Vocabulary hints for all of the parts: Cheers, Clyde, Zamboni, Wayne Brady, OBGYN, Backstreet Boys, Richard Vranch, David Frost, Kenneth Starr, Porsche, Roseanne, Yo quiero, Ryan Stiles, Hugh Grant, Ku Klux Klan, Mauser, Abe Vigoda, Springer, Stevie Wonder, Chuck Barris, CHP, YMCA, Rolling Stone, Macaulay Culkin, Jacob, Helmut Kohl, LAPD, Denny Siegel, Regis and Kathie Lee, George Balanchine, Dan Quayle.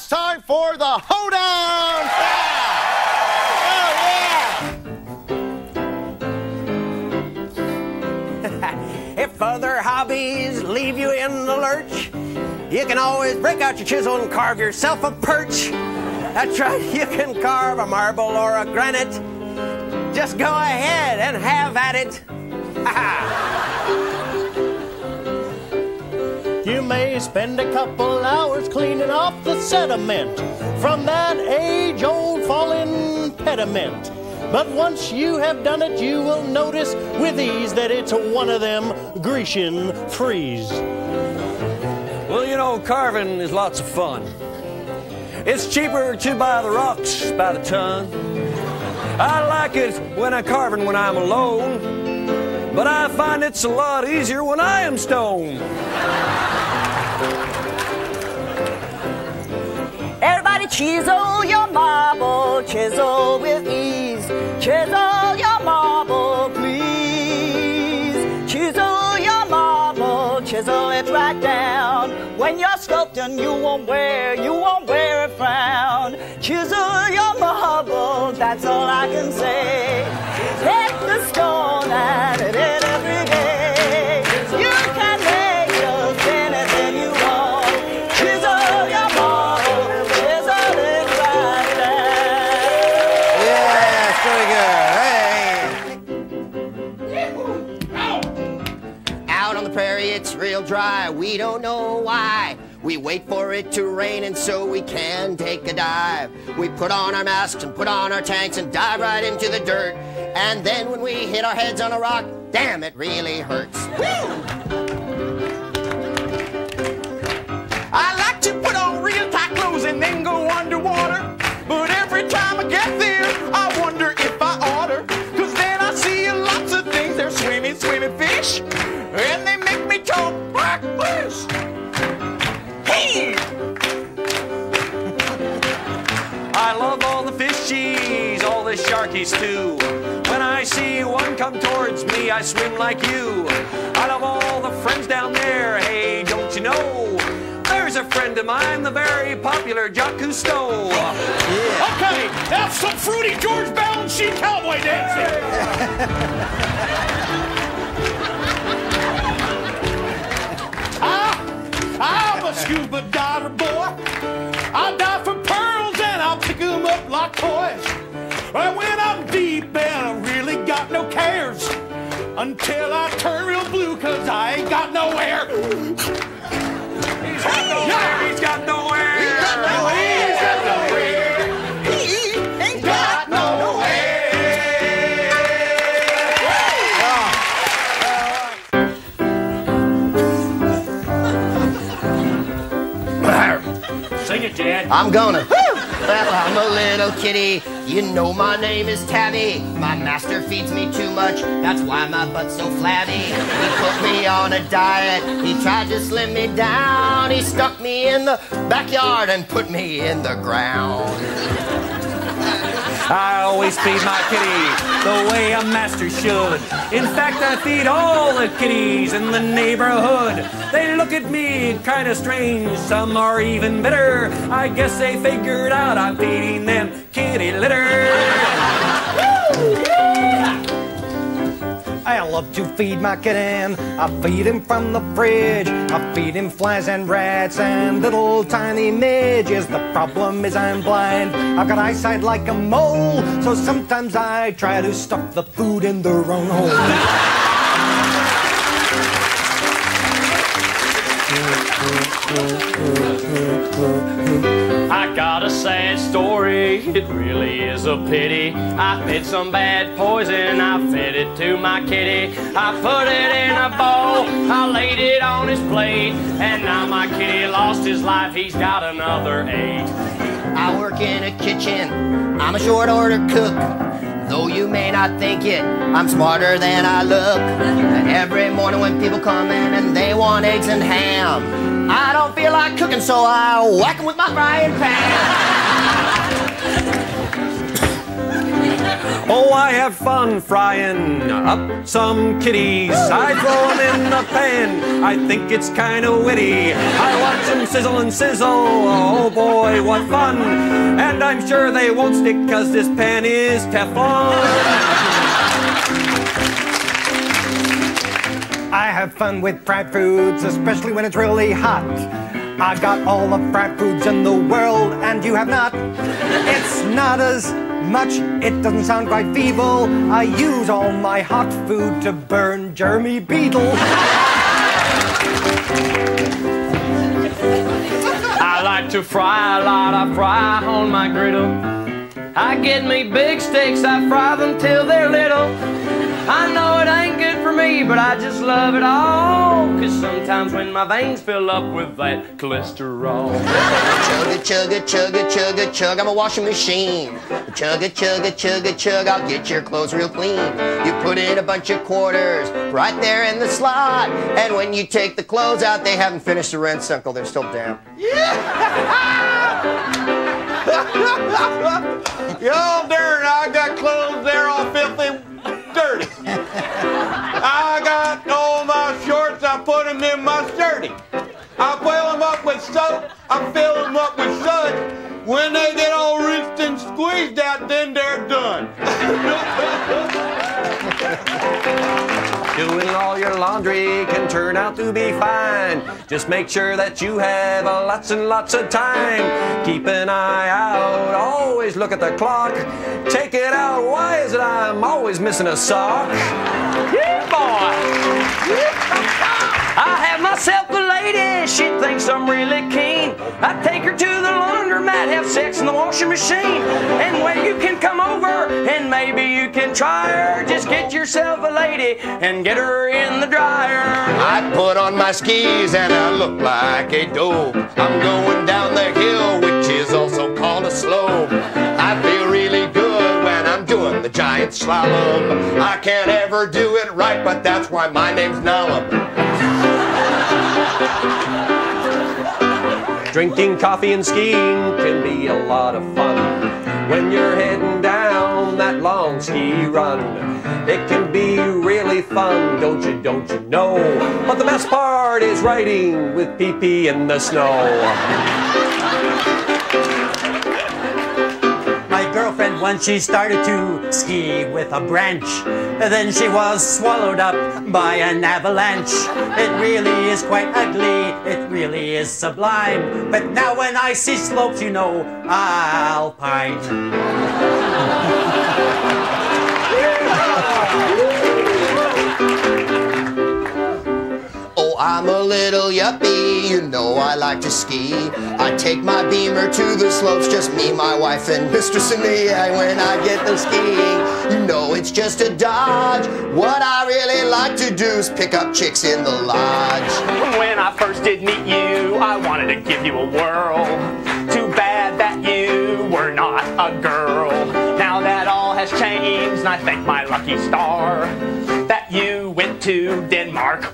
It's time for the hoedown. Yeah. Oh, yeah. If other hobbies leave you in the lurch, you can always break out your chisel and carve yourself a perch. That's right, you can carve a marble or a granite. Just go ahead and have at it. You may spend a couple hours cleaning off the sediment from that age-old fallen pediment. But once you have done it, you will notice with ease that it's one of them Grecian frieze. Well, you know, carving is lots of fun. It's cheaper to buy the rocks by the ton. I like it when I'm carving when I'm alone, but I find it's a lot easier when I am stoned. Everybody chisel your marble, chisel with ease. Chisel your marble, please. Chisel your marble, chisel it right down. When you're sculpting, you won't wear a frown. Chisel your marble, that's all I can say. Hit the stone at it every day. You can make just anything you want. Chisel your marble. It's real dry, we don't know why. We wait for it to rain and so we can take a dive. We put on our masks and put on our tanks and dive right into the dirt. And then when we hit our heads on a rock, damn, it really hurts. I like to put on real tight clothes and then go underwater. But every time I get there, I wonder if I oughter. Cause then I see lots of things, they're swimming fish. And they make me talk like this. Hey! I love all the fishies, all the sharkies too. When I see one come towards me, I swim like you. I love all the friends down there, hey, don't you know? There's a friend of mine, the very popular Jacques Cousteau. Yeah. Okay, that's some fruity George Balanchine cowboy dancing. Yeah. I'm a scuba diver, boy. I dive for pearls and I'll pick them up like toys. But when I'm deep and I really got no cares, until I turn real blue, cause I ain't got no air. He's got no air, he's got no air. He's got no air, he's got no air. He ain't got no air. Dad. I'm gonna. Well, I'm a little kitty. You know my name is Tabby. My master feeds me too much. That's why my butt's so flabby. He put me on a diet. He tried to slim me down. He stuck me in the backyard and put me in the ground. I always feed my kitty the way a master should. In fact, I feed all the kitties in the neighborhood. They look at me kind of strange, some are even bitter. I guess they figured out I'm feeding them kitty litter. I love to feed my kitten. I feed him from the fridge. I feed him flies and rats and little tiny midges. The problem is I'm blind. I've got eyesight like a mole, so sometimes I try to stuff the food in the wrong hole. I got a sad story, it really is a pity. I fed some bad poison, I fed it to my kitty. I put it in a bowl, I laid it on his plate. And now my kitty lost his life, he's got another 8. I work in a kitchen, I'm a short order cook. Though you may not think it, I'm smarter than I look. And every morning when people come in and they want eggs and ham, I don't feel like cooking, so I whack them with my frying pan. Oh, I have fun frying up some kitties. I throw them in the pan. I think it's kind of witty. I watch them sizzle and sizzle. Oh, boy, what fun. And I'm sure they won't stick because this pan is Teflon. I have fun with fried foods, especially when it's really hot. I've got all the fried foods in the world, and you have not. It's not as much, it doesn't sound quite feeble. I use all my hot food to burn Jeremy Beadle. I like to fry a lot, I fry on my griddle. I get me big sticks, I fry them till they're little. I know it ain't good for me, but I just love it all. Cause sometimes when my veins fill up with that cholesterol. Chugga, chugga, chugga, chugga, chug, I'm a washing machine. Chugga, chugga, chugga, chug, I'll get your clothes real clean. You put in a bunch of quarters right there in the slot. And when you take the clothes out, they haven't finished the rent cycle, they're still damp. Yeah! Y'all dirt, I got clothes there all filthy. Dirty. I got all my shorts, I put them in my dirty. I fill them up with soap, I fill them up with suds. When they get all rinsed and squeezed out, then they're done. Doing all your laundry can turn out to be fine. Just make sure that you have lots and lots of time. Keep an eye out, always look at the clock. Take it out, why is it I'm always missing a sock? Yeah, boy! I have myself a lady, she thinks I'm really keen. I take her to the laundromat, have sex in the washing machine. And well, you can come over and maybe you can try her. Just get yourself a lady and get her in the dryer. I put on my skis and I look like a dope. I'm going down the hill, which is also called a slope. I feel really good when I'm doing the giant slalom. I can't ever do it right, but that's why my name's Nalum. Drinking coffee and skiing can be a lot of fun. When you're heading down that long ski run, it can be really fun, don't you know? But the best part is riding with pee-pee in the snow. Girlfriend, once she started to ski with a branch, then she was swallowed up by an avalanche. It really is quite ugly, it really is sublime, but now when I see slopes, you know, I'll pine. Oh, I'm a little yuppie, you know I like to ski. I take my beamer to the slopes, just me, my wife, and mistress and me. And when I get the skiing, you know it's just a dodge. What I really like to do is pick up chicks in the lodge. When I first did meet you, I wanted to give you a whirl. Too bad that you were not a girl. Now that all has changed, and I thank my lucky star that you went to Denmark.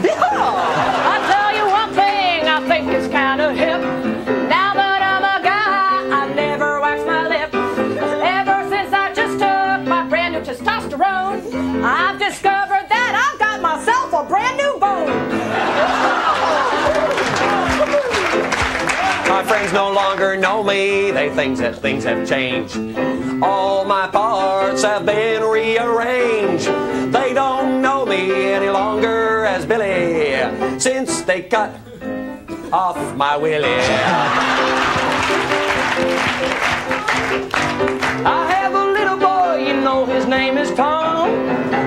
I'll tell you one thing, I think it's kind of hip. Now that I'm a guy, I never wax my lips. Ever since I just took my brand new testosterone, I've discovered that I've got myself a brand new bone. My friends no longer know me, they think that things have changed. All my parts have been rearranged. They don't know me any longer as Billy, since they cut off my willy. I have a little boy, you know his name is Tom.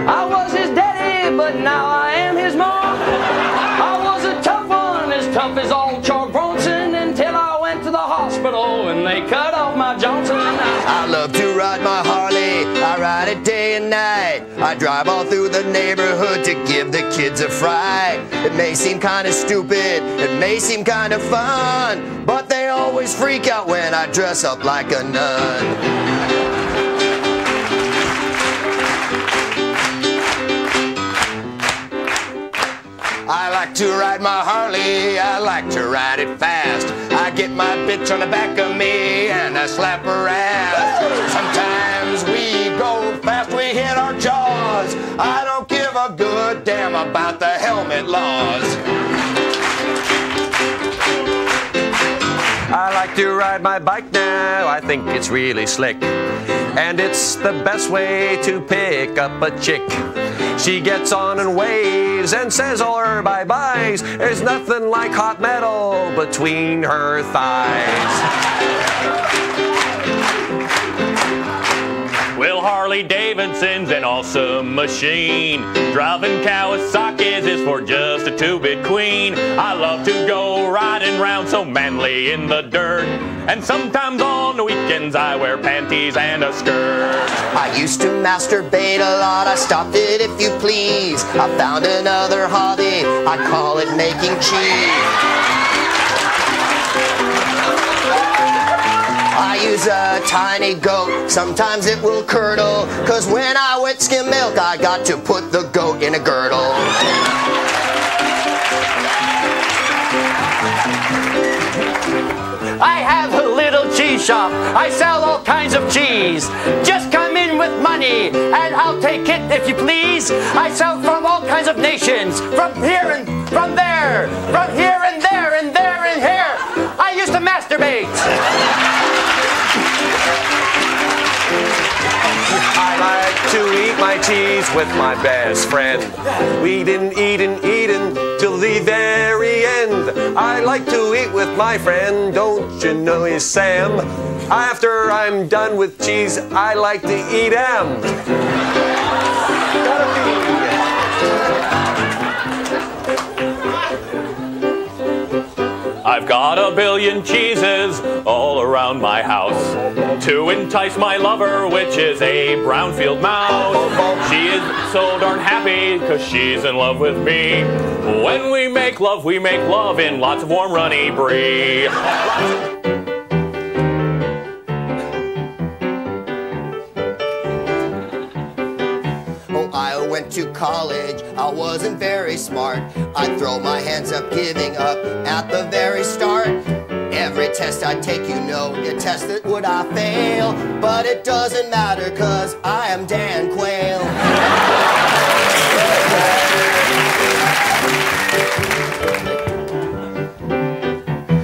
I was his daddy, but now I am his mom. I was a tough one, as tough as all Charles Bronson, until I went to the hospital and they cut off my Johnson. I love to ride my Harley, I ride it day and night. I drive all through the neighborhood to give the kids a fright. It may seem kind of stupid, it may seem kind of fun, but they always freak out when I dress up like a nun. I like to ride my Harley, I like to ride it fast. I get my bitch on the back of me and I slap her ass. Sometimes we I don't give a good damn about the helmet laws. I like to ride my bike now, I think it's really slick. And it's the best way to pick up a chick. She gets on and waves and says all her bye-byes. There's nothing like hot metal between her thighs. Well, Harley Davidson's an awesome machine. Driving Kawasaki's is for just a two-bit queen. I love to go riding round so manly in the dirt. And sometimes on the weekends I wear panties and a skirt. I used to masturbate a lot, I stopped it if you please. I found another hobby, I call it making cheese. I use a tiny goat, sometimes it will curdle, cause when I wet skim milk I got to put the goat in a girdle. I have a little cheese shop. I sell all kinds of cheese. Just come in with money, and I'll take it if you please. I sell from all kinds of nations, from here and from there, from here and there and there and here. I used to masturbate. I like to eat my cheese with my best friend. We didn't eat and eat until the very end. I like to eat with my friend, don't you know he's Sam? After I'm done with cheese, I like to eat him. I've got a billion cheeses all around my house to entice my lover, which is a brownfield mouse. She is so darn happy cause she's in love with me. When we make love in lots of warm runny brie. I went to college, I wasn't very smart. I'd throw my hands up, giving up at the very start. Every test I take, you know, you test it, would I fail? But it doesn't matter, cause I am Dan Quayle.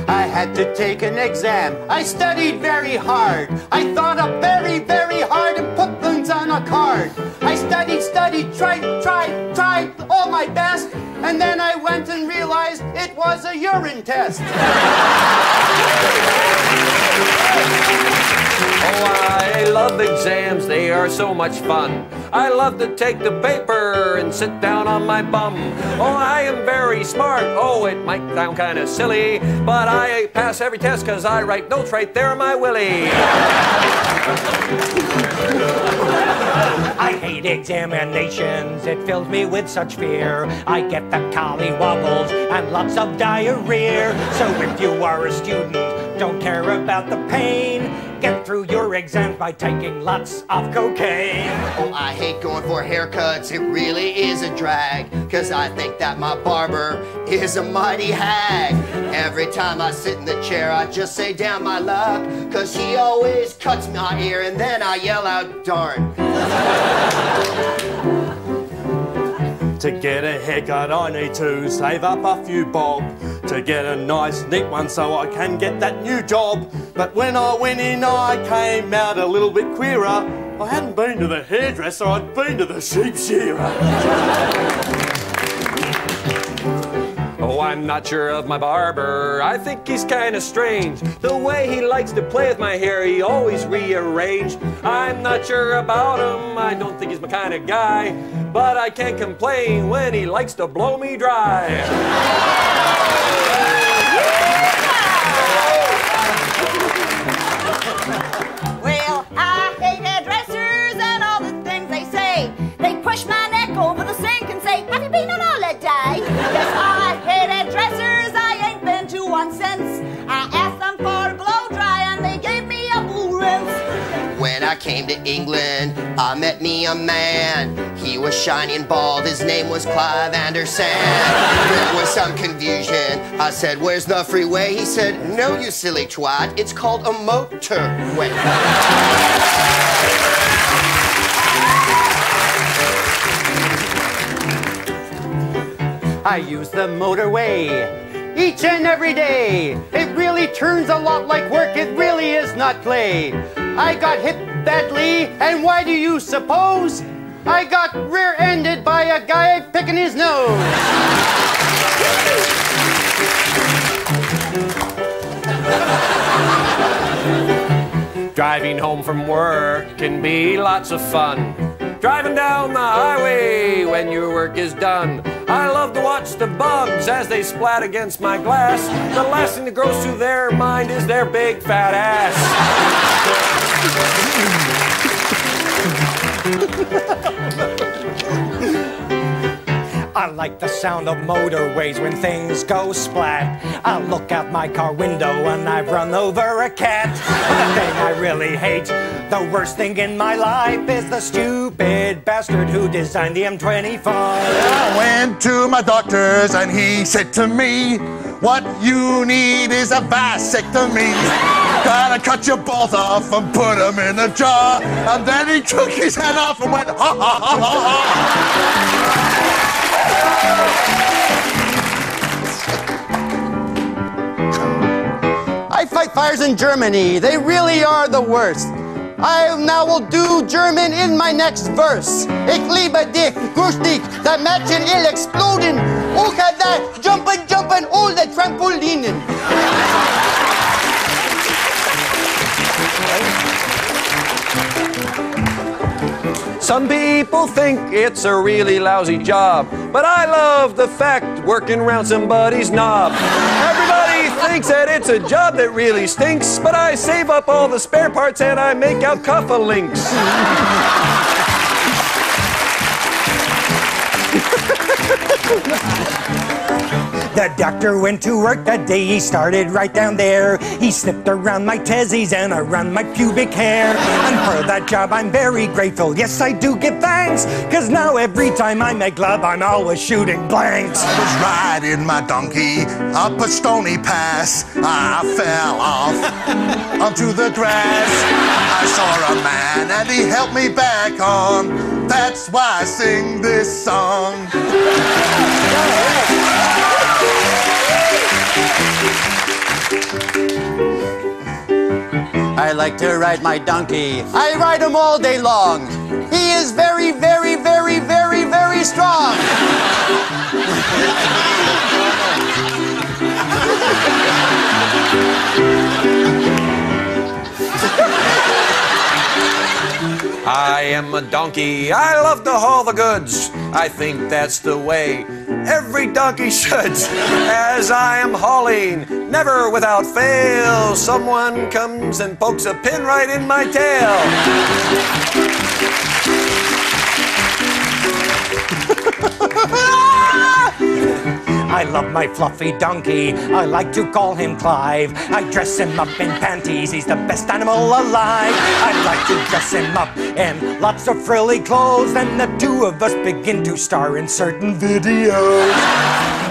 I had to take an exam, I studied very hard. I thought up very, very hard and put things on a card. I studied, tried all my best, and then I went and realized it was a urine test. Oh, I love exams, they are so much fun. I love to take the paper and sit down on my bum. Oh, I am very smart, oh, it might sound kind of silly, but I pass every test because I write notes right there in my willy. I hate examinations, it fills me with such fear. I get the collywobbles and lots of diarrhea. So if you are a student, don't care about the pain. Get through your exams by taking lots of cocaine. Oh, I hate going for haircuts, it really is a drag. Cause I think that my barber is a mighty hag. Every time I sit in the chair, I just say, damn my luck. Cause he always cuts my ear and then I yell out, darn. To get a haircut, I need to save up a few bob. To get a nice, neat one so I can get that new job. But when I went in, I came out a little bit queerer. I hadn't been to the hairdresser, I'd been to the sheep shearer. Oh, I'm not sure of my barber, I think he's kind of strange. The way he likes to play with my hair, he always rearranged. I'm not sure about him, I don't think he's my kind of guy. But I can't complain when he likes to blow me dry. Came to England, I met me a man. He was shiny and bald, his name was Clive Anderson. There was some confusion, I said, where's the freeway? He said, no, you silly twat, it's called a motorway. I use the motorway each and every day. It really turns a lot like work, it really is not play. I got hit badly, and why do you suppose? I got rear-ended by a guy picking his nose. Driving home from work can be lots of fun. Driving down the highway when your work is done. I love to watch the bugs as they splat against my glass. The last thing that goes through their mind is their big fat ass. I like the sound of motorways when things go splat. I look out my car window and I run over a cat. The thing I really hate, the worst thing in my life, is the stupid bastard who designed the M25. I went to my doctor's and he said to me, what you need is a vasectomy. Gotta cut your balls off and put them in a jar. And then he took his head off and went, ha ha ha ha ha. I fight fires in Germany. They really are the worst. I now will do German in my next verse. Ich liebe dich, grüß dich, the Mädchen will exploden. Uga da, jumpen, jumpen, all the trampolinen. Some people think it's a really lousy job, but I love the fact working around somebody's knob. Thinks that it's a job that really stinks, but I save up all the spare parts and I make out cuff-a-links. The doctor went to work that day, he started right down there. He snipped around my tezzies and around my pubic hair. And for that job I'm very grateful, yes I do give thanks, cause now every time I make love I'm always shooting blanks. I was riding my donkey up a stony pass. I fell off onto the grass. I saw a man and he helped me back on. That's why I sing this song. I like to ride my donkey. I ride him all day long. He is very, very, very, very, very strong. I am a donkey. I love to haul the goods. I think that's the way every donkey should. As I am hauling, never without fail, someone comes and pokes a pin right in my tail. I love my fluffy donkey, I like to call him Clive. I dress him up in panties, he's the best animal alive. I like to dress him up in lots of frilly clothes, and the two of us begin to star in certain videos.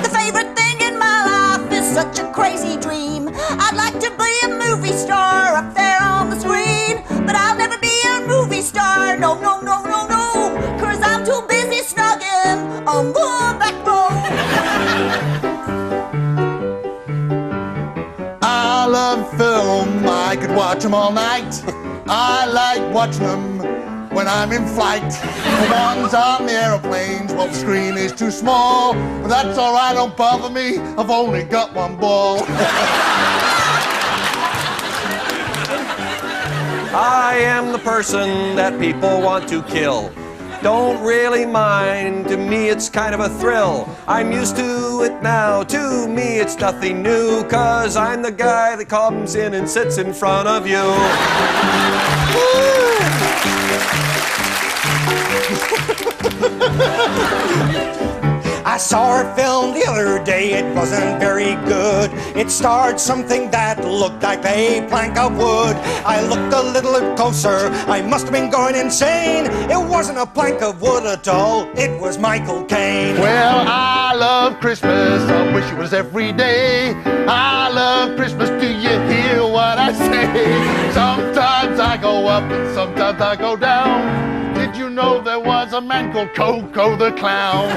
The favorite thing in my life is such a crazy dream. I'd like to be a movie star up there on the screen, but I'll never be a movie star, no, no, no, no, no, cause I'm too busy snugging on the back row. I love film, I could watch them all night. I like watching them when I'm in flight. The ones on the aeroplanes, well the screen is too small. But that's alright, don't bother me, I've only got one ball. I am the person that people want to kill. Don't really mind, to me it's kind of a thrill. I'm used to it now, to me it's nothing new, cause I'm the guy that comes in and sits in front of you. I saw a film the other day, it wasn't very good. It starred something that looked like a plank of wood. I looked a little closer, I must have been going insane. It wasn't a plank of wood at all, it was Michael Caine. Well, I love Christmas, I wish it was every day. I love Christmas, do you hear what I say? Sometimes I go up and sometimes I go down. Did you know there was a man called Coco the Clown?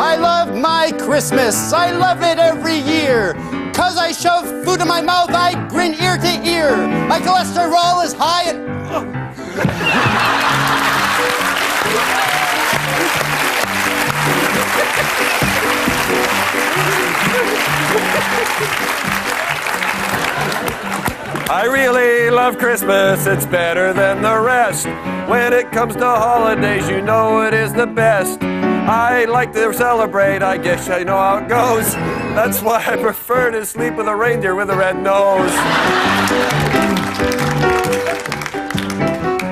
I love my Christmas. I love it every year. 'Cause I shove food in my mouth, I grin ear to ear. My cholesterol is high and... I really love Christmas, it's better than the rest. When it comes to holidays, you know it is the best. I like to celebrate, I guess I know how it goes. That's why I prefer to sleep with a reindeer with a red nose.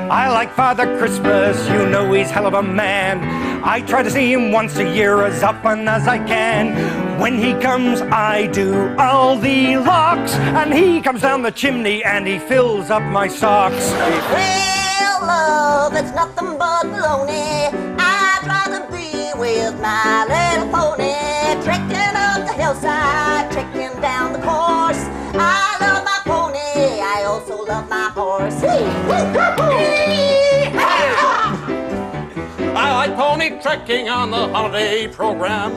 I like Father Christmas, you know he's hell of a man. I try to see him once a year as often as I can. When he comes, I do all the locks, and he comes down the chimney and he fills up my socks. Real love, it's nothing but baloney. I'd rather be with my little pony, trekking up the hillside, trekking down the course. I love my pony, I also love my horse. I like pony trekking on the holiday program.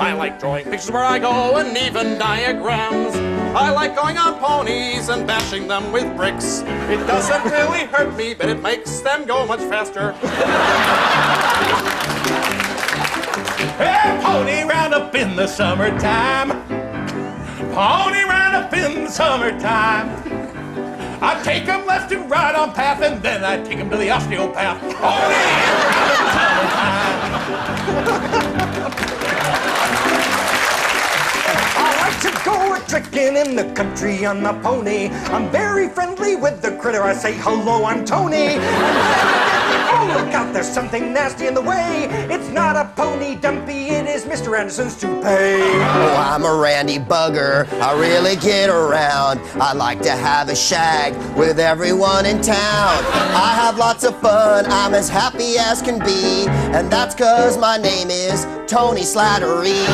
I like drawing pictures where I go and even diagrams. I like going on ponies and bashing them with bricks. It doesn't really hurt me, but it makes them go much faster. Hey, pony round up in the summertime. Pony round up in the summertime. I take them left and right on path, and then I take them to the osteopath. I like to go a-trickin' in the country on my pony. I'm very friendly with the critter. I say, hello, I'm Tony. Oh, look out, there's something nasty in the way. It's not a pony dumpy, it is Mr. Anderson's toupee. Oh, I'm a randy bugger, I really get around. I like to have a shag with everyone in town. I have lots of fun, I'm as happy as can be. And that's 'cause my name is Tony Slattery.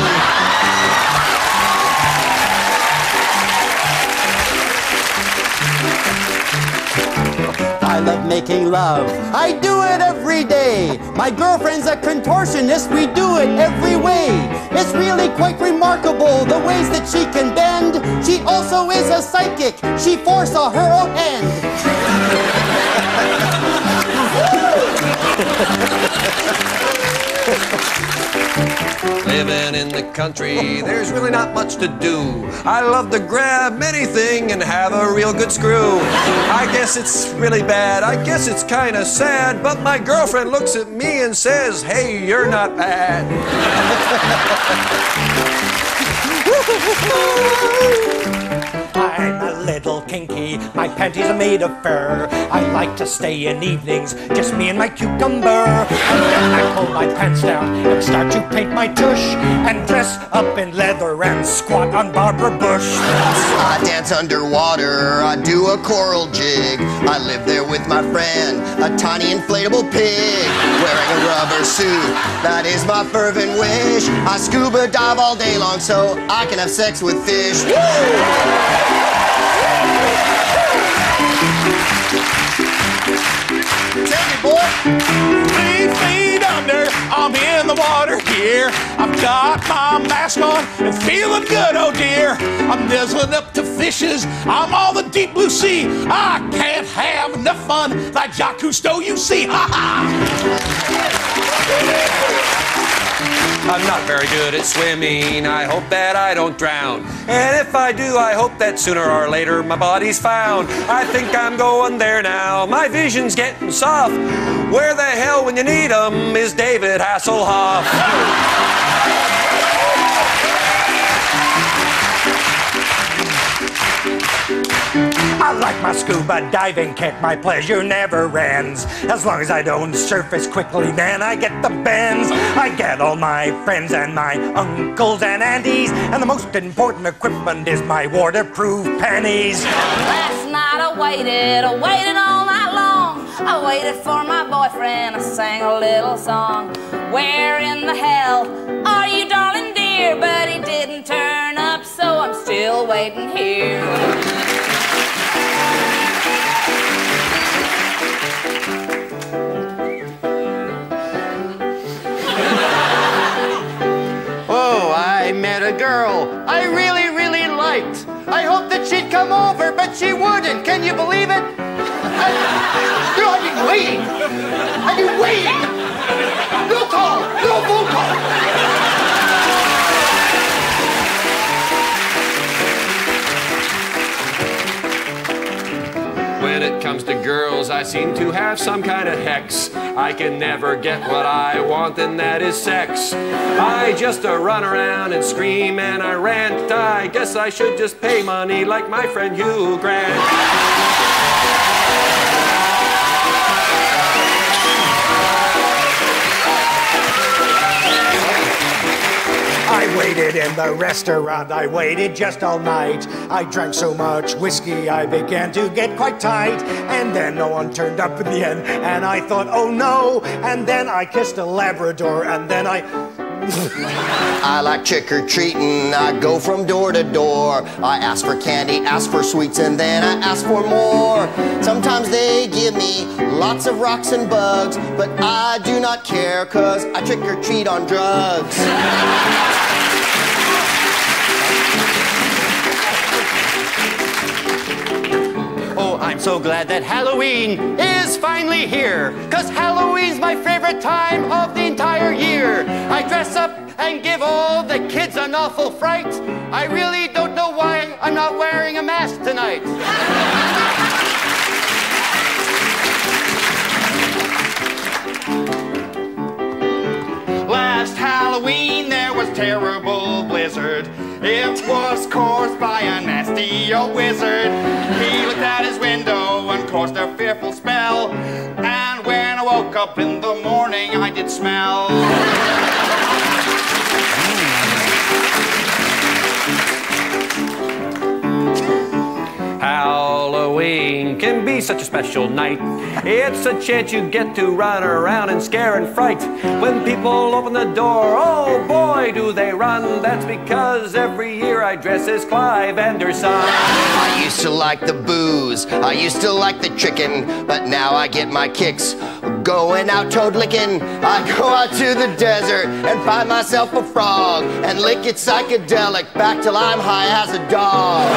I love making love. I do it every day. My girlfriend's a contortionist. We do it every way. It's really quite remarkable the ways that she can bend. She also is a psychic. She foresaw her own end. Living in the country, there's really not much to do. I love to grab anything and have a real good screw. I guess it's really bad, I guess it's kind of sad, but my girlfriend looks at me and says, hey, you're not bad. I'm a little kinky, my panties are made of fur. I like to stay in evenings, just me and my cucumber. And then I pull my pants down and start to paint my tush, and dress up in leather and squat on Barbara Bush. I dance underwater, I do a coral jig. I live there with my friend, a tiny inflatable pig. Wearing a rubber suit, that is my fervent wish. I scuba dive all day long so I can have sex with fish. Woo! Tell me, boy. 3 feet under, I'm in the water here. I've got my mask on and feeling good, oh dear. I'm nuzzling up to fishes, I'm on the deep blue sea. I can't have enough fun like Jacques Cousteau, you see. Ha ha! I'm not very good at swimming, I hope that I don't drown. And if I do, I hope that sooner or later my body's found. I think I'm going there now, my vision's getting soft. Where the hell when you need 'em is David Hasselhoff. I like my scuba diving kick, my pleasure never ends. As long as I don't surface quickly, then I get the bends. I get all my friends and my uncles and aunties, and the most important equipment is my waterproof panties. Last night I waited all night long. I waited for my boyfriend, I sang a little song. Where in the hell are you, darling dear? But he didn't turn up, so I'm still waiting here. I met a girl I really, really liked. I hoped that she'd come over, but she wouldn't. Can you believe it? I've been waiting. I've been waiting. No call. No phone call. When it comes to girls, I seem to have some kind of hex. I can never get what I want, and that is sex. I just run around and scream and I rant. I guess I should just pay money like my friend Hugh Grant. I waited in the restaurant, I waited just all night. I drank so much whiskey, I began to get quite tight. And then no one turned up in the end, and I thought, oh no. And then I kissed a Labrador, and then I like trick-or-treating, I go from door to door. I ask for candy, ask for sweets, and then I ask for more. Sometimes they give me lots of rocks and bugs, but I do not care, cause I trick-or-treat on drugs. Oh, I'm so glad that Halloween is finally here, cause Halloween's my favorite time of the entire year. I dress up and give all the kids an awful fright. I really don't know why I'm not wearing a mask tonight. Last Halloween there was terrible blizzard. It was caused by a nasty old wizard. He looked out his window and caused a fearful spell. And when I woke up in the morning, I did smell. Halloween can be such a special night. It's a chance you get to run around and scare and fright. When people open the door, oh boy, do they run. That's because every year I dress as Clive Anderson. I used to like the booze, I used to like the chicken, but now I get my kicks going out toad licking. I go out to the desert and find myself a frog and lick it psychedelic back till I'm high as a dog.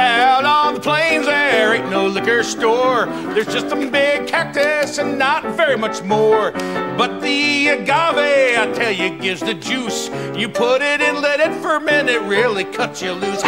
Out on the plains there ain't no liquor store. There's just some big cactus and not very much more. But the agave, I tell you, gives the juice. You put it in, let it ferment, it really cuts you loose.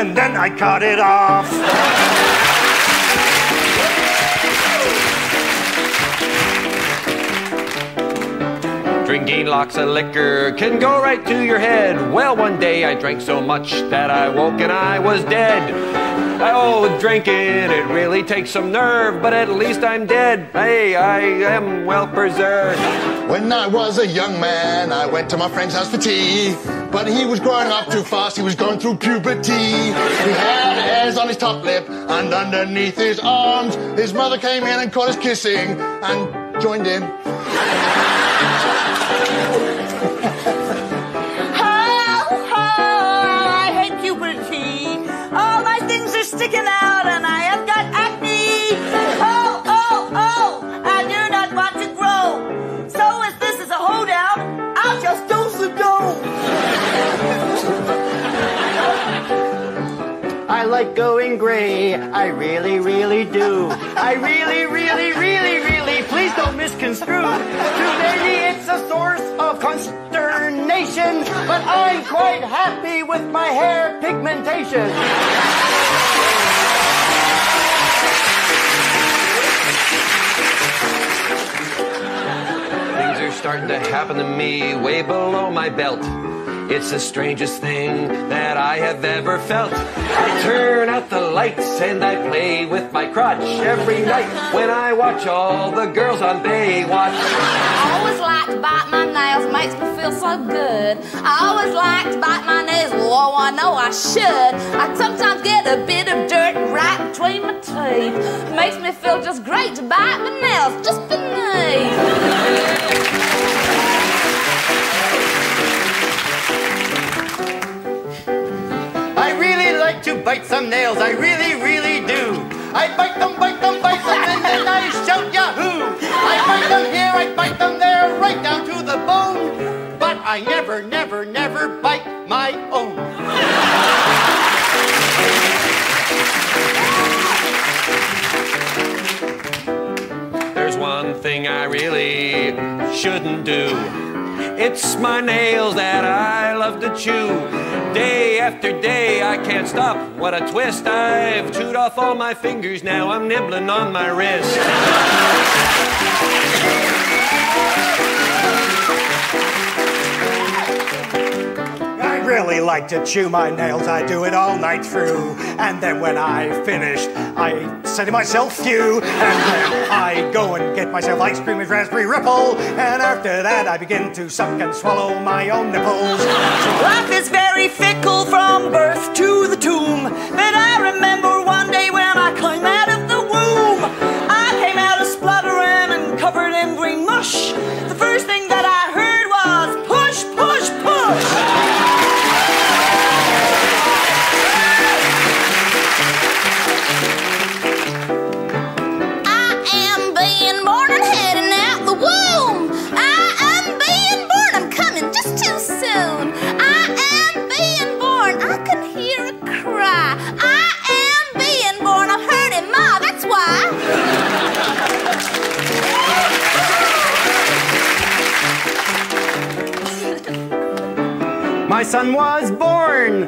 And then I cut it off. Drinking lots of liquor can go right to your head. Well, one day I drank so much that I woke and I was dead. Oh, drinking, it really takes some nerve, but at least I'm dead. Hey, I am well preserved. When I was a young man, I went to my friend's house for tea. But he was growing up too fast, he was going through puberty. He had hairs on his top lip and underneath his arms. His mother came in and caught us kissing and joined in. I hate puberty. All my things are sticking out and I have got acne. Oh, I do not want to grow. So if this is a holdout, I'll just do some dough. I like going gray, I really, really do. I really, really, really, really, please don't misconstrue. To many it's a source of consternation, but I'm quite happy with my hair pigmentation. Things are starting to happen to me way below my belt. It's the strangest thing that I have ever felt. I turn out the lights and I play with my crotch every night when I watch all the girls on Baywatch. I always like to bite my nails, makes me feel so good. I always like to bite my nails, oh, I know I should. I sometimes get a bit makes me feel just great to bite my nails just beneath. I really like to bite some nails, I really, really do. I bite them, and then I shout yahoo! I bite them here, I bite them there, right down to the bone. But I never, never, never bite my own. There's one thing I really shouldn't do. It's my nails that I love to chew. Day after day I can't stop. What a twist. I've chewed off all my fingers. Now I'm nibbling on my wrist. I really like to chew my nails. I do it all night through. And then when I finished, I say to myself, phew. And then I go and get myself ice cream with raspberry ripple. And after that, I begin to suck and swallow my own nipples. Life is very fickle from birth to the tomb. But I remember one day when I came out of the womb. I came out spluttering and covered in green mush. The first thing that I heard was push, push, push. My son was born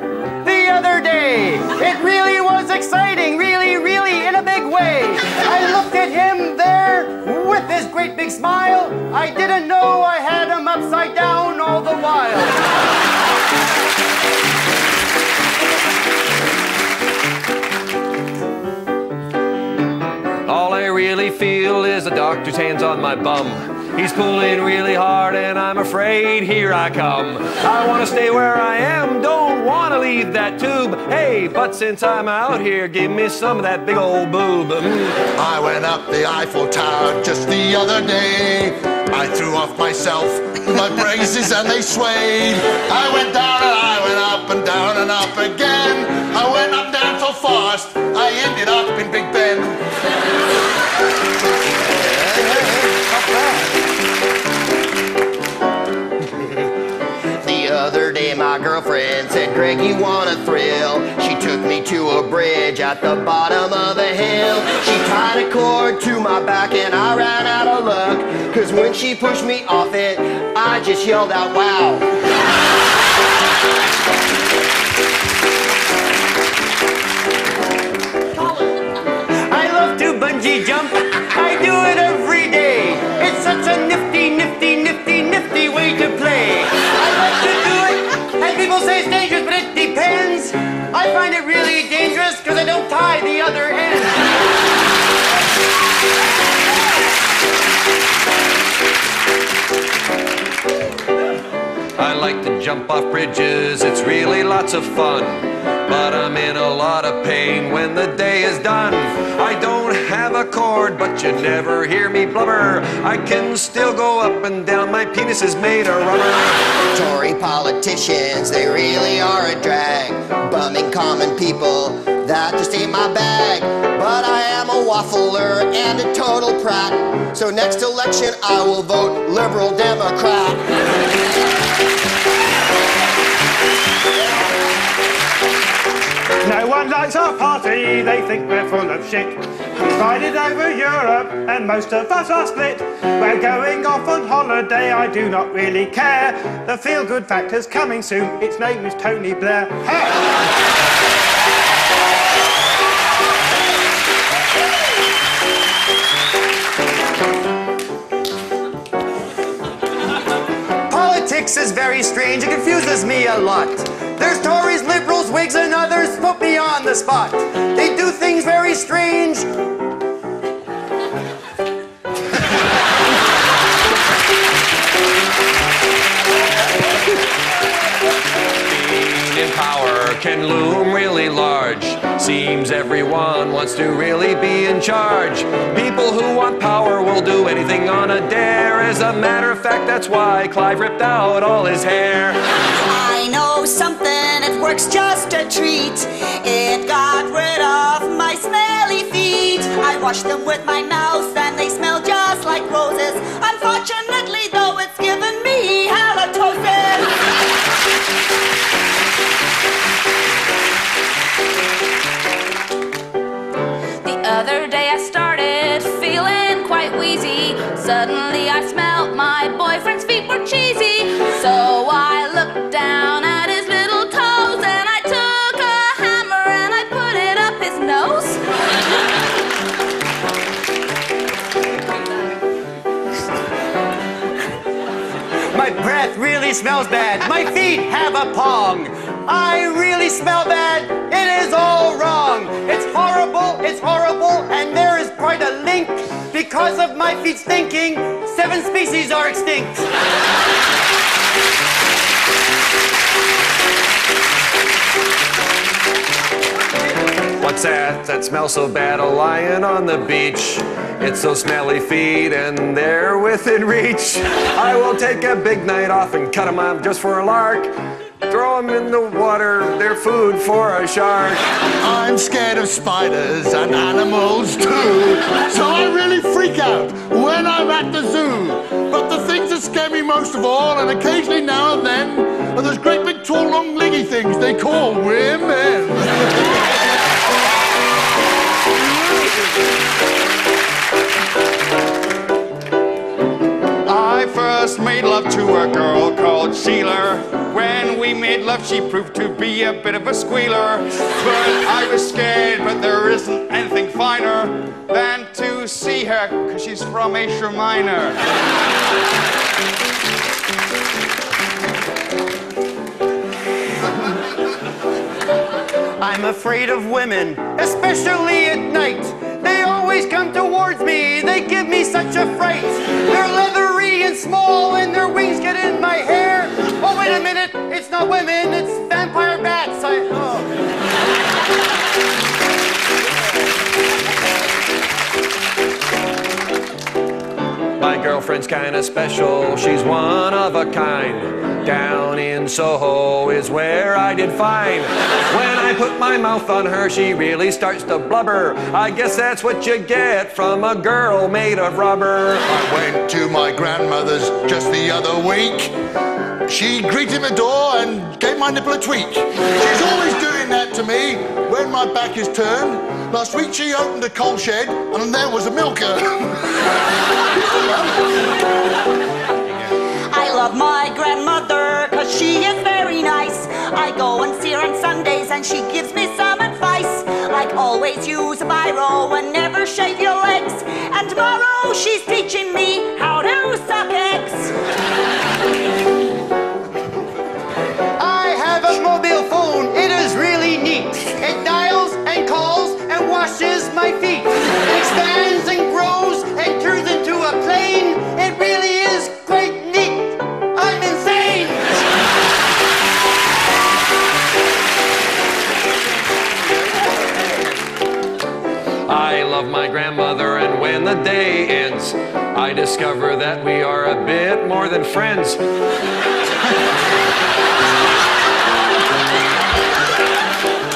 the other day. It really was exciting, really, really in a big way. I looked at him there with this great big smile. I didn't know I had him upside down all the while. All I really feel is a doctor's hands on my bum. He's pulling really hard and I'm afraid here I come. I want to stay where I am, don't want to leave that tube. Hey, but since I'm out here, give me some of that big old boob. I went up the Eiffel Tower just the other day. I threw off myself, my braces and they swayed. I went down and I went up and down and up again. I went up down so fast, I ended up in Big Ben. The other day my girlfriend said, Greg, you want a thrill? She took me to a bridge at the bottom of a hill. She tied a cord to my back and I ran out of luck, cause when she pushed me off it, I just yelled out, wow. I love to bungee jump, I do it every day. It's such a nifty, nifty, nifty, nifty way to play. People say it's dangerous, but it depends. I find it really dangerous because I don't tie the other end. I like to jump off bridges, it's really lots of fun. But I'm in a lot of pain when the day is done. I don't have a cord, but you never hear me blubber. I can still go up and down, my penis is made of rubber. Tory politicians, they really are a drag. Bumming common people, that just ain't my bag. But I am a waffler and a total prat, so next election I will vote Liberal Democrat. No one likes our party, they think we're full of shit. Divided over Europe and most of us are split. We're going off on holiday, I do not really care. The feel-good factor's coming soon, its name is Tony Blair. Hey! Politics is very strange, it confuses me a lot. There's Tories, Liberals, Whigs, and others put me on the spot. They do things very strange. Being in power can loom really large. Seems everyone wants to really be in charge. People who want power will do anything on a dare. As a matter of fact, that's why Clive ripped out all his hair. I know something, it works just a treat. It got rid of my smelly feet. I washed them with my mouth and they smell just like roses. Unfortunately, though, it's given me halitosis. The other day I started feeling quite wheezy. Suddenly I smelled my boyfriend's feet were cheesy. So I looked down at his little toes and I took a hammer and I put it up his nose. My breath really smells bad. My feet have a pong. I really smell bad. It is all wrong. It's horrible, and there is quite a link. Because of my feet stinking, 7 species are extinct. What's that? That smells so bad, a lion on the beach. It's so smelly feet and they're within reach. I will take a big night off and cut them up just for a lark. Throw them in the water, they're food for a shark. I'm scared of spiders and animals too, so I really freak out when I'm at the zoo. But the things that scare me most of all, and occasionally now and then, are those great big tall long leggy things they call women. I first made love to a girl called Sheila. When we made love, she proved to be a bit of a squealer. But I was scared, but there isn't anything finer than to see her, cause she's from Asia Minor. I'm afraid of women, especially at night. They always come towards me, they give me such a fright. They're leathery and small, and their wings get in my hair. Oh, wait a minute, it's not women, it's vampire bats. Oh. My girlfriend's kinda special, she's one of a kind. Down in Soho is where I did fine. When I put my mouth on her, she really starts to blubber. I guess that's what you get from a girl made of rubber. I went to my grandmother's just the other week. She greeted my door and gave my nipple a tweak. She's always doing that to me when my back is turned. Last week she opened a coal shed and there was a milker. I love my grandmother cause she is very nice. I go and see her on Sundays and she gives me some advice. Like always use a biro and never shave your legs. And tomorrow she's teaching me how to suck eggs. Mobile phone, it is really neat. It dials and calls and washes my feet. It expands and grows and turns into a plane. It really is quite neat. I'm insane. I love my grandmother, and when the day ends, I discover that we are a bit more than friends.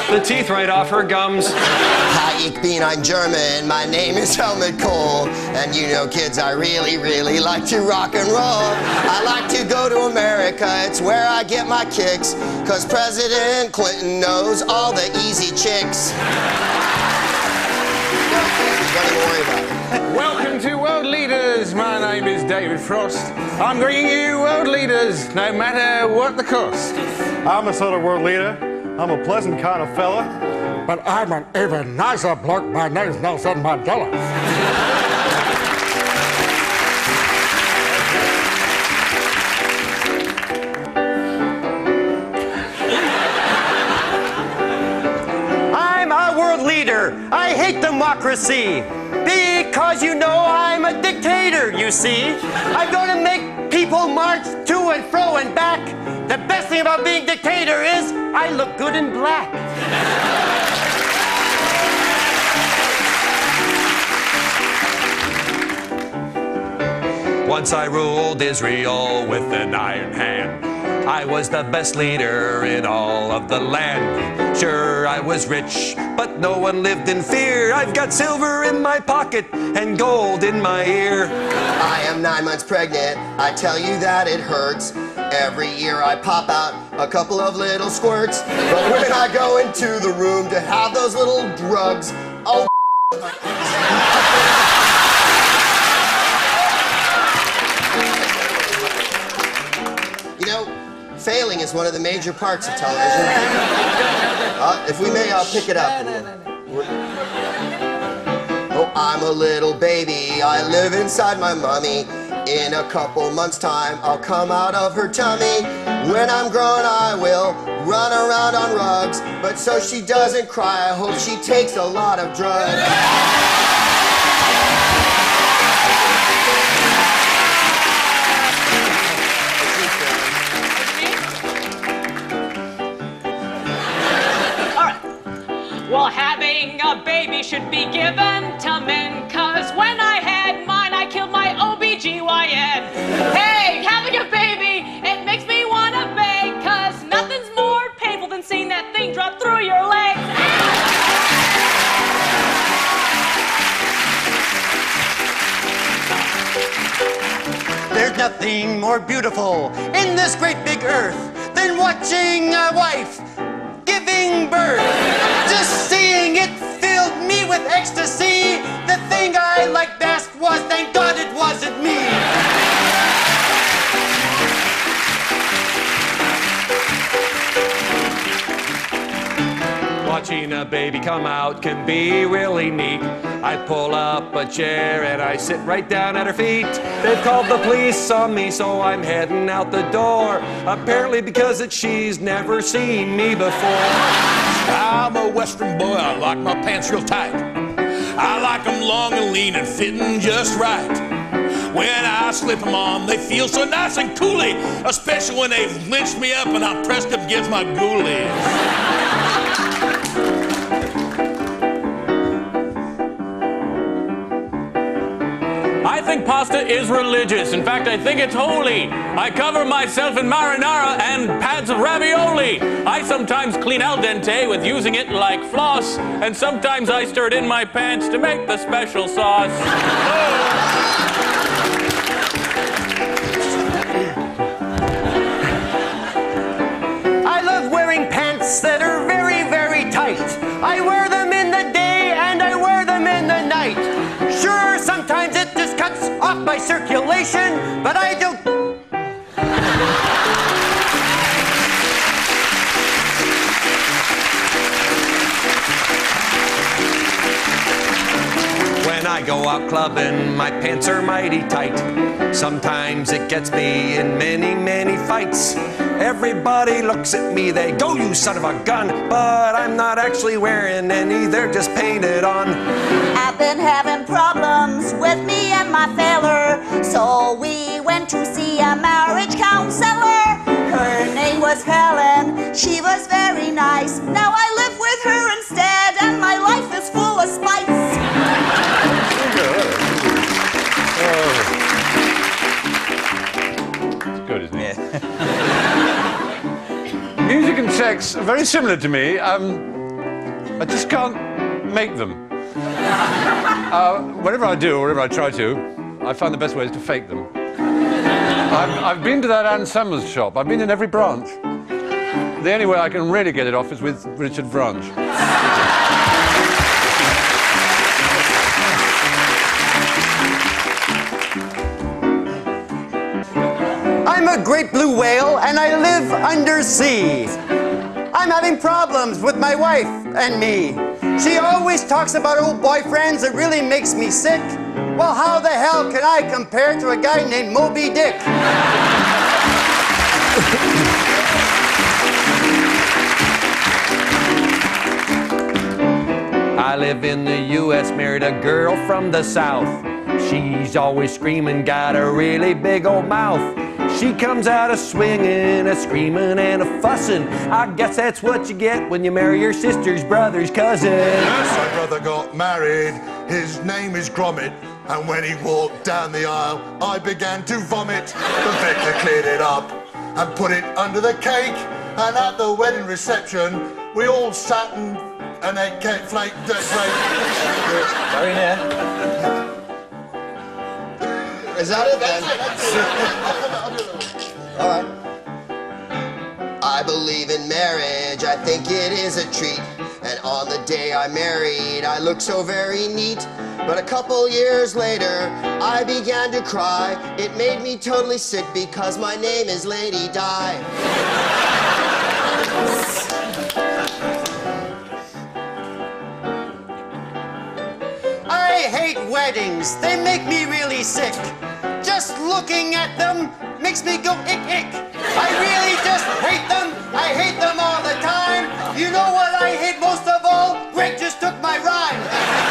The teeth right off her gums. Hi, ich bin ein German. My name is Helmut Kohl. And you know, kids, I really, really like to rock and roll. I like to go to America. It's where I get my kicks. Cause President Clinton knows all the easy chicks. Welcome to World Leaders. My name is David Frost. I'm bringing you World Leaders, no matter what the cost. I'm a sort of world leader. I'm a pleasant kind of fella. But I'm an even nicer bloke. My name's Nelson Mandela. I'm a world leader. I hate democracy. Because you know I'm a dictator, you see. I'm gonna make people march to and fro and back. The best thing about being dictator is I look good in black. Once I ruled Israel with an iron hand. I was the best leader in all of the land. Sure, I was rich, but no one lived in fear. I've got silver in my pocket and gold in my ear. I am 9 months pregnant. I tell you that it hurts. Every year I pop out a couple of little squirts. But when I go into the room to have those little drugs, oh, failing is one of the major parts of television. If we may, I'll pick it up. Oh, I'm a little baby. I live inside my mummy. In a couple months' time, I'll come out of her tummy. When I'm grown, I will run around on rugs. But so she doesn't cry, I hope she takes a lot of drugs. Well, having a baby should be given to men, cause when I had mine, I killed my OBGYN. Hey, having a baby, it makes me want to beg, cause nothing's more painful than seeing that thing drop through your legs. There's nothing more beautiful in this great big earth than watching a wife giving birth. Just seeing it filled me with ecstasy. The thing I liked best was, thank God it wasn't me. Watching a baby come out can be really neat. I pull up a chair and I sit right down at her feet. They've called the police on me, so I'm heading out the door. Apparently because she's never seen me before. I'm a Western boy, I like my pants real tight. I like them long and lean and fitting just right. When I slip them on, they feel so nice and coolie, especially when they've lynched me up and I'm pressed up against my ghoulies. I think pasta is religious. In fact, I think it's holy. I cover myself in marinara and pads of ravioli. I sometimes clean al dente with using it like floss, and sometimes I stir it in my pants to make the special sauce. I love wearing pants that are very, very tight. I wear them in the day and I wear them in the night. Sure, sometimes it just cuts off my circulation, but I don't. When I go out clubbing, my pants are mighty tight. Sometimes it gets me in many, many fights. Everybody looks at me, they go, you son of a gun. But I'm not actually wearing any, they're just painted on. I've been having problems with me and my feller, so we went to see a marriage counselor. Her name was Helen, she was very nice. Now I live with her instead, and my life is full of spice. It's good, isn't it? Yeah. Music and sex are very similar to me. I just can't make them. Whenever I do, or whenever I try to, I find the best way is to fake them. I've been to that Ann Summers shop. I've been in every branch. The only way I can really get it off is with Richard Vranch. I'm a great blue whale and I live undersea. I'm having problems with my wife and me. She always talks about old boyfriends, it really makes me sick. Well, how the hell can I compare to a guy named Moby Dick? I live in the US, married a girl from the South. She's always screaming, got a really big old mouth. She comes out a-swinging, a-screaming, and a-fussing. I guess that's what you get when you marry your sister's brother's cousin. Yes, my brother got married His name is Gromit, and when he walked down the aisle, I began to vomit. The vicar cleared it up and put it under the cake, and at the wedding reception, we all sat and ate cake flake, dirt flake. Very near. Is that it then? All right. I believe in marriage, I think it is a treat. And on the day I married, I looked so very neat. But a couple years later, I began to cry. It made me totally sick because my name is Lady Di. I hate weddings. They make me really sick. Just looking at them makes me go ick, ick. I really just hate them. I hate them all the time. You know what I hate most of all? Greg just took my rhyme.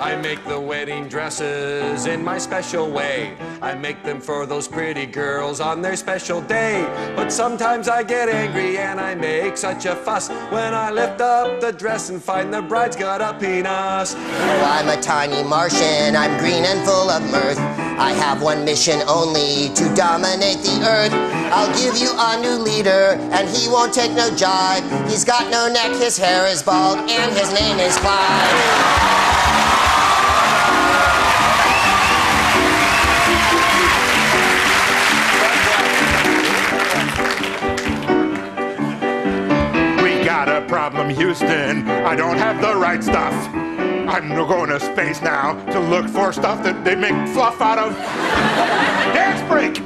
I make the wedding dresses in my special way. I make them for those pretty girls on their special day. But sometimes I get angry and I make such a fuss when I lift up the dress and find the bride's got a penis. Well, I'm a tiny Martian, I'm green and full of mirth. I have one mission only, to dominate the earth. I'll give you a new leader and he won't take no jive. He's got no neck, his hair is bald, and his name is Clyde. Problem, Houston, I don't have the right stuff. I'm going to space now to look for stuff that they make fluff out of. Dance break!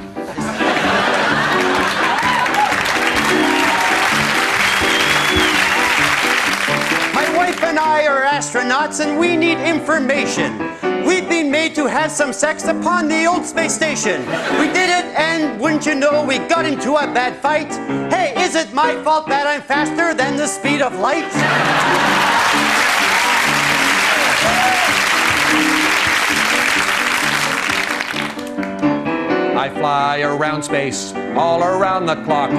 My wife and I are astronauts and we need information. We've been made to have some sex upon the old space station. We did it and wouldn't you know, we got into a bad fight. Hey, is it my fault that I'm faster than the speed of light? I fly around space, all around the clock.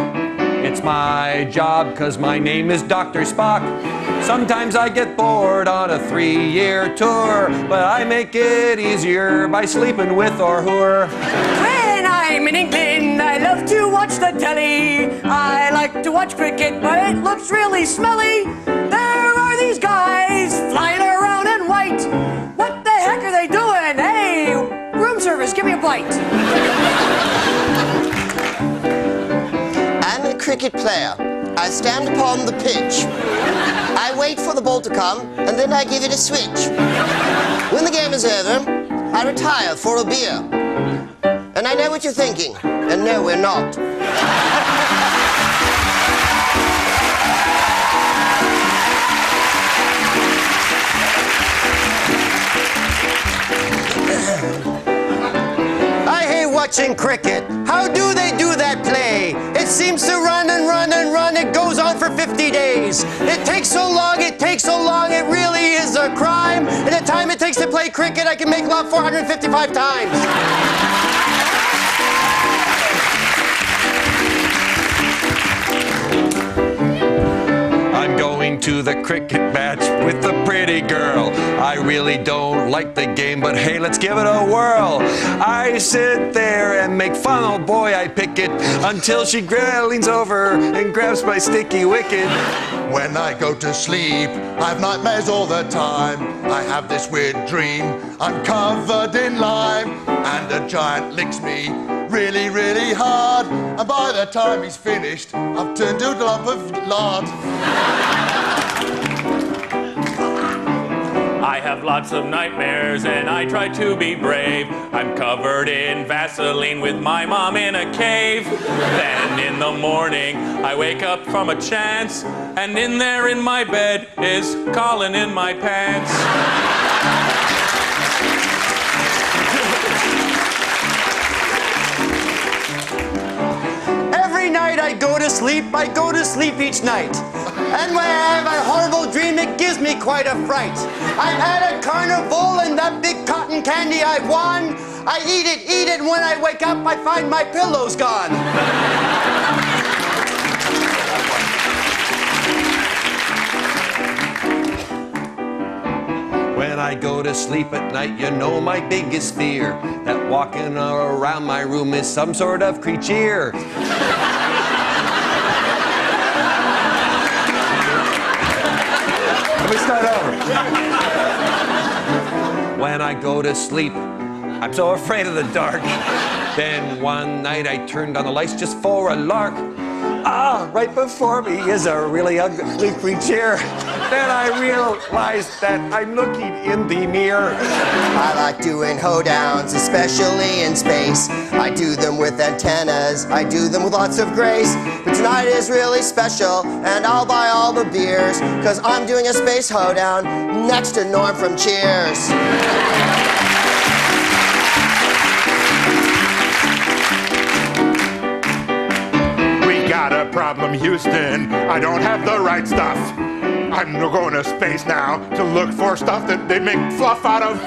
It's my job, cause my name is Dr. Spock. Sometimes I get bored on a 3-year tour, but I make it easier by sleeping with or whore. When I'm in England, I love to watch the telly. I like to watch cricket, but it looks really smelly. There are these guys flying around in white. What the heck are they doing? Hey, room service, give me a bite. I'm a cricket player. I stand upon the pitch. I wait for the ball to come, and then I give it a switch. When the game is over, I retire for a beer. And I know what you're thinking, and no, we're not. I hate watching cricket. How do they do that play? It seems to run and run and run. It goes on for 50 days. It takes so long, it really is a crime. In the time it takes to play cricket, I can make love 455 times. I'm going to the cricket match with the pretty girl. I really don't like the game, but hey, let's give it a whirl. I sit there and make fun, oh boy, I pick it, until she leans over and grabs my sticky wicket. When I go to sleep, I have nightmares all the time. I have this weird dream, I'm covered in lime, and a giant licks me really, really hard. And by the time he's finished, I've turned to a lump of lard. I have lots of nightmares and I try to be brave. I'm covered in Vaseline with my mom in a cave. Then in the morning, I wake up from a chance, and in there in my bed is Colin in my pants. I go to sleep each night. And when I have a horrible dream, it gives me quite a fright. I'm at a carnival and that big cotton candy I've won. I eat it, when I wake up, I find my pillow's gone. I go to sleep at night, you know my biggest fear, that walking around my room is some sort of creature. Let me start over. When I go to sleep, I'm so afraid of the dark. Then one night I turned on the lights just for a lark. Ah, right before me is a really ugly creature. Then I realized that I'm looking in the mirror. I like doing hoedowns, especially in space. I do them with antennas, I do them with lots of grace. But tonight is really special, and I'll buy all the beers, cause I'm doing a space hoedown next to Norm from Cheers. We got a problem, Houston. I don't have the right stuff. I'm going to space now to look for stuff that they make fluff out of.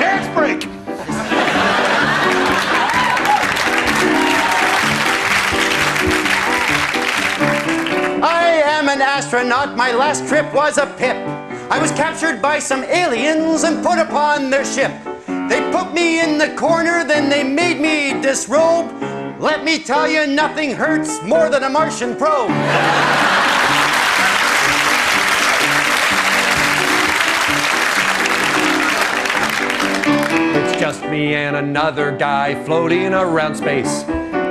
Dance break! I am an astronaut. My last trip was a pip. I was captured by some aliens and put upon their ship. They put me in the corner, then they made me disrobe. Let me tell you, nothing hurts more than a Martian probe. Just me and another guy floating around space.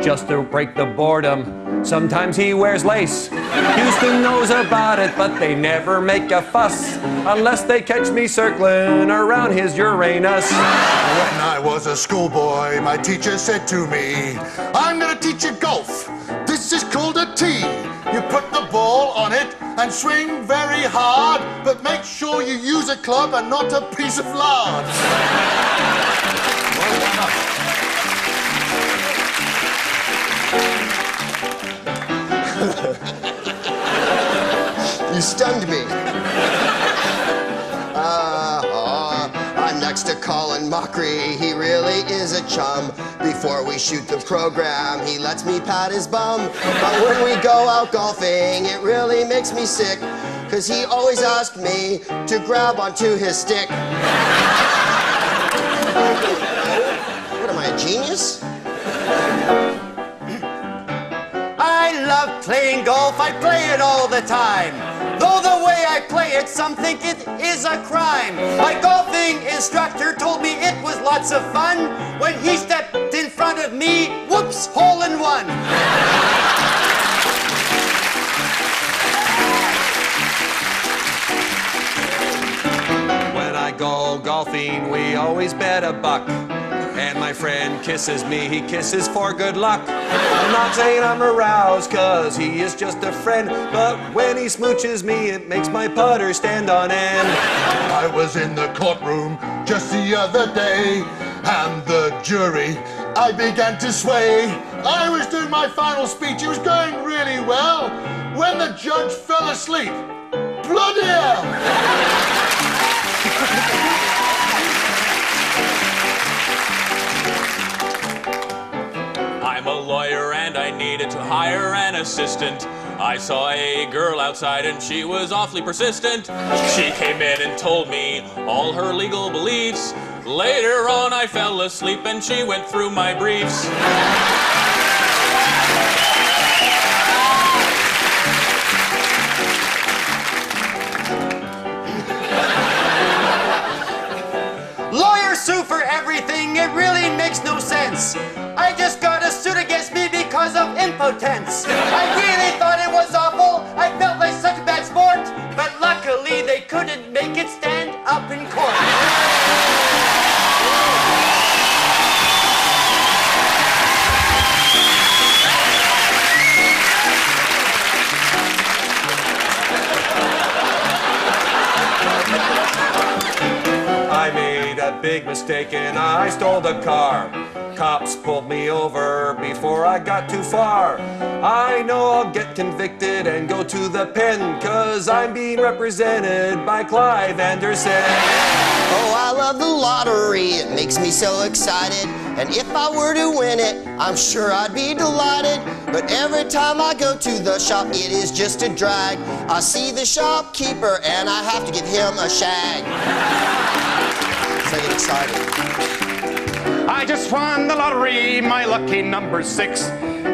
Just to break the boredom, sometimes he wears lace. Houston knows about it, but they never make a fuss, unless they catch me circling around his Uranus. When I was a schoolboy, my teacher said to me, I'm gonna teach you golf. This is called a tee. You put the ball on it and swing very hard, but make sure you use a club and not a piece of lard. You stunned me. I'm next to Colin Mochrie. He really is a chum. Before we shoot the program, he lets me pat his bum. But when we go out golfing, it really makes me sick, cause he always asks me to grab onto his stick. What am I, a genius? I love playing golf. I play it all the time. Though the way I play it, some think it is a crime. My golfing instructor told me it was lots of fun. When he stepped in front of me, whoops, hole in one. Go golfing, we always bet a buck. And my friend kisses me, he kisses for good luck. I'm not saying I'm aroused, cause he is just a friend, but when he smooches me, it makes my putter stand on end. I was in the courtroom just the other day, and the jury, I began to sway. I was doing my final speech, it was going really well, when the judge fell asleep. Bloody hell! I'm a lawyer and I needed to hire an assistant. I saw a girl outside and she was awfully persistent. She came in and told me all her legal beliefs. Later on I fell asleep and she went through my briefs. Sue for everything, it really makes no sense. I just got a suit against me because of impotence. I really thought it was awful, I felt like such a bad sport, but luckily they couldn't make it stand up in court. I made a big mistake and I stole the car. Cops pulled me over before I got too far. I know I'll get convicted and go to the pen, cause I'm being represented by Clive Anderson. Oh, I love the lottery, it makes me so excited. And if I were to win it, I'm sure I'd be delighted. But every time I go to the shop, it is just a drag. I see the shopkeeper and I have to give him a shag. So get excited. I just won the lottery, my lucky number 6.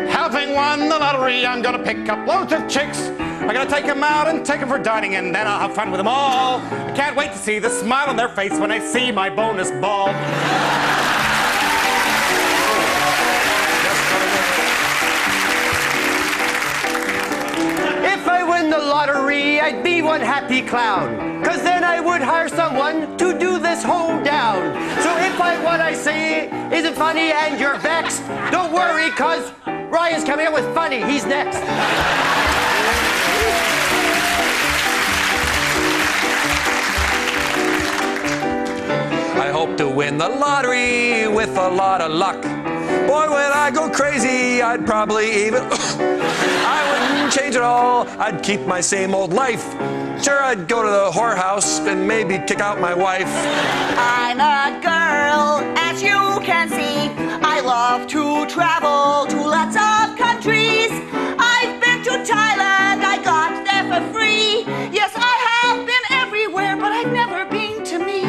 Having won the lottery, I'm gonna pick up loads of chicks. I'm gonna take them out and take them for dining, and then I'll have fun with them all. I can't wait to see the smile on their face when I see my bonus ball. If I win the lottery, I'd be one happy clown, cause then I would hire someone to do this whole down. So if what I say isn't funny and you're vexed, don't worry, cause Ryan's coming up with funny, he's next. I hope to win the lottery with a lot of luck. Boy, when I go crazy, I'd probably even... I wouldn't change at all. I'd keep my same old life. Sure, I'd go to the whorehouse and maybe kick out my wife. I'm a girl, as you can see. I love to travel to lots of countries. I've been to Thailand. I got there for free. Yes, I have been everywhere, but I've never been to me.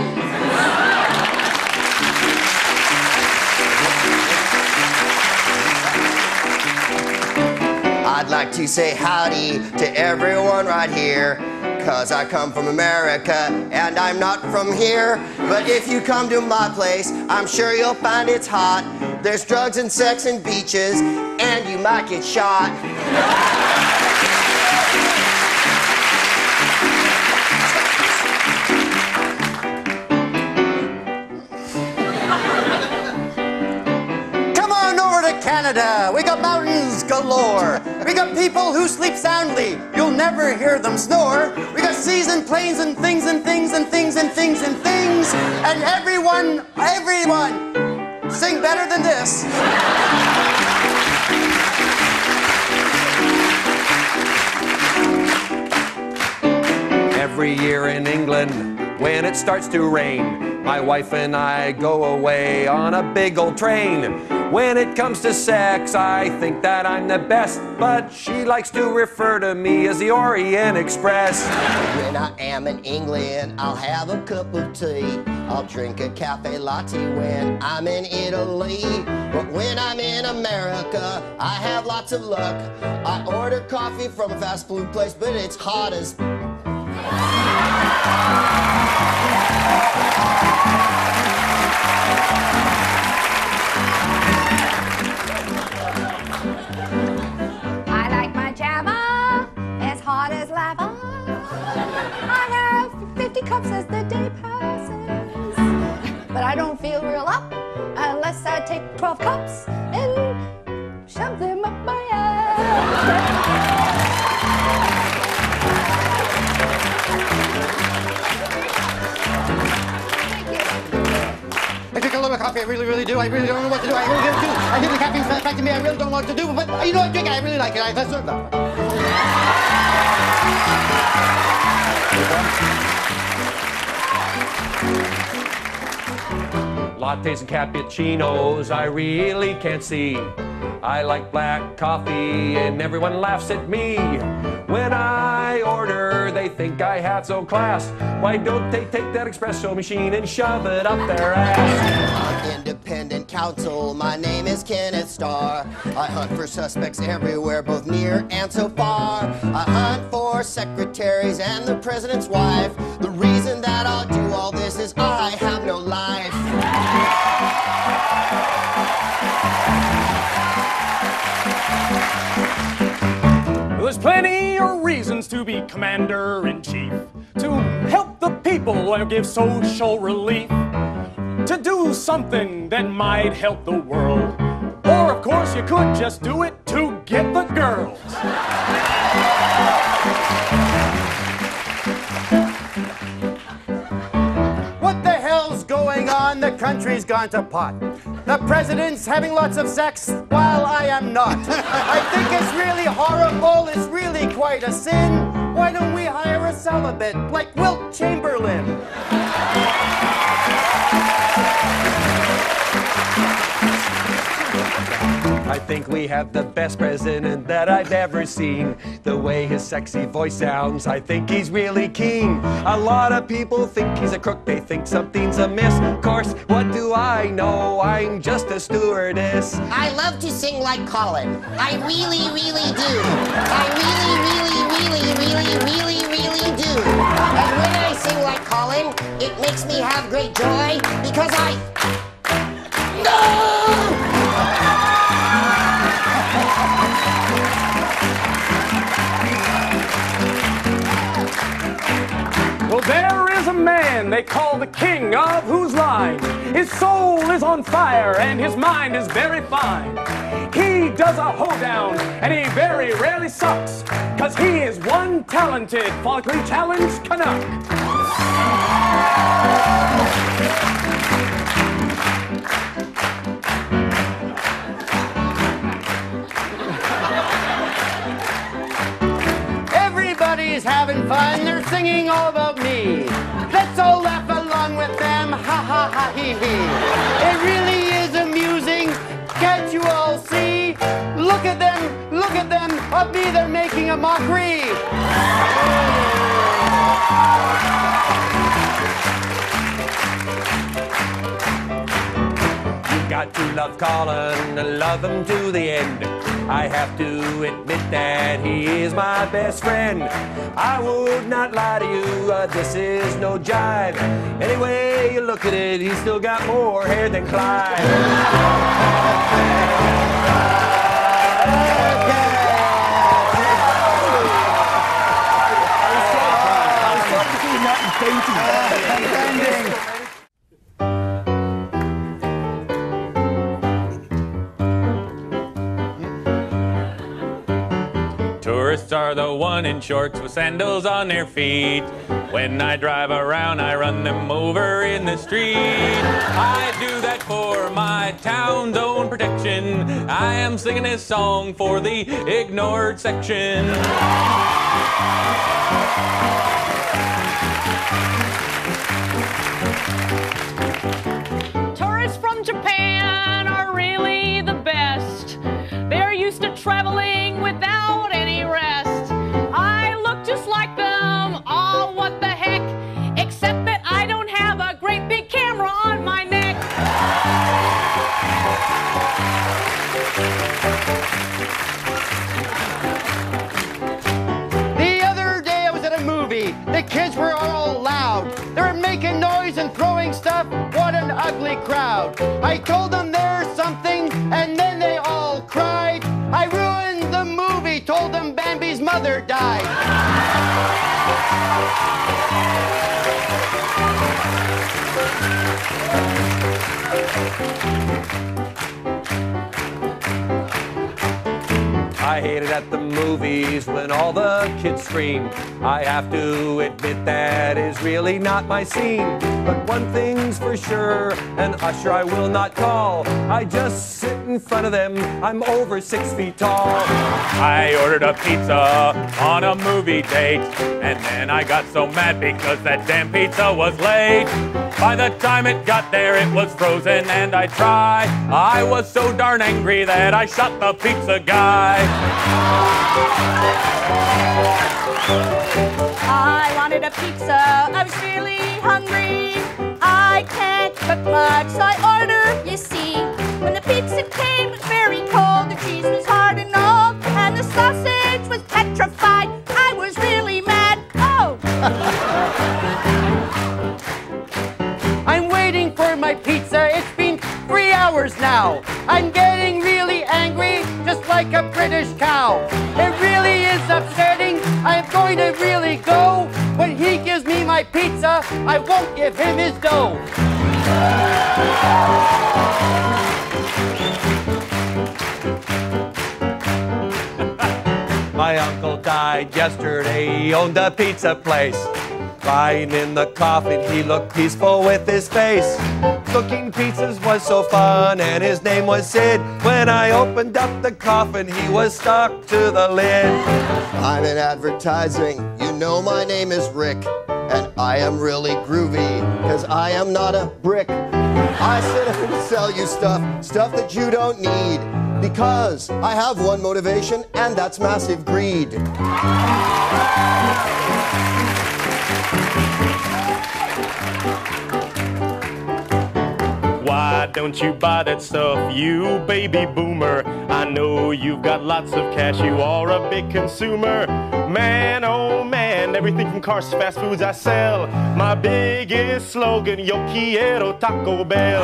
I'd like to say howdy to everyone right here, cause I come from America and I'm not from here. But if you come to my place, I'm sure you'll find it's hot. There's drugs and sex and beaches, and you might get shot. Come on over to Canada. We got mountains galore. We got people who sleep soundly. You'll never hear them snore. We got seas and planes and things and things and things and things and things. And everyone, sing better than this. Every year in England, when it starts to rain, my wife and I go away on a big old train. When it comes to sex, I think that I'm the best, but she likes to refer to me as the Orient Express. When I am in England, I'll have a cup of tea. I'll drink a cafe latte when I'm in Italy. But when I'm in America, I have lots of luck. I order coffee from a fast food place, but it's hot as... cups as the day passes, but I don't feel real up unless I take 12 cups and shove them up my ass. I drink a lot of coffee, I really, really do. I really don't know what to do. I really don't do. I think the caffeine's affecting me. I really don't know what to do, but you know, I drink it. I really like it. I serve that. Lattes and cappuccinos, I really can't see. I like black coffee and everyone laughs at me. When I order, they think I have so class. Why don't they take that espresso machine and shove it up their ass? I'm independent counsel, my name is Kenneth Starr. I hunt for suspects everywhere, both near and so far. I hunt for secretaries and the president's wife. The reason that I'll do all this is I have no life. There's plenty of reasons to be commander-in-chief, to help the people and give social relief, to do something that might help the world, or of course you could just do it to get the girls. What the hell's going on? The country's gone to pot. The president's having lots of sex while I am not. I think it's really horrible, it's really quite a sin. Why don't we hire a celibate like Wilt Chamberlain? I think we have the best president that I've ever seen. The way his sexy voice sounds, I think he's really keen. A lot of people think he's a crook, they think something's amiss. Of course, what do I know? I'm just a stewardess. I love to sing like Colin. I really, really do. I really do. And when I sing like Colin, it makes me have great joy because I... Well, there is a man they call the king of Whose Line. His soul is on fire and his mind is very fine. He does a hoedown and he very rarely sucks, cause he is one talented, politically challenged Canuck. Having fun, they're singing all about me. Let's all laugh along with them, ha ha ha hee hee. It really is amusing, can't you all see? Look at them, of me they're making a mockery. You got to love Colin and love him to the end. I have to admit that he is my best friend. I would not lie to you, this is no jive. Anyway you look at it, he's still got more hair than Clyde. I'm so Tourists are the one in shorts with sandals on their feet. When I drive around, I run them over in the street. I do that for my town's own protection. I am singing this song for the ignored section. Tourists from Japan are really the best. They're used to traveling without any rest. I look just like them, oh what the heck, except that I don't have a great big camera on my neck. The other day I was at a movie, the kids were all loud. They were making noise and throwing stuff, what an ugly crowd. I told them there's something and then they all cried. I ruined the movie, told them Bambi's mother died. I hate it at the movies when all the kids scream. I have to admit that is really not my scene. But one thing's for sure, an usher I will not call. I just sit in front of them, I'm over 6 feet tall. I ordered a pizza on a movie date, and then I got so mad because that damn pizza was late. By the time it got there, it was frozen and I tried. I was so darn angry that I shot the pizza guy. I wanted a pizza, I was really hungry. I can't cook much, so I order, you see. When the pizza came, it was very cold, the cheese was hard and all, and the sausage was petrified. I was really mad, oh! I'm waiting for my pizza, it's been 3 hours now. I'm getting really angry, just like a British cow. It really is upsetting, I'm going to really go. When he gives me my pizza, I won't give him his dough. My uncle died yesterday, he owned a pizza place. Lying in the coffin, he looked peaceful with his face. Cooking pizzas was so fun, and his name was Sid. When I opened up the coffin, he was stuck to the lid. I'm in advertising, you know my name is Rick. And I am really groovy, cause I am not a brick. I sit up and sell you stuff, stuff that you don't need. because I have one motivation, and that's massive greed. Why don't you buy that stuff, you baby boomer? I know you've got lots of cash, you are a big consumer. Man, oh man, everything from cars to fast foods I sell. My biggest slogan, yo quiero Taco Bell.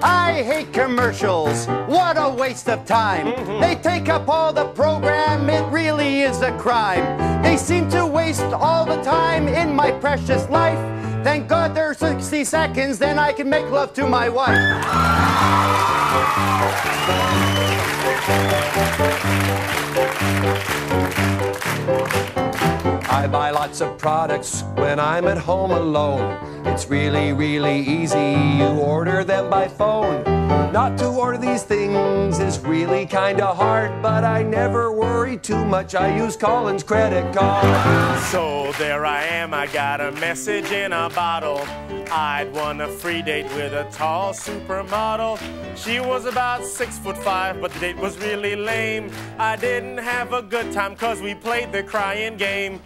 I hate commercials. What a waste of time. Mm-hmm. They take up all the program. It really is a crime. They seem to waste all the time in my precious life. Thank God there's 60 seconds, then I can make love to my wife. I buy lots of products when I'm at home alone. It's really, really easy. You order them by phone. Not to order these things is really kinda hard, but I never worry too much. I use Colin's credit card. So there I am, I got a message in a bottle. I'd won a free date with a tall supermodel. She was about 6'5", but the date was really lame. I didn't have a good time, cause we played the crying game.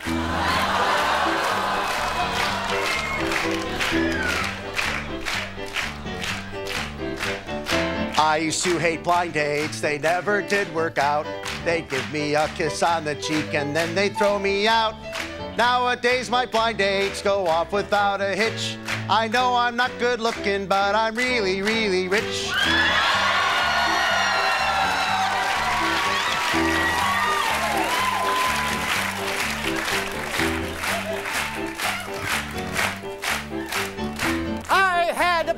I used to hate blind dates, they never did work out. They'd give me a kiss on the cheek and then they'd throw me out. Nowadays my blind dates go off without a hitch. I know I'm not good looking, but I'm really, really rich.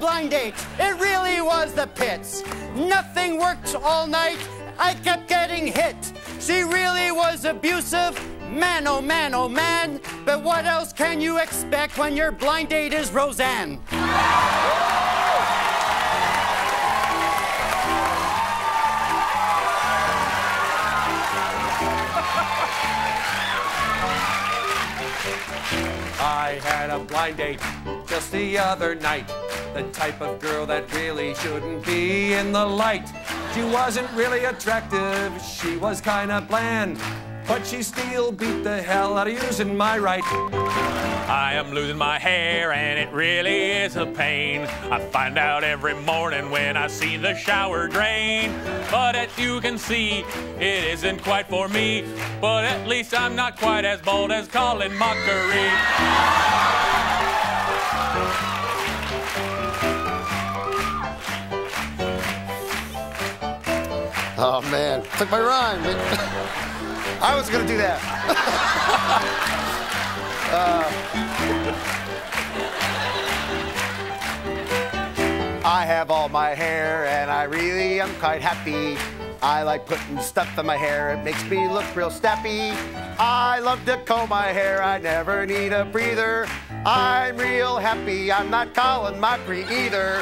Blind date. It really was the pits. Nothing worked all night. I kept getting hit. She really was abusive. Man, oh man, oh man. But what else can you expect when your blind date is Roseanne? I had a blind date just the other night. The type of girl that really shouldn't be in the light. She wasn't really attractive, she was kinda bland, but she still beat the hell out of using my right. I am losing my hair and it really is a pain. I find out every morning when I see the shower drain. But as you can see, it isn't quite for me. But at least I'm not quite as bold as Colin Mochrie. Oh man, took my rhyme. I was gonna do that. I have all my hair and I really am quite happy. I like putting stuff in my hair, it makes me look real snappy. I love to comb my hair, I never need a breather. I'm real happy, I'm not Colin Mochrie either.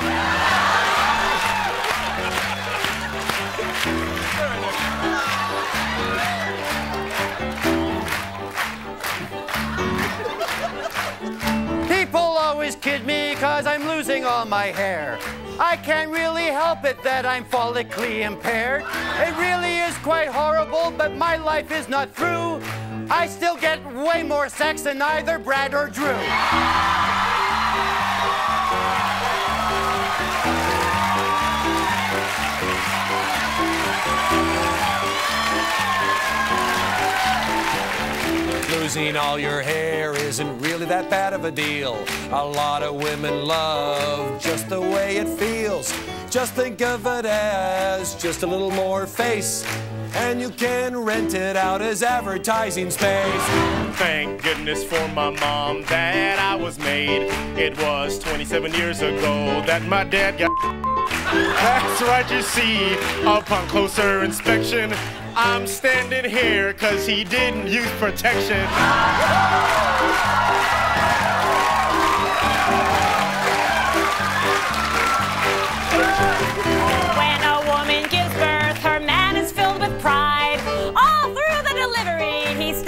Always kid me cause I'm losing all my hair. I can't really help it that I'm follically impaired. It really is quite horrible, but my life is not through. I still get way more sex than either Brad or Drew. Losing all your hair isn't really that bad of a deal. A lot of women love just the way it feels. Just think of it as just a little more face, and you can rent it out as advertising space. Thank goodness for my mom that I was made. It was 27 years ago that my dad got. That's right, you see, upon closer inspection, I'm standing here cause he didn't use protection. When a woman gives birth, her man is filled with pride. All through the delivery, he's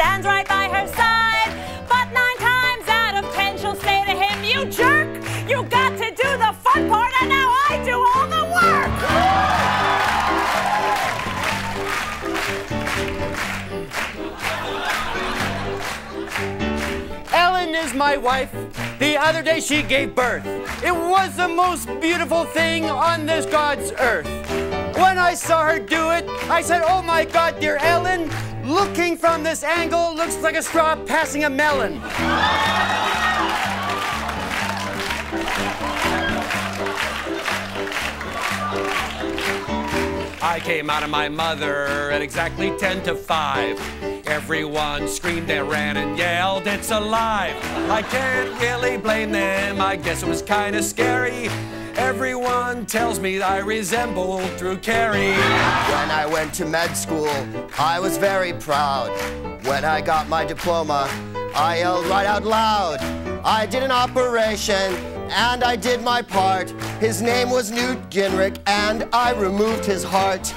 is my wife. The other day she gave birth. It was the most beautiful thing on this God's earth. When I saw her do it, I said, oh my God, dear Ellen, looking from this angle looks like a straw passing a melon. I came out of my mother at exactly 10 to 5. Everyone screamed and ran and yelled, it's alive. I can't really blame them, I guess it was kind of scary. Everyone tells me I resemble Drew Carey. When I went to med school, I was very proud. When I got my diploma, I yelled right out loud. I did an operation, and I did my part. His name was Newt Gingrich, and I removed his heart.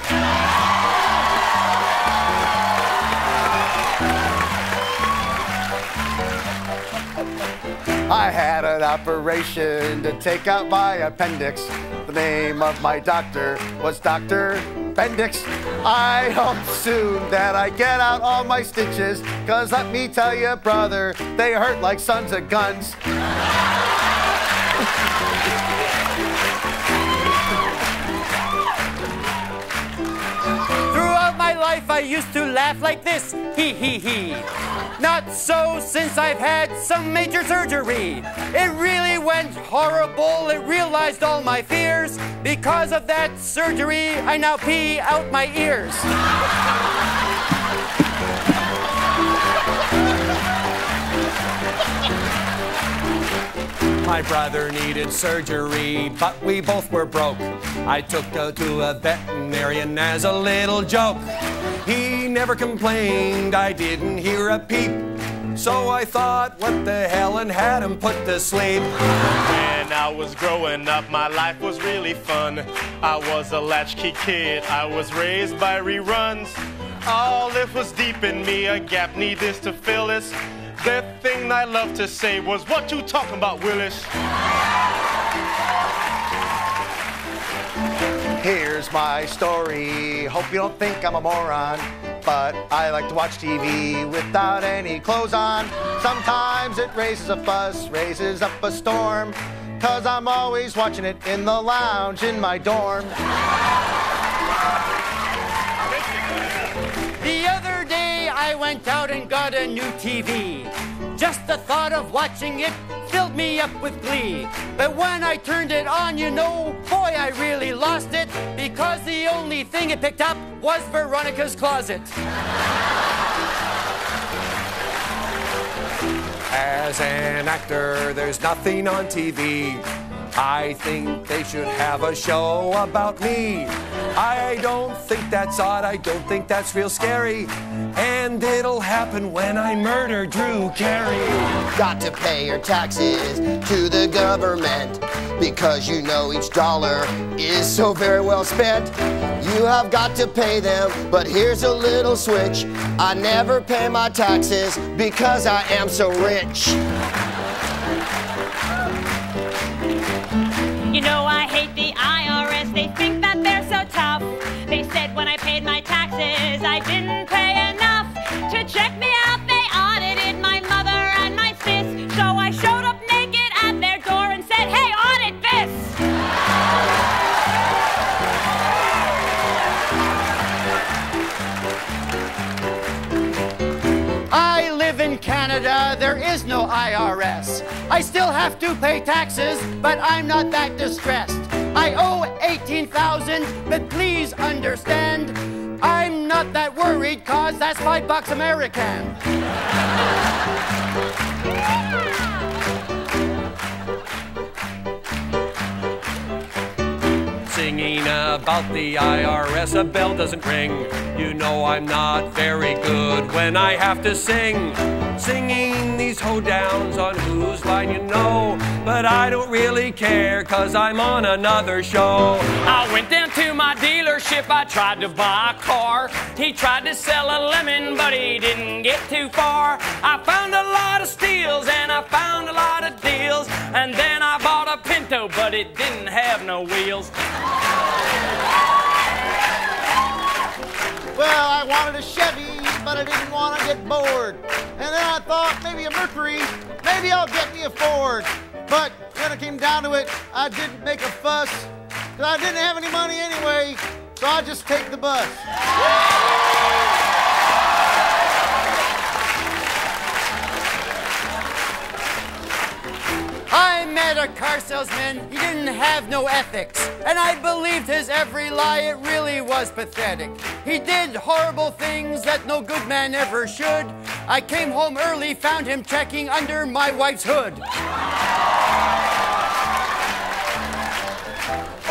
I had an operation to take out my appendix. The name of my doctor was Dr. Bendix. I hope soon that I get out all my stitches, cause let me tell you, brother, they hurt like sons of guns. Throughout my life, I used to laugh like this, hee hee hee. Not so since I've had some major surgery. It really went horrible, it realized all my fears. Because of that surgery, I now pee out my ears. My brother needed surgery, but we both were broke. I took her to a veterinarian as a little joke. He never complained, I didn't hear a peep. So I thought, what the hell, and had him put to sleep. When I was growing up, my life was really fun. I was a latchkey kid, I was raised by reruns. All it was deep in me, a gap needed to fill it. The thing I loved to say was, what you talking about, Willis? Here's my story, hope you don't think I'm a moron, but I like to watch TV without any clothes on. Sometimes it raises a fuss, raises up a storm, cause I'm always watching it in the lounge in my dorm. The other day I went out and got a new TV. Just the thought of watching it filled me up with glee. But when I turned it on, you know, boy, I really lost it, because the only thing it picked up was Veronica's Closet. As an actor, there's nothing on TV. I think they should have a show about me. I don't think that's odd, I don't think that's real scary. And it'll happen when I murder Drew Carey. Got to pay your taxes to the government, because you know each dollar is so very well spent. You have got to pay them, but here's a little switch. I never pay my taxes because I am so rich. You know I hate the IRS, they think that they're so tough. They said when I paid my taxes, I didn't pay enough. To check me out, they audited my mother and my sis. So I showed up naked at their door and said, hey, audit this! I live in Canada, there is no IRS. I still have to pay taxes, but I'm not that distressed. I owe $18,000, but please understand, I'm not that worried, cause that's $5 American. Singing about the IRS, a bell doesn't ring. You know I'm not very good when I have to sing. Singing these hoedowns on Whose Line You Know, but I don't really care, cause I'm on another show. I went down to my dealership, I tried to buy a car. He tried to sell a lemon, but he didn't get too far. I found a lot of steals, and I found a lot of deals, and then I bought a Pinto, but it didn't have no wheels. Well, I wanted a Chevy, but I didn't want to get bored. And then I thought, maybe a Mercury, maybe I'll get me a Ford. But when it came down to it, I didn't make a fuss, because I didn't have any money anyway, so I just take the bus. I met a car salesman, he didn't have no ethics, and I believed his every lie, it really was pathetic. He did horrible things that no good man ever should. I came home early, found him checking under my wife's hood.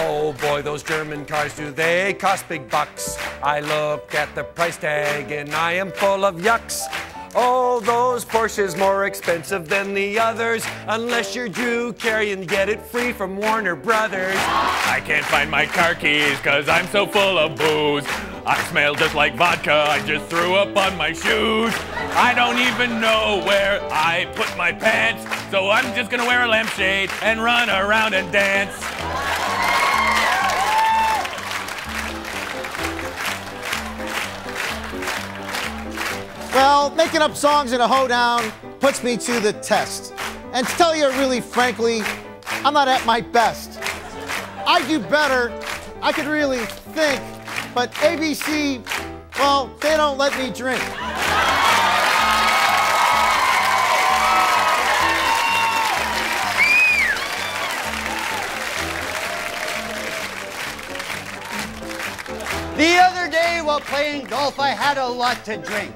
Oh boy, those German cars, do they cost big bucks. I look at the price tag and I am full of yucks. Oh, those Porsches more expensive than the others, unless you're Drew Carey and get it free from Warner Brothers. I can't find my car keys cause I'm so full of booze. I smell just like vodka, I just threw up on my shoes. I don't even know where I put my pants, so I'm just gonna wear a lampshade and run around and dance. Well, making up songs in a hoedown puts me to the test. And to tell you really frankly, I'm not at my best. I do better, I could really think, but ABC, well, they don't let me drink. The other day while playing golf, I had a lot to drink.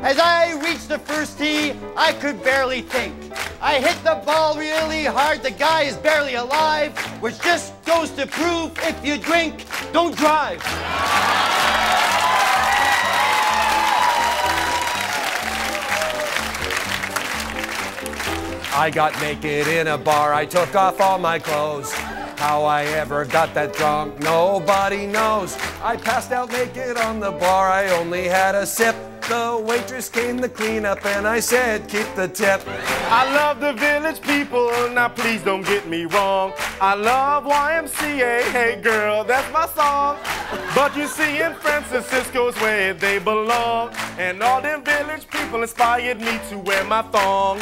As I reached the first tee, I could barely think. I hit the ball really hard, the guy is barely alive, which just goes to prove if you drink, don't drive. I got naked in a bar, I took off all my clothes. How I ever got that drunk, nobody knows. I passed out naked on the bar, I only had a sip. The waitress came to clean up and I said, keep the tip. I love the Village People, now please don't get me wrong. I love YMCA, hey girl, that's my song. But you see in San Francisco's where they belong, and all them Village People inspired me to wear my thong.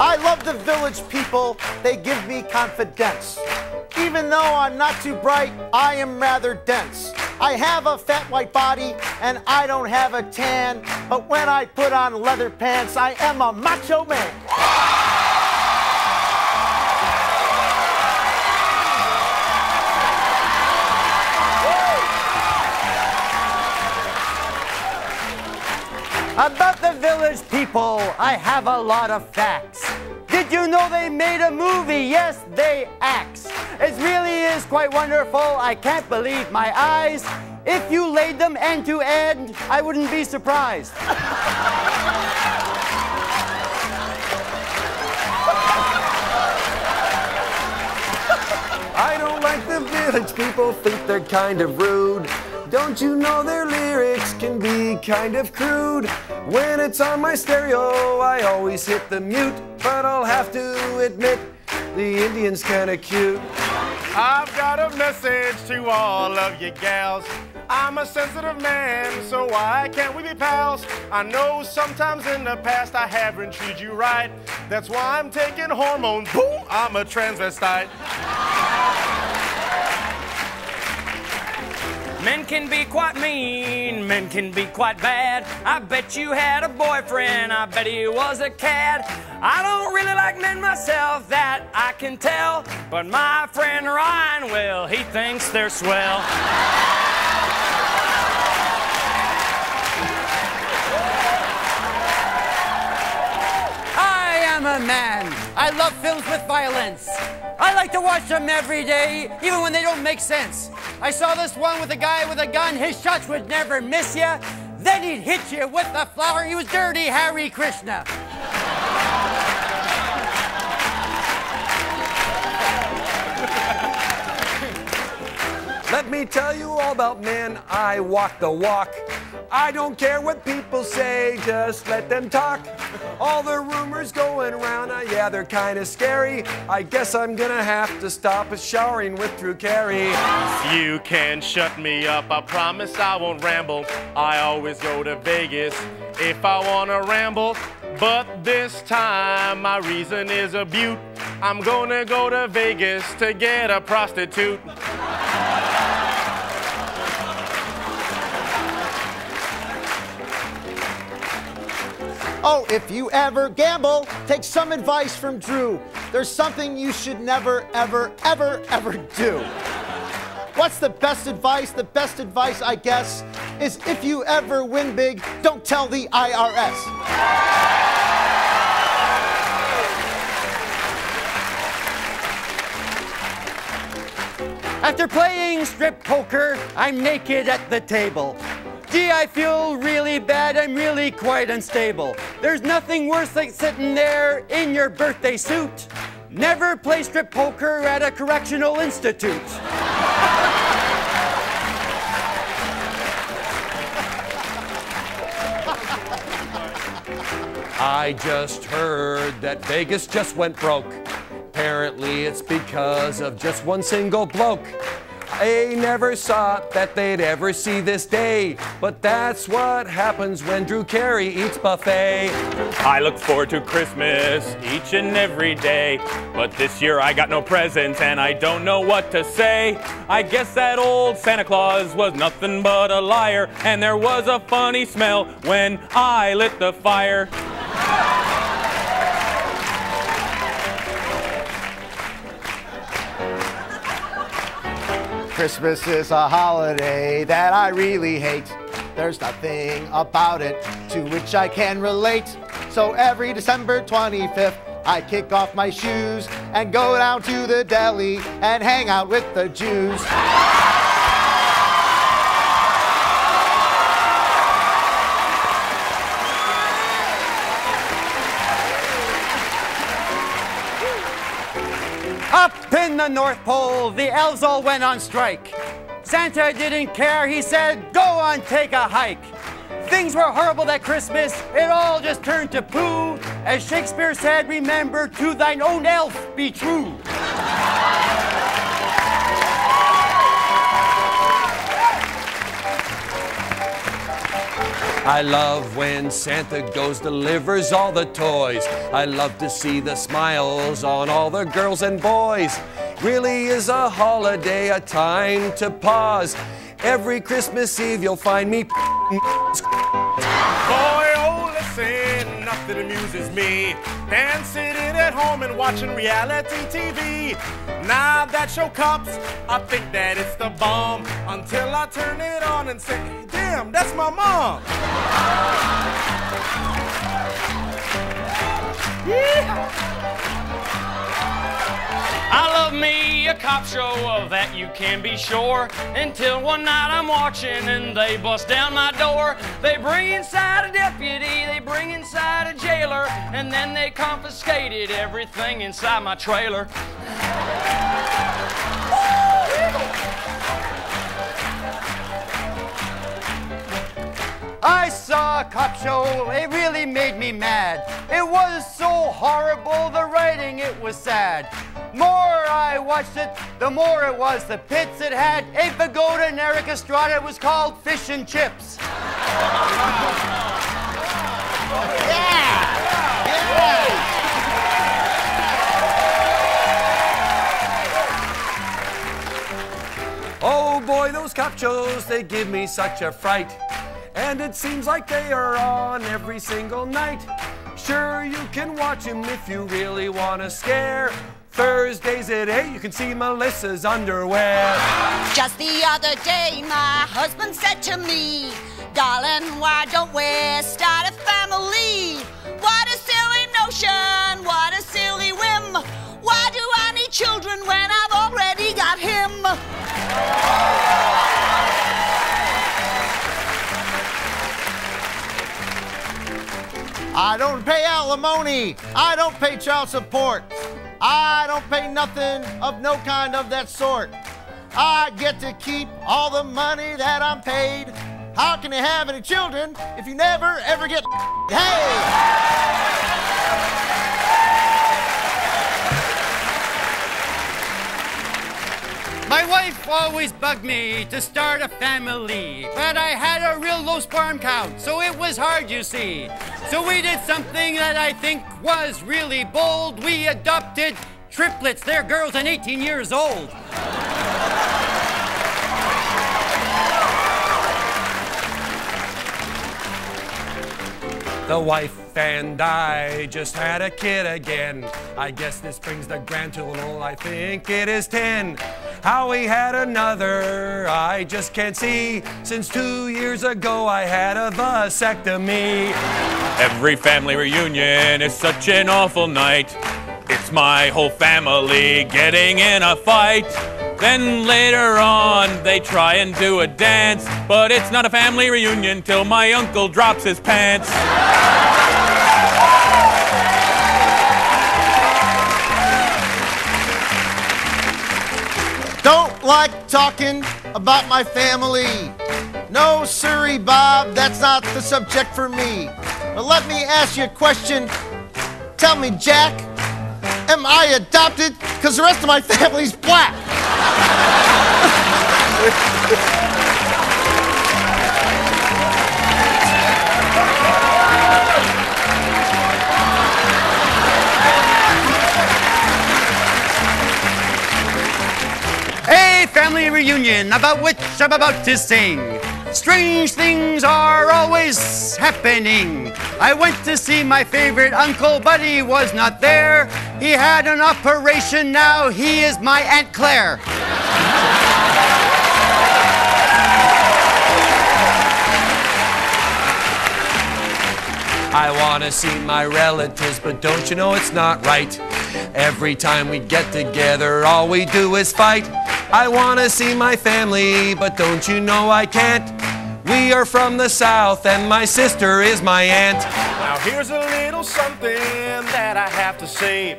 I love the Village People, they give me confidence. Even though I'm not too bright, I am rather dense. I have a fat white body and I don't have a tan, but when I put on leather pants, I am a macho man. About the Village People, I have a lot of facts. Did you know they made a movie? Yes, they axe. It really is quite wonderful, I can't believe my eyes. If you laid them end to end, I wouldn't be surprised. I don't like the Village People, think they're kind of rude. Don't you know their lyrics can be kind of crude? When it's on my stereo, I always hit the mute, but I'll have to admit, the Indian's kinda cute. I've got a message to all of you gals. I'm a sensitive man, so why can't we be pals? I know sometimes in the past I haven't treated you right. That's why I'm taking hormones, boom, I'm a transvestite. Men can be quite mean, men can be quite bad. I bet you had a boyfriend, I bet he was a cad. I don't really like men myself, that I can tell. But my friend Ryan, well, he thinks they're swell. I am a man. I love films with violence. I like to watch them every day, even when they don't make sense. I saw this one with a guy with a gun, his shots would never miss you. Then he'd hit you with a flower, he was Dirty Hare Krishna. Let me tell you all about men. I walk the walk. I don't care what people say, just let them talk. All the rumors going around, yeah, they're kind of scary. I guess I'm gonna have to stop showering with Drew Carey. You can shut me up, I promise I won't ramble. I always go to Vegas if I wanna ramble. But this time my reason is a beaut. I'm gonna go to Vegas to get a prostitute. Oh, if you ever gamble, take some advice from Drew. There's something you should never, ever, ever, ever do. What's the best advice? The best advice, I guess, is if you ever win big, don't tell the IRS. After playing strip poker, I'm naked at the table. Gee, I feel really bad, I'm really quite unstable. There's nothing worse like sitting there in your birthday suit. Never play strip poker at a correctional institute. I just heard that Vegas just went broke. Apparently it's because of just one single bloke. I never thought that they'd ever see this day, but that's what happens when Drew Carey eats buffet. I look forward to Christmas each and every day, but this year I got no presents and I don't know what to say. I guess that old Santa Claus was nothing but a liar, and there was a funny smell when I lit the fire. Christmas is a holiday that I really hate. There's nothing about it to which I can relate. So every December 25th, I kick off my shoes and go down to the deli and hang out with the Jews. Up in the North Pole, the elves all went on strike. Santa didn't care, he said, go on, take a hike. Things were horrible that Christmas, it all just turned to poo. As Shakespeare said, remember, to thine own elf be true. I love when Santa goes, delivers all the toys. I love to see the smiles on all the girls and boys. Really is a holiday, a time to pause. Every Christmas Eve you'll find me. Boy, oh, listen, nothing amuses me than sitting at home and watching reality TV. Now that show comes, I think that it's the bomb until I turn it on and say, damn, that's my mom. I love me a cop show, of that you can be sure, until one night I'm watching and they bust down my door. They bring inside a deputy, they bring inside a jailer, and then they confiscated everything inside my trailer. I saw a cop show, it really made me mad. It was so horrible, the writing, it was sad. The more I watched it, the more it was. The pits it had, Abe Vigoda and Eric Estrada, it was called Fish and Chips. Yeah! Yeah! Oh boy, those cop shows, they give me such a fright. And it seems like they are on every single night. Sure, you can watch them if you really want to scare. Thursdays at 8, you can see Melissa's underwear. Just the other day, my husband said to me, darling, why don't we start a family? What a silly notion, what a silly whim. Why do I need children when I've already got him? I don't pay alimony, I don't pay child support, I don't pay nothing of no kind of that sort. I get to keep all the money that I'm paid. How can you have any children if you never ever get hey? My wife always bugged me to start a family, but I had a real low sperm count, so it was hard, you see. So we did something that I think was really bold. We adopted triplets. They're girls and 18 years old. The wife and I just had a kid again. I guess this brings the grand total, I think it is 10. How we had another, I just can't see. Since 2 years ago, I had a vasectomy. Every family reunion is such an awful night. It's my whole family getting in a fight. Then later on, they try and do a dance, but it's not a family reunion till my uncle drops his pants. Don't like talking about my family. No, sorry, Bob, that's not the subject for me. But let me ask you a question. Tell me, Jack, am I adopted? Because the rest of my family's black. A family reunion about which I'm about to sing. Strange things are always happening. I went to see my favorite uncle, but he was not there. He had an operation, now he is my Aunt Claire. I want to see my relatives, but don't you know it's not right? Every time we get together, all we do is fight. I want to see my family, but don't you know I can't? We are from the South, and my sister is my aunt. Now here's a little something that I have to say.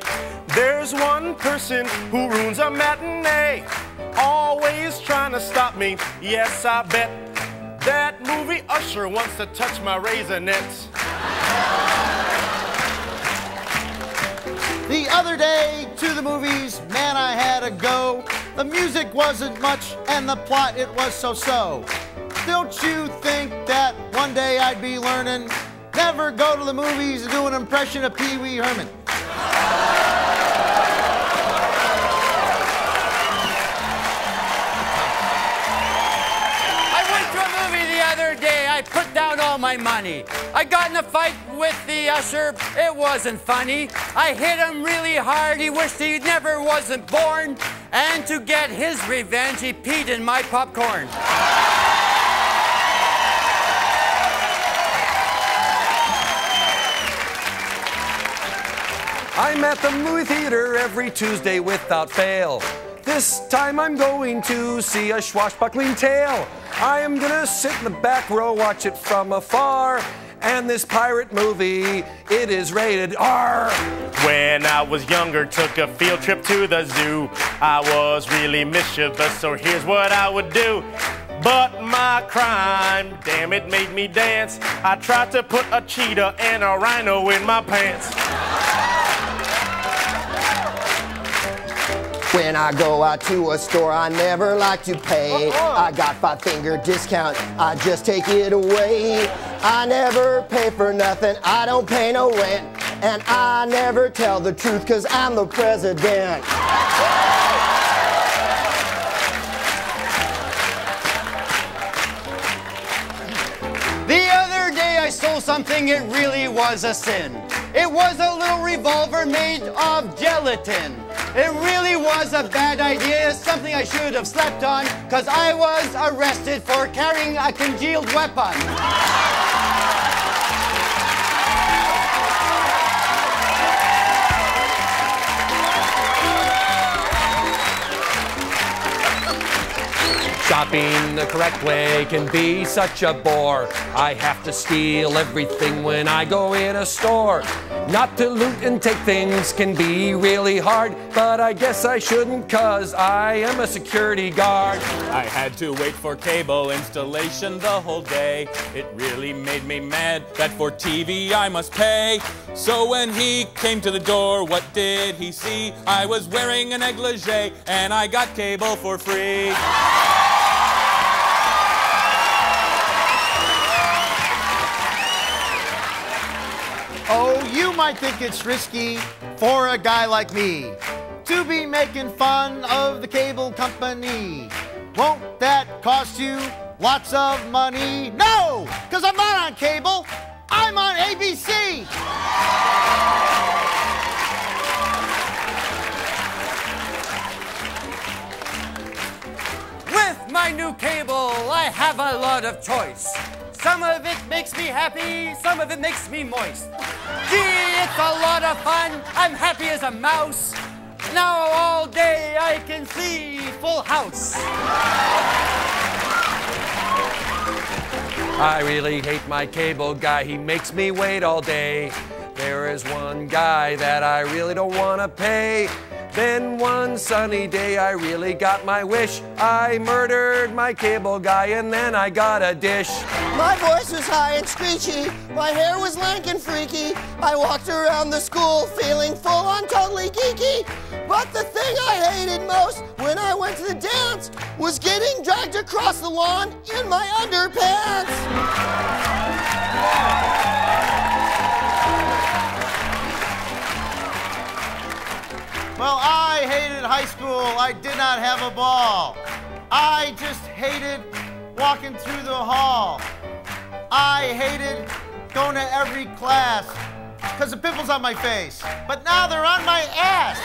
There's one person who ruins a matinee, always trying to stop me, yes, I bet. That movie usher wants to touch my Raisinets. The other day, to the movies, man, I had a go. The music wasn't much, and the plot, it was so-so. Don't you think that one day I'd be learning? Never go to the movies and do an impression of Pee Wee Herman. I put down all my money. I got in a fight with the usher. It wasn't funny. I hit him really hard. He wished he never wasn't born. And to get his revenge, he peed in my popcorn. I'm at the movie theater every Tuesday without fail. This time I'm going to see a swashbuckling tale. I am gonna sit in the back row, watch it from afar. And this pirate movie, it is rated R. When I was younger, took a field trip to the zoo. I was really mischievous, so here's what I would do. But my crime, damn it, made me dance. I tried to put a cheetah and a rhino in my pants. When I go out to a store, I never like to pay. I got five-finger discount, I just take it away. I never pay for nothing, I don't pay no rent. And I never tell the truth, cause I'm the president. The other day I stole something, it really was a sin. It was a little revolver made of gelatin. It really was a bad idea, something I should have slept on, cause I was arrested for carrying a concealed weapon. Shopping the correct way can be such a bore. I have to steal everything when I go in a store. Not to loot and take things can be really hard, but I guess I shouldn't, cause I am a security guard. I had to wait for cable installation the whole day. It really made me mad that for TV I must pay. So when he came to the door, what did he see? I was wearing a negligee and I got cable for free. Oh, you might think it's risky for a guy like me to be making fun of the cable company. Won't that cost you lots of money? No, because I'm not on cable. I'm on ABC. With my new cable, I have a lot of choice. Some of it makes me happy, some of it makes me moist. Gee, it's a lot of fun, I'm happy as a mouse. Now all day I can see Full House. I really hate my cable guy, he makes me wait all day. There is one guy that I really don't want to pay. Then one sunny day I really got my wish. I murdered my cable guy and then I got a dish. My voice was high and screechy. My hair was lank and freaky. I walked around the school feeling full on totally geeky. But the thing I hated most when I went to the dance was getting dragged across the lawn in my underpants. Well, I hated high school. I did not have a ball. I just hated walking through the hall. I hated going to every class because the pimples on my face. But now they're on my ass.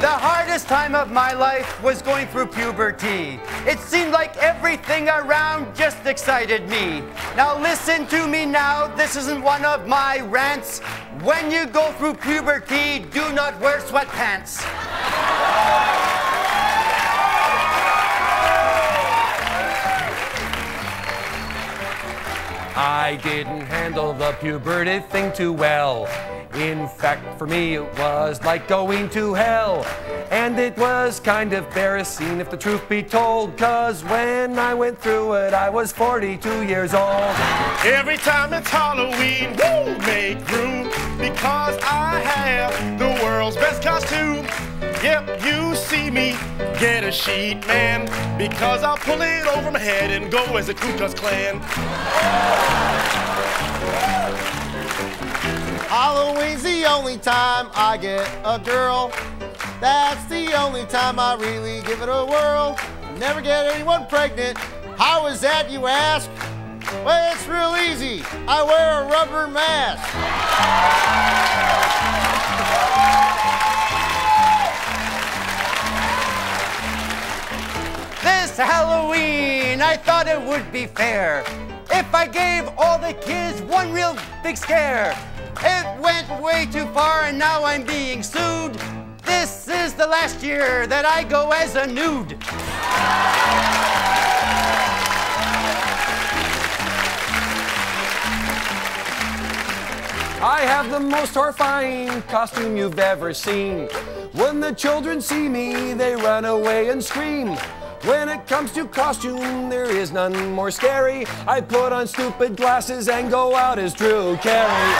The hardest time of my life was going through puberty. It seemed like everything around just excited me. Now listen to me now, this isn't one of my rants. When you go through puberty, do not wear sweatpants. I didn't handle the puberty thing too well. In fact, for me, it was like going to hell. And it was kind of embarrassing, if the truth be told, cause when I went through it, I was 42 years old. Every time it's Halloween, woo, make room, because I have the world's best costume. Yep, you see me, get a sheet, man, because I'll pull it over my head and go as a Ku Klux Klan. Halloween's the only time I get a girl. That's the only time I really give it a whirl. Never get anyone pregnant. How is that, you ask? Well, it's real easy. I wear a rubber mask. This Halloween, I thought it would be fair if I gave all the kids one real big scare. It went way too far and now I'm being sued. This is the last year that I go as a nude. I have the most horrifying costume you've ever seen. When the children see me, they run away and scream. When it comes to costume, there is none more scary. I put on stupid glasses and go out as Drew Carey.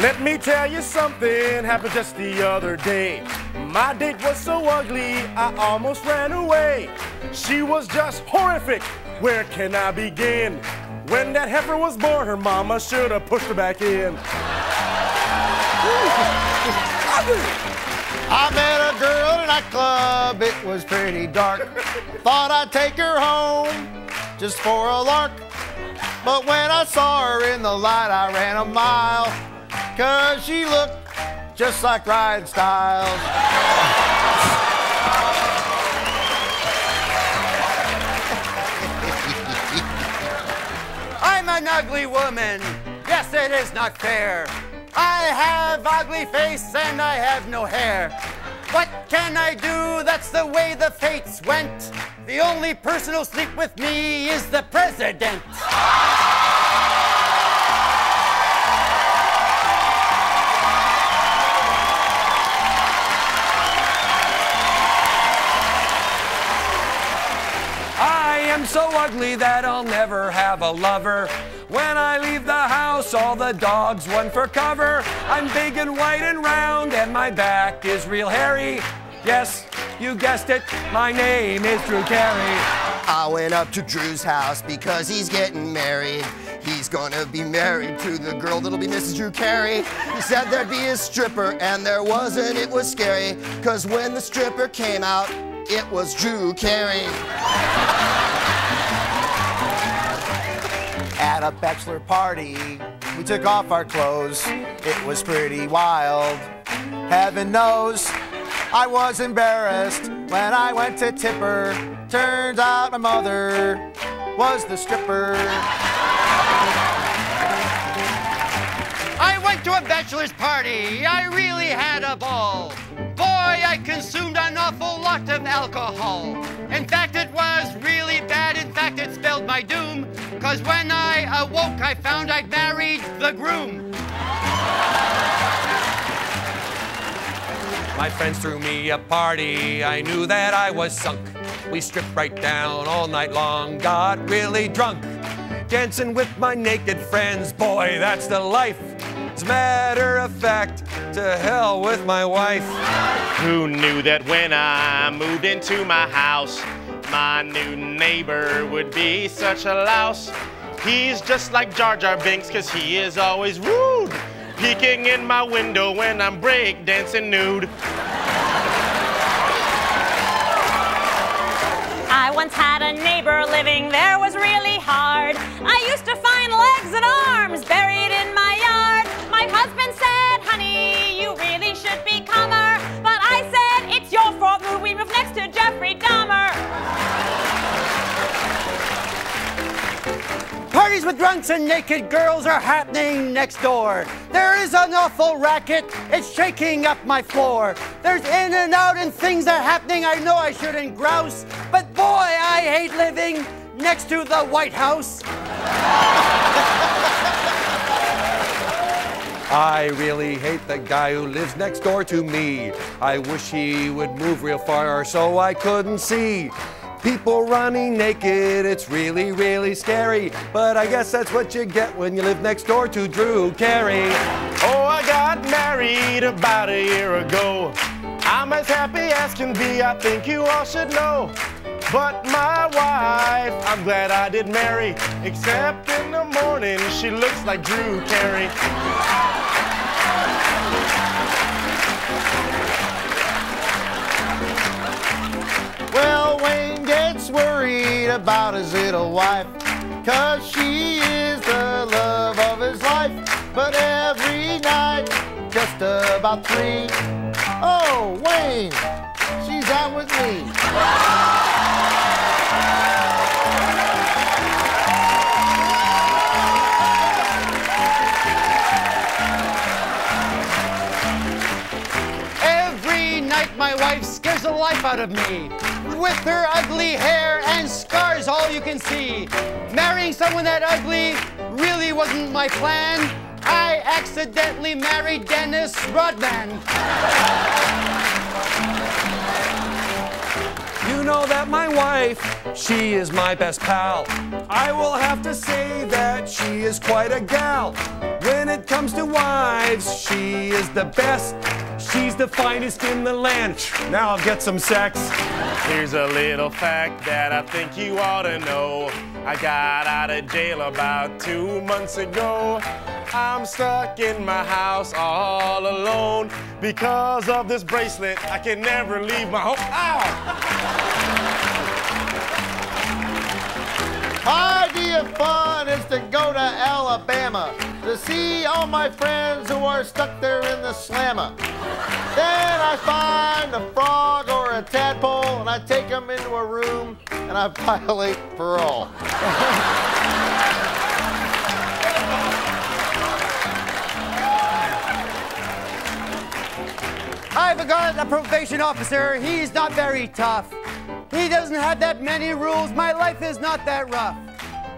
Let me tell you something happened just the other day. My date was so ugly, I almost ran away. She was just horrific, where can I begin? When that heifer was born, her mama should have pushed her back in. I met a girl in a nightclub, it was pretty dark. I thought I'd take her home just for a lark. But when I saw her in the light, I ran a mile, 'cause she looked just like Ryan Stiles. I'm an ugly woman, yes it is not fair. I have ugly face and I have no hair. What can I do, that's the way the fates went. The only person who'll sleep with me is the president. I'm so ugly that I'll never have a lover. When I leave the house, all the dogs run for cover. I'm big and white and round, and my back is real hairy. Yes, you guessed it, my name is Drew Carey. I went up to Drew's house because he's getting married. He's gonna be married to the girl that'll be Mrs. Drew Carey. He said there'd be a stripper, and there wasn't. It was scary, 'cause when the stripper came out, it was Drew Carey. At a bachelor party, we took off our clothes. It was pretty wild. Heaven knows, I was embarrassed when I went to tip her. Turns out my mother was the stripper. I went to a bachelor's party. I really had a ball. Boy, I consumed an awful lot of alcohol. In fact, it was really bad. In fact, it spelled my doom. 'Cause when I awoke, I found I'd married the groom. My friends threw me a party. I knew that I was sunk. We stripped right down all night long, got really drunk. Dancing with my naked friends, boy, that's the life. As a matter of fact, to hell with my wife. Who knew that when I moved into my house, my new neighbor would be such a louse. He's just like Jar Jar Binks, 'cause he is always rude, peeking in my window when I'm breakdancing nude. I once had a neighbor living there was really hard. I used to find legs and arms buried in my yard. My husband said, honey, you really should be calmer. But I said, it's your fault, we moved next to Jeffrey Dahmer. Parties with drunks and naked girls are happening next door. There is an awful racket, it's shaking up my floor. There's in and out and things are happening, I know I shouldn't grouse, but boy, I hate living next to the White House. I really hate the guy who lives next door to me. I wish he would move real far so I couldn't see. People running naked, it's really, really scary. But I guess that's what you get when you live next door to Drew Carey. Oh, I got married about a year ago. I'm as happy as can be, I think you all should know. But my wife, I'm glad I did marry. Except in the morning, she looks like Drew Carey. Well, Wayne gets worried about his little wife, 'cause she is the love of his life. But every night, just about 3, oh, Wayne, she's out with me. Every night, my wife scares the life out of me. With her ugly hair and scars, all you can see. Marrying someone that ugly really wasn't my plan. I accidentally married Dennis Rodman. You know that my wife, she is my best pal. I will have to say that she is quite a gal. When it comes to wives, she is the best. She's the finest in the land. Now I'll get some sex. Here's a little fact that I think you ought to know. I got out of jail about 2 months ago. I'm stuck in my house all alone. Because of this bracelet, I can never leave my home. Ow! Idea fun is to go to Alabama to see all my friends who are stuck there in the slammer. Then I find a frog or a tadpole and I take them into a room and I violate parole. I've got a probation officer. He's not very tough. He doesn't have that many rules. My life is not that rough.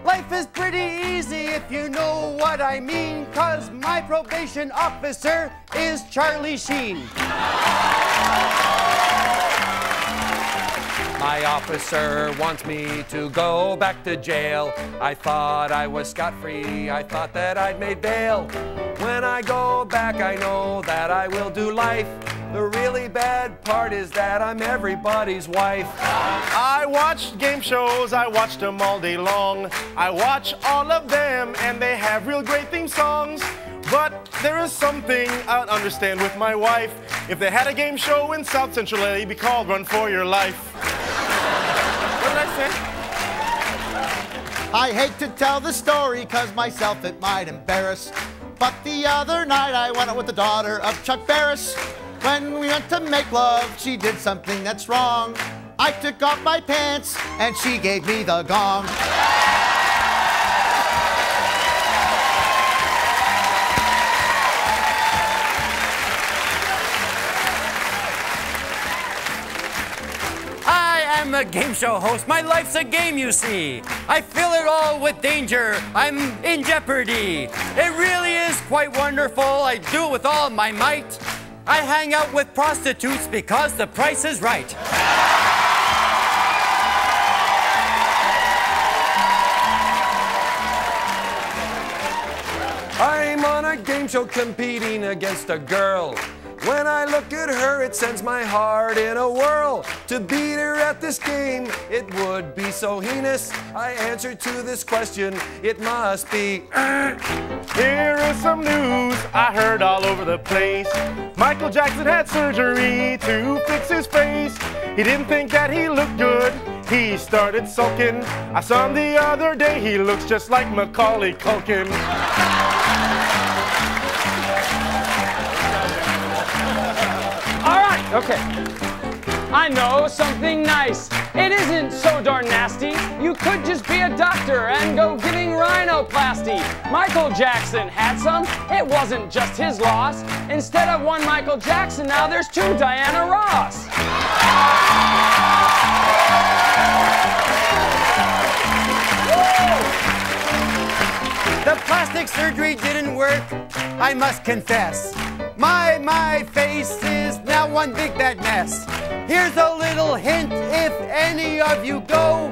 Life is pretty easy if you know what I mean, cause my probation officer is Charlie Sheen. My officer wants me to go back to jail. I thought I was scot-free. I thought that I'd made bail. When I go back, I know that I will do life. The really bad part is that I'm everybody's wife. I watched game shows. I watched them all day long. I watch all of them, and they have real great theme songs. But there is something I don't understand with my wife. If they had a game show in South Central LA, it'd be called Run For Your Life. What did I say? I hate to tell the story, cause myself it might embarrass. But the other night I went out with the daughter of Chuck Barris. When we went to make love, she did something that's wrong. I took off my pants and she gave me the gong. I'm a game show host. My life's a game, you see. I fill it all with danger. I'm in jeopardy. It really is quite wonderful. I do it with all my might. I hang out with prostitutes because the price is right. I'm on a game show competing against a girl. When I look at her, it sends my heart in a whirl. To beat her at this game, it would be so heinous. I answer to this question, it must be Here is some news I heard all over the place. Michael Jackson had surgery to fix his face. He didn't think that he looked good. He started sulking. I saw him the other day. He looks just like Macaulay Culkin. Okay, I know something nice. It isn't so darn nasty. You could just be a doctor and go giving rhinoplasty. Michael Jackson had some. It wasn't just his loss. Instead of one Michael Jackson, now there's two Diana Ross. The plastic surgery didn't work, I must confess. My face is now one big bad mess. Here's a little hint, if any of you go,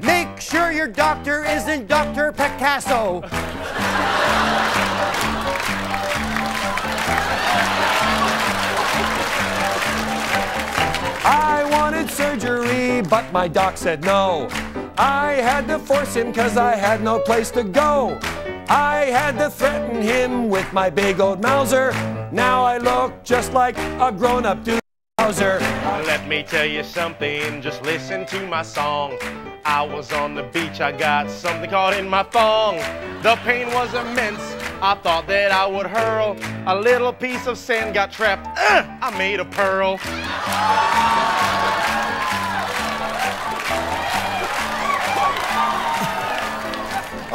make sure your doctor isn't Dr. Picasso. I wanted surgery, but my doc said no. I had to force him, cause I had no place to go. I had to threaten him with my big old Mauser. Now I look just like a grown-up dude. Let me tell you something, just listen to my song. I was on the beach, I got something caught in my thong. The pain was immense, I thought that I would hurl. A little piece of sand got trapped, I made a pearl.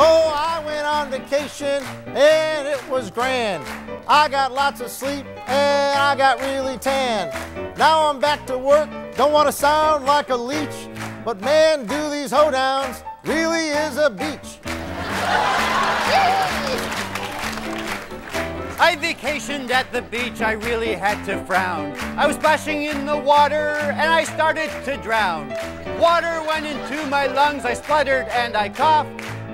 Oh, I went on vacation and it was grand. I got lots of sleep and I got really tan. Now I'm back to work, don't want to sound like a leech, but man, do these hoedowns really is a beach. I vacationed at the beach, I really had to frown. I was splashing in the water and I started to drown. Water went into my lungs, I spluttered and I coughed.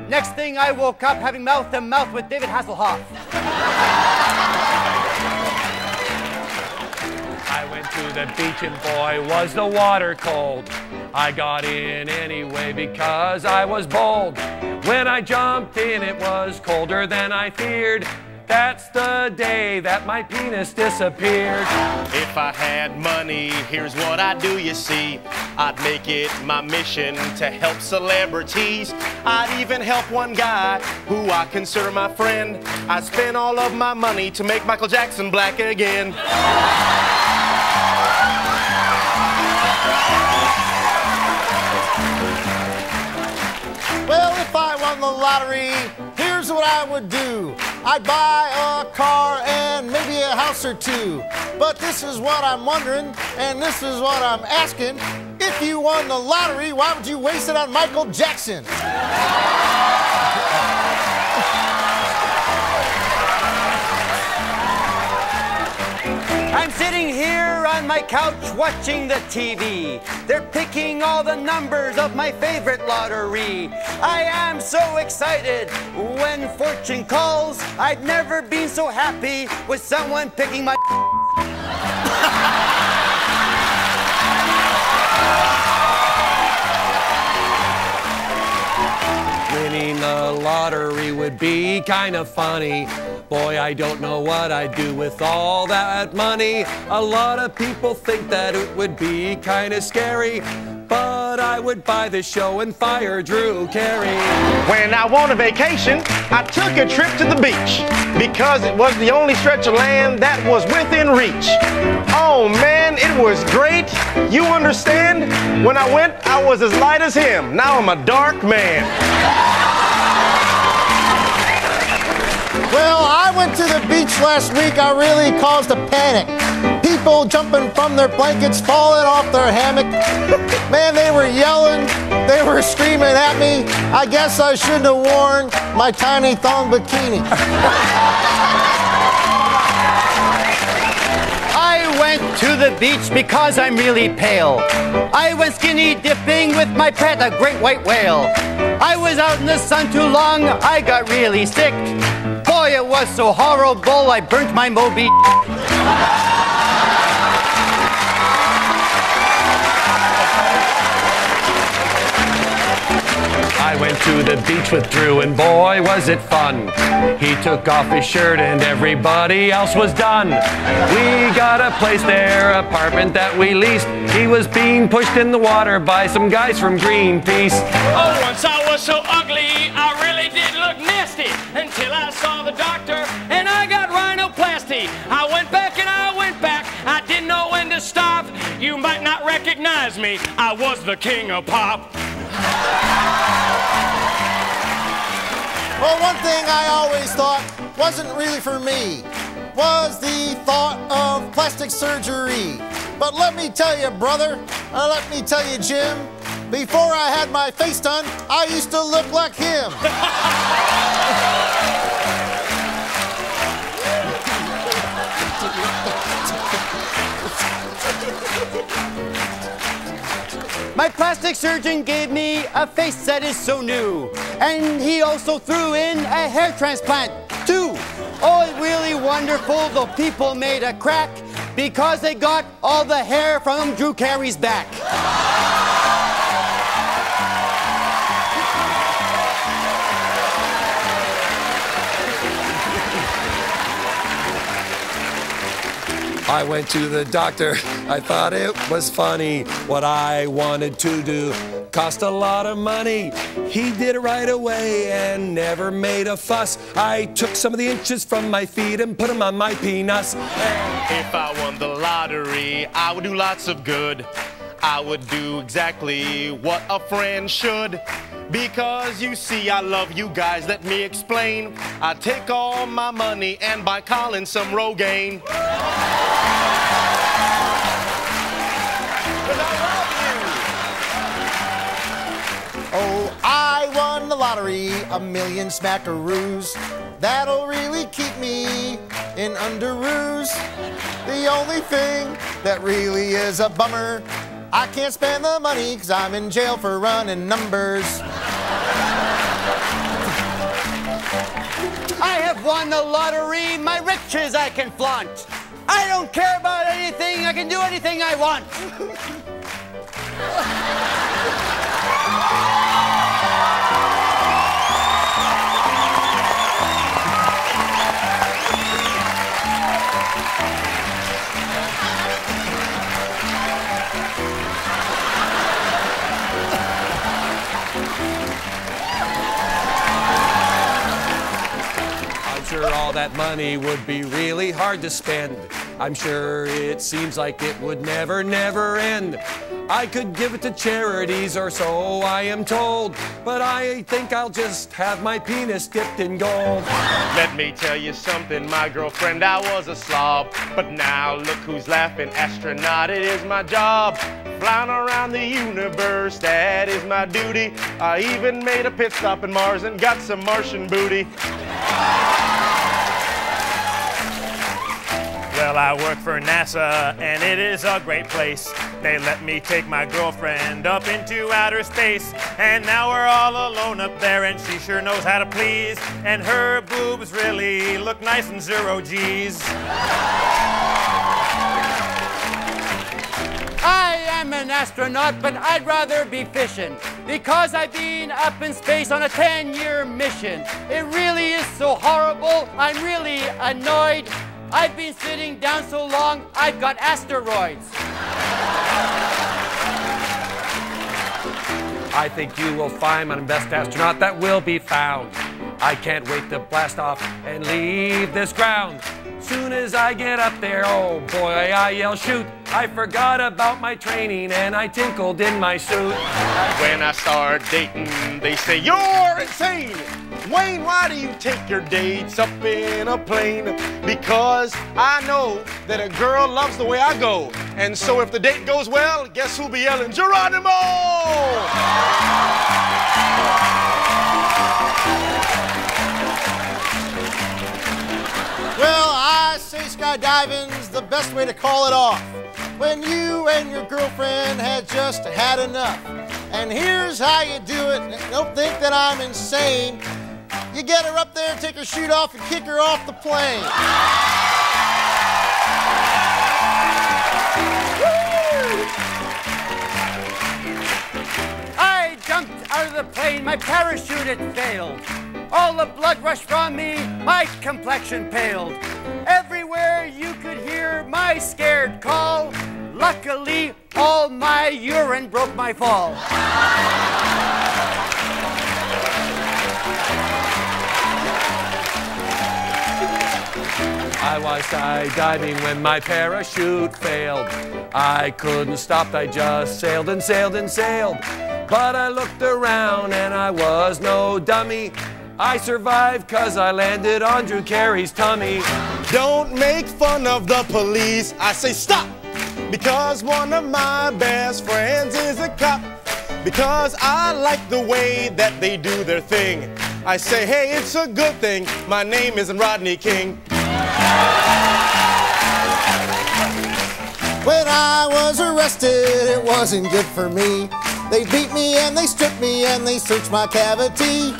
Next thing I woke up having mouth-to-mouth with David Hasselhoff. to the beach, and boy, was the water cold. I got in anyway because I was bold. When I jumped in, it was colder than I feared. That's the day that my penis disappeared. If I had money, here's what I'd do, you see. I'd make it my mission to help celebrities. I'd even help one guy who I consider my friend. I spent all of my money to make Michael Jackson black again. Well, if I won the lottery, here's what I would do. I'd buy a car and maybe a house or two. But this is what I'm wondering, and this is what I'm asking. If you won the lottery, why would you waste it on Michael Jackson? I'm sitting here on my couch watching the TV. They're picking all the numbers of my favorite lottery. I am so excited when fortune calls. I've never been so happy with someone picking my Winning the lottery would be kind of funny. Boy, I don't know what I'd do with all that money. A lot of people think that it would be kind of scary, but I would buy the show and fire Drew Carey. When I went on vacation, I took a trip to the beach because it was the only stretch of land that was within reach. Oh man, it was great. You understand? When I went, I was as light as him. Now I'm a dark man. Well, I went to the beach last week. I really caused a panic. People jumping from their blankets, falling off their hammock. Man, they were yelling. They were screaming at me. I guess I shouldn't have worn my tiny thong bikini. I went to the beach because I'm really pale. I went skinny dipping with my pet, a great white whale. I was out in the sun too long. I got really sick. Boy, it was so horrible, I burnt my Moby. I went to the beach with Drew and boy, was it fun. He took off his shirt and everybody else was done. We got a place there, apartment that we leased. He was being pushed in the water by some guys from Greenpeace. Oh, once I was so ugly, I really did look nasty. Until I saw the doctor and I got rhinoplasty. I went back and I went back. I didn't know when to stop. You might not recognize me. I was the king of pop. Well, one thing I always thought wasn't really for me was the thought of plastic surgery. But let me tell you, brother, and let me tell you, Jim, before I had my face done, I used to look like him. My plastic surgeon gave me a face that is so new. And he also threw in a hair transplant, too. Oh, it's really wonderful, though people made a crack because they got all the hair from Drew Carey's back. I went to the doctor, I thought it was funny. What I wanted to do cost a lot of money. He did it right away and never made a fuss. I took some of the inches from my feet and put them on my penis. If I won the lottery, I would do lots of good. I would do exactly what a friend should. Because you see, I love you guys, let me explain. I take all my money and buy Colin some Rogaine. But I love you. Oh, I won the lottery, a million smackaroos. That'll really keep me in underoos. The only thing that really is a bummer, I can't spend the money because I'm in jail for running numbers. I have won the lottery, my riches I can flaunt. I don't care about anything. I can do anything I want. All that money would be really hard to spend. I'm sure it seems like it would never, never end. I could give it to charities, or so I am told, but I think I'll just have my penis dipped in gold. Let me tell you something, my girlfriend, I was a slob, but now look who's laughing, astronaut, it is my job. Flying around the universe, that is my duty. I even made a pit stop in Mars and got some Martian booty. Well, I work for NASA, and it is a great place. They let me take my girlfriend up into outer space. And now we're all alone up there, and she sure knows how to please. And her boobs really look nice in 0 G's. I am an astronaut, but I'd rather be fishing, because I've been up in space on a 10-year mission. It really is so horrible, I'm really annoyed. I've been sitting down so long, I've got asteroids. I think you will find my best astronaut that will be found. I can't wait to blast off and leave this ground. Soon as I get up there, oh boy, I yell shoot. I forgot about my training and I tinkled in my suit. When I start dating, they say, you're insane. Wayne, why do you take your dates up in a plane? Because I know that a girl loves the way I go. And so if the date goes well, guess who'll be yelling? Geronimo! Well, I say skydiving's the best way to call it off, when you and your girlfriend had just had enough. And here's how you do it. Don't think that I'm insane. You get her up there, take her chute off, and kick her off the plane. I jumped out of the plane. My parachute had failed. All the blood rushed from me, my complexion paled. Everywhere you could hear my scared call. Luckily, all my urine broke my fall. I was skydiving when my parachute failed. I couldn't stop, I just sailed and sailed and sailed. But I looked around and I was no dummy. I survived cause I landed on Drew Carey's tummy. Don't make fun of the police, I say stop, because one of my best friends is a cop. Because I like the way that they do their thing, I say, hey, it's a good thing my name isn't Rodney King. When I was arrested, it wasn't good for me. They beat me and they stripped me and they searched my cavity.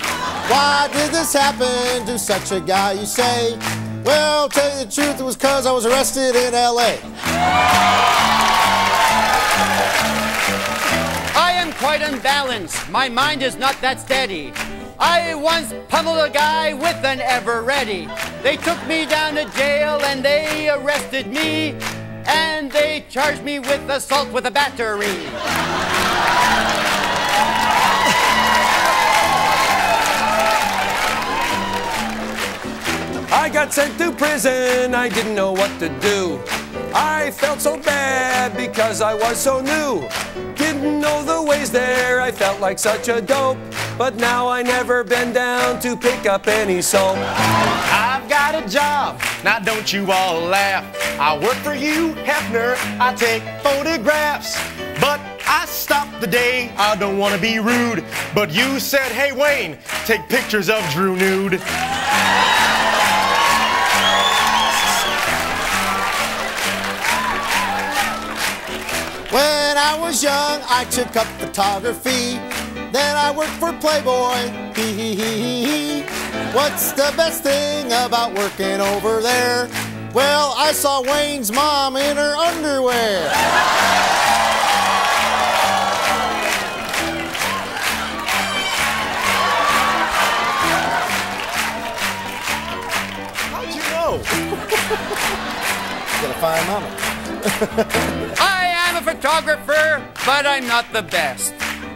Why did this happen to such a guy, you say? Well, tell you the truth, it was cause I was arrested in LA. I am quite unbalanced. My mind is not that steady. I once pummeled a guy with an Ever-Ready. They took me down to jail and they arrested me. And they charged me with assault with a battery. I got sent to prison, I didn't know what to do. I felt so bad because I was so new. Didn't know the ways there, I felt like such a dope. But now I never bend down to pick up any soap. I've got a job, now don't you all laugh. I work for you, Hefner, I take photographs. But I stopped the day, I don't want to be rude. But you said, hey Wayne, take pictures of Drew nude. When I was young, I took up photography. Then I worked for Playboy, hee hee hee hee hee. What's the best thing about working over there? Well, I saw Wayne's mom in her underwear. How'd you know? Gotta find mama. I am a photographer, but I'm not the best.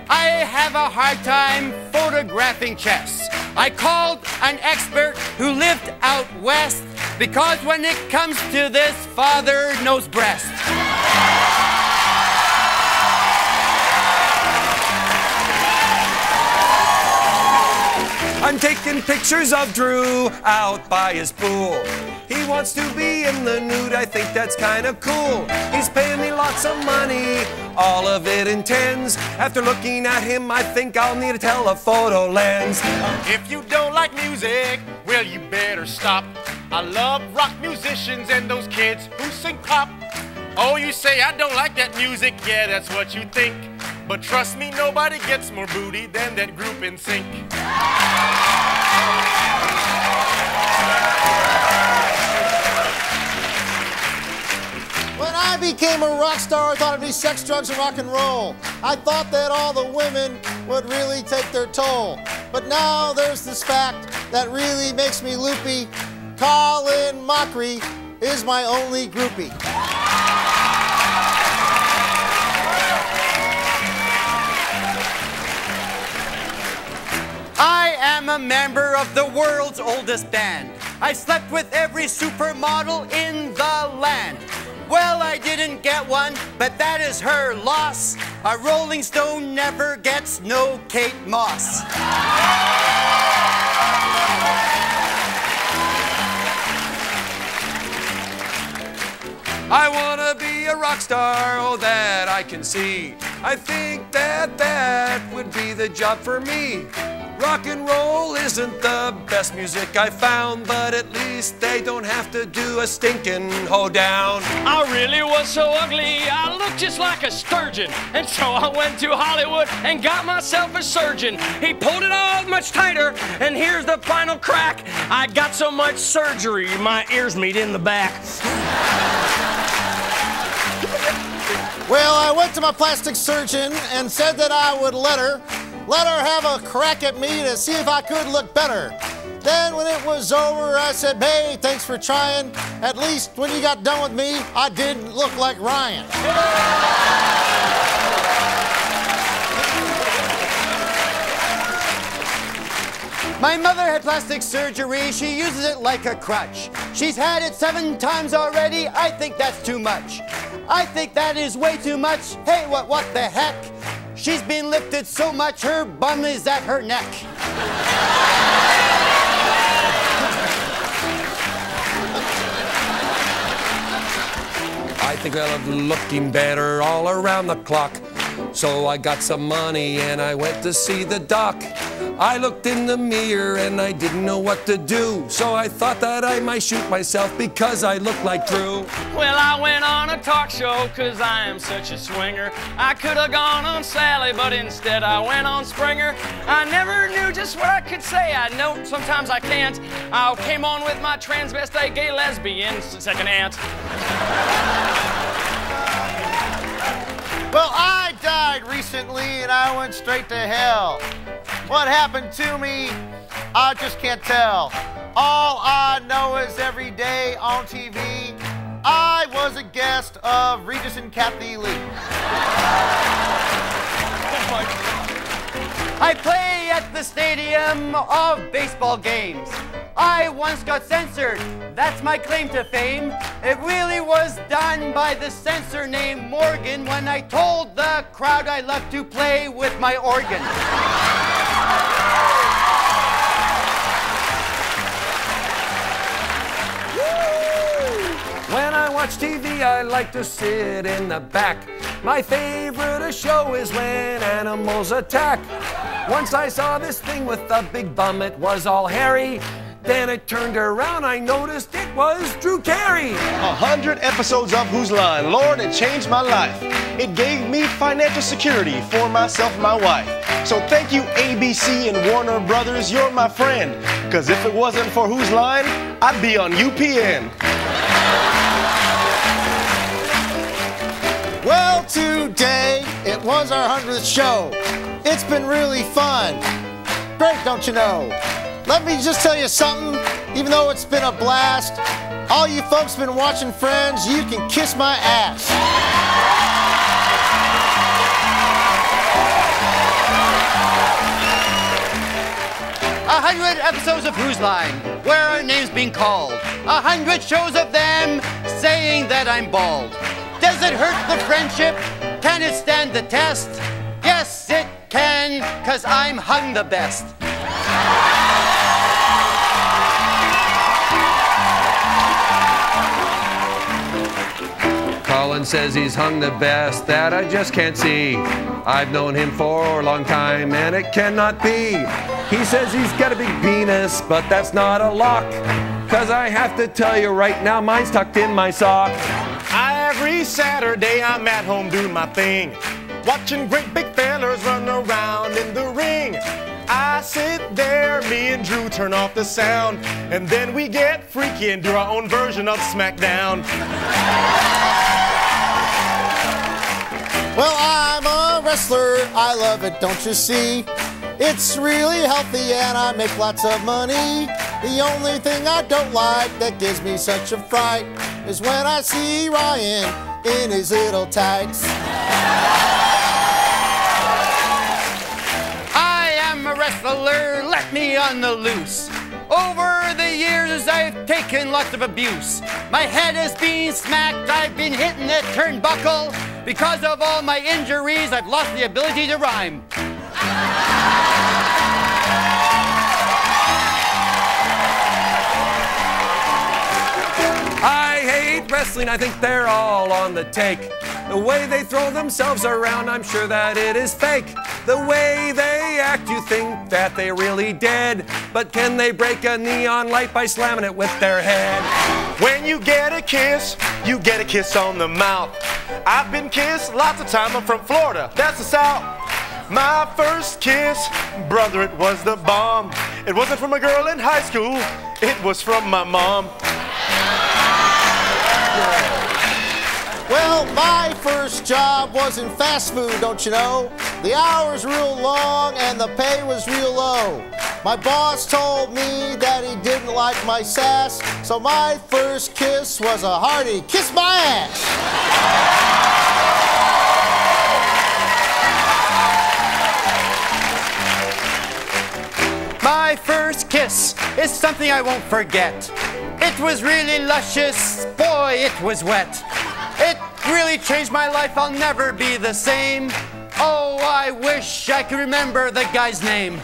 I have a hard time photographing chests. I called an expert who lived out west, because when it comes to this, father knows breast. I'm taking pictures of Drew out by his pool. He wants to be in the nude, I think that's kind of cool. He's paying me lots of money, all of it in tens. After looking at him, I think I'll need a telephoto lens. If you don't like music, well, you better stop. I love rock musicians and those kids who sing pop. Oh, you say, I don't like that music. Yeah, that's what you think. But trust me, nobody gets more booty than that group NSYNC. When I became a rock star, I thought it'd be sex, drugs, and rock and roll. I thought that all the women would really take their toll. But now there's this fact that really makes me loopy. Colin Mochrie is my only groupie. I am a member of the world's oldest band. I slept with every supermodel in the land. Well, I didn't get one, but that is her loss. A Rolling Stone never gets no Kate Moss. I wanna be a rock star, oh that I can see. I think that would be the job for me. Rock and roll isn't the best music I found, but at least they don't have to do a stinking hoedown. I really was so ugly, I looked just like a sturgeon. And so I went to Hollywood and got myself a surgeon. He pulled it all much tighter, and here's the final crack. I got so much surgery, my ears meet in the back. Well, I went to my plastic surgeon and said that I would let her have a crack at me to see if I could look better. Then when it was over, I said, hey, thanks for trying. At least when you got done with me, I didn't look like Ryan. My mother had plastic surgery. She uses it like a crutch. She's had it 7 times already. I think that's too much. I think that is way too much. Hey, what the heck? She's been lifted so much, her bum is at her neck. I think I love looking better all around the clock. So I got some money and I went to see the doc. I looked in the mirror and I didn't know what to do. So I thought that I might shoot myself because I looked like Drew. Well, I went on a talk show cause I am such a swinger. I could have gone on Sally, but instead I went on Springer. I never knew just what I could say. I know sometimes I can't. I came on with my transvestite gay lesbian second aunt. Well, I died recently and I went straight to hell. What happened to me, I just can't tell. All I know is every day on TV, I was a guest of Regis and Kathie Lee. I play at the stadium of baseball games. I once got censored, that's my claim to fame. It really was done by the censor named Morgan when I told the crowd I love to play with my organ. When I watch TV, I like to sit in the back. My favorite show is when animals attack. Once I saw this thing with a big bum, it was all hairy. Then it turned around, I noticed it was Drew Carey. 100 episodes of Who's Line? Lord, it changed my life. It gave me financial security for myself and my wife. So thank you, ABC and Warner Brothers, you're my friend. Cause if it wasn't for Who's Line, I'd be on UPN. Well, today, it was our 100th show. It's been really fun. Great, don't you know? Let me just tell you something, even though it's been a blast, all you folks been watching Friends, you can kiss my ass. A 100 episodes of Who's Line, where our name's being called. 100 shows of them saying that I'm bald. Does it hurt the friendship? Can it stand the test? Yes, it can, 'cause I'm hung the best. Colin says he's hung the best, that I just can't see. I've known him for a long time, and it cannot be. He says he's got a big penis, but that's not a lock. 'Cause I have to tell you right now, mine's tucked in my sock. Every Saturday I'm at home doing my thing, watching great big fellas run around in the ring. I sit there, me and Drew turn off the sound, and then we get freaky and do our own version of SmackDown. Well, I'm a wrestler, I love it, don't you see? It's really healthy and I make lots of money. The only thing I don't like that gives me such a fright is when I see Ryan in his little tights. I am a wrestler, let me on the loose. Over the years I've taken lots of abuse. My head is being smacked, I've been hitting the turnbuckle. Because of all my injuries, I've lost the ability to rhyme. I hate wrestling, I think they're all on the take. The way they throw themselves around, I'm sure that it is fake. The way they act, you think that they really dead. But can they break a neon light by slamming it with their head? When you get a kiss on the mouth. I've been kissed lots of time, I'm from Florida, that's the South. My first kiss, brother, it was the bomb. It wasn't from a girl in high school, it was from my mom. Well, my first job was in fast food, don't you know? The hours real long and the pay was real low. My boss told me that he didn't like my sass, so my first kiss was a hearty kiss my ass. My first kiss is something I won't forget. It was really luscious, boy, it was wet. It really changed my life, I'll never be the same. Oh, I wish I could remember the guy's name.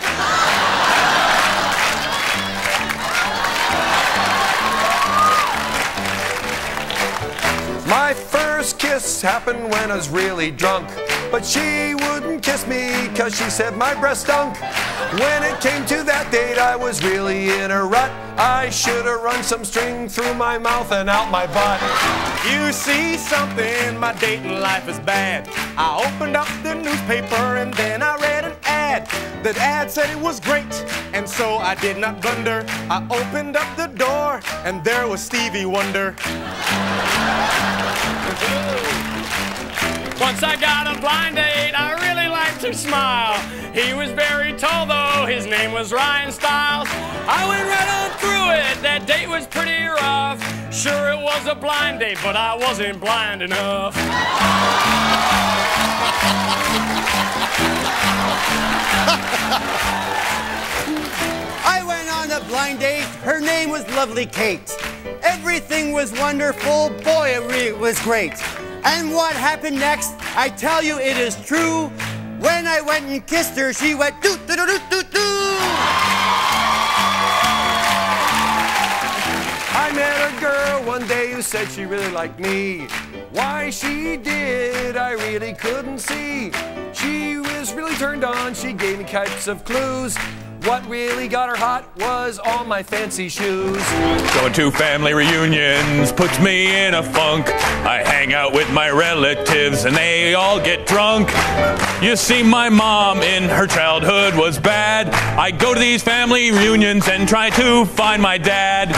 My first kiss happened when I was really drunk, but she wouldn't kiss me 'cause she said my breath stunk. When it came to that date, I was really in a rut. I should have run some string through my mouth and out my butt. You see something, my dating life is bad. I opened up the newspaper and then I read an ad. The ad said it was great, and so I did not blunder. I opened up the door and there was Stevie Wonder. Once I got a blind date, I really liked her smile. He was very tall though, his name was Ryan Stiles. I went right on through it, that date was pretty rough. Sure it was a blind date, but I wasn't blind enough. I went on a blind date, her name was Lovely Kate. Everything was wonderful, boy it really was great. And what happened next, I tell you it is true. When I went and kissed her, she went doo doo doo doo doo. I met a girl one day who said she really liked me. Why she did, I really couldn't see. She was really turned on, she gave me types of clues. What really got her hot was all my fancy shoes. Going to family reunions puts me in a funk. I hang out with my relatives and they all get drunk. You see, my mom in her childhood was bad. I go to these family reunions and try to find my dad.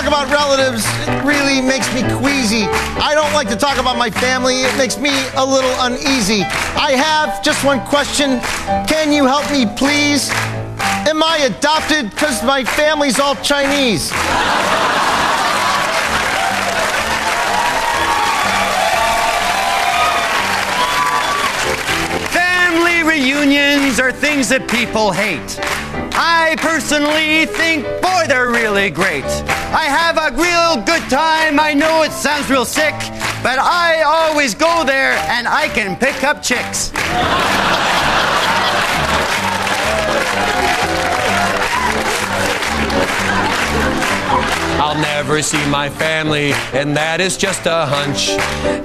talk about relatives, it really makes me queasy. I don't like to talk about my family. It makes me a little uneasy. I have just one question. Can you help me, please? Am I adopted? Because my family's all Chinese. Family reunions are things that people hate. I personally think, boy, they're really great. I have a real good time. I know it sounds real sick, but I always go there and I can pick up chicks. I'll never see my family, and that is just a hunch.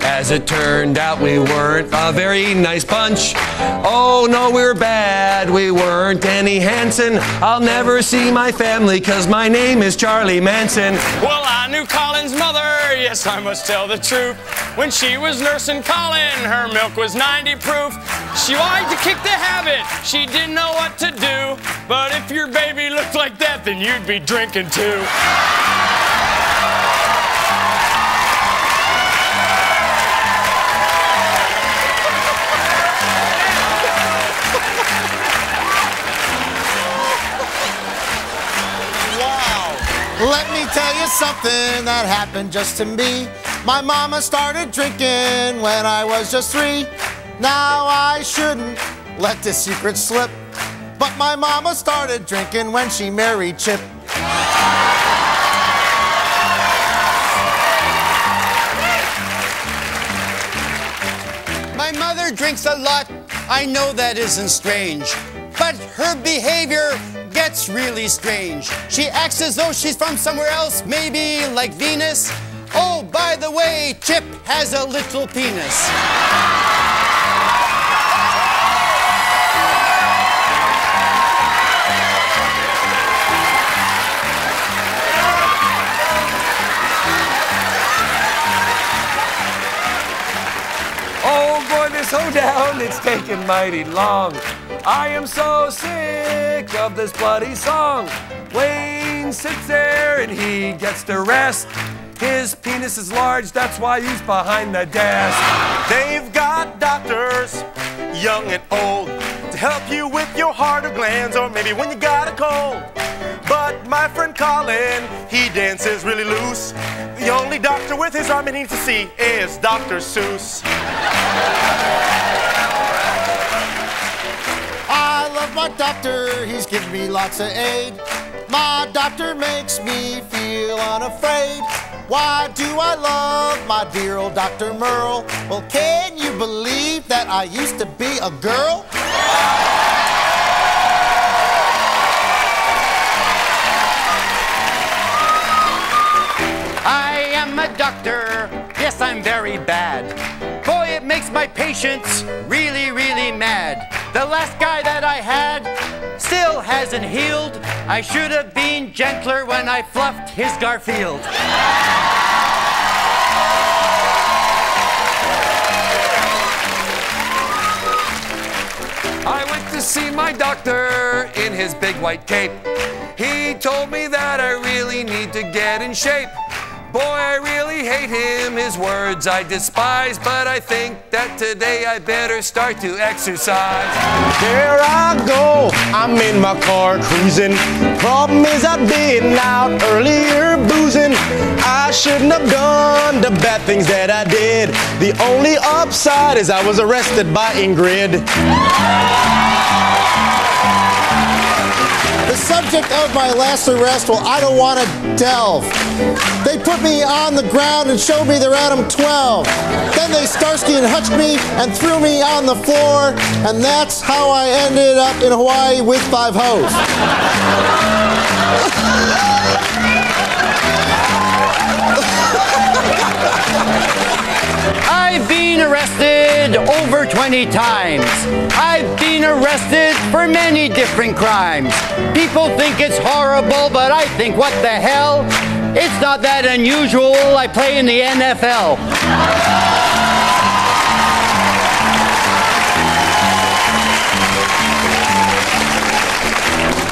As it turned out, we weren't a very nice bunch. Oh no, we were bad, we weren't any Hanson. I'll never see my family, cause my name is Charlie Manson. Well, I knew Colin's mother, yes, I must tell the truth. When she was nursing Colin, her milk was 90 proof. She liked to kick the habit, she didn't know what to do. But if your baby looked like that, then you'd be drinking too. Let me tell you something that happened just to me. My mama started drinking when I was just 3. Now I shouldn't let this secret slip, but my mama started drinking when she married Chip. My mother drinks a lot. I know that isn't strange, but her behavior gets really strange. She acts as though she's from somewhere else, maybe like Venus. Oh, by the way, Chip has a little penis. Oh boy, this hoedown, it's taken mighty long. I am so sick of this bloody song. Wayne sits there and he gets to rest. His penis is large, that's why he's behind the desk. They've got doctors, young and old, to help you with your heart or glands, or maybe when you got a cold. But my friend Colin, he dances really loose. The only doctor with his arm he needs to see is Dr. Seuss. I love my doctor, he's given me lots of aid. My doctor makes me feel unafraid. Why do I love my dear old Dr. Merle? Well, can you believe that I used to be a girl? I am a doctor, yes, I'm very bad. Boy, it makes my patients really, really mad. The last guy that I had still hasn't healed. I should have been gentler when I fluffed his Garfield. I went to see my doctor in his big white cape. He told me that I really need to get in shape. Boy, I really hate him, his words I despise, but I think that today I better start to exercise. There I go, I'm in my car cruising. Problem is I've been out earlier boozing. I shouldn't have done the bad things that I did. The only upside is I was arrested by Ingrid. The subject of my last arrest, well, I don't want to delve. They put me on the ground and showed me their Adam 12. Then they Starsky and Hutched me and threw me on the floor. And that's how I ended up in Hawaii with 5 hoes. I've been arrested over 20 times. I've been arrested for many different crimes. People think it's horrible, but I think, what the hell? It's not that unusual, I play in the NFL.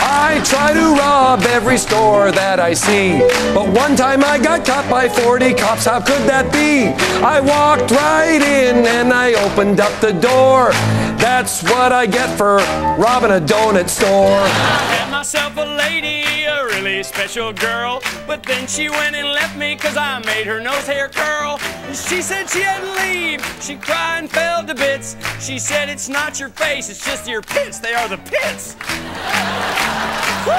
I try to rob every store that I see. But one time I got caught by 40 cops, how could that be? I walked right in and I opened up the door. That's what I get for robbing a donut store. I had myself a lady, a really special girl, but then she went and left me cause I made her nose hair curl. She said she had to leave, she cried and fell to bits. She said it's not your face, it's just your pits, they are the pits. Woo!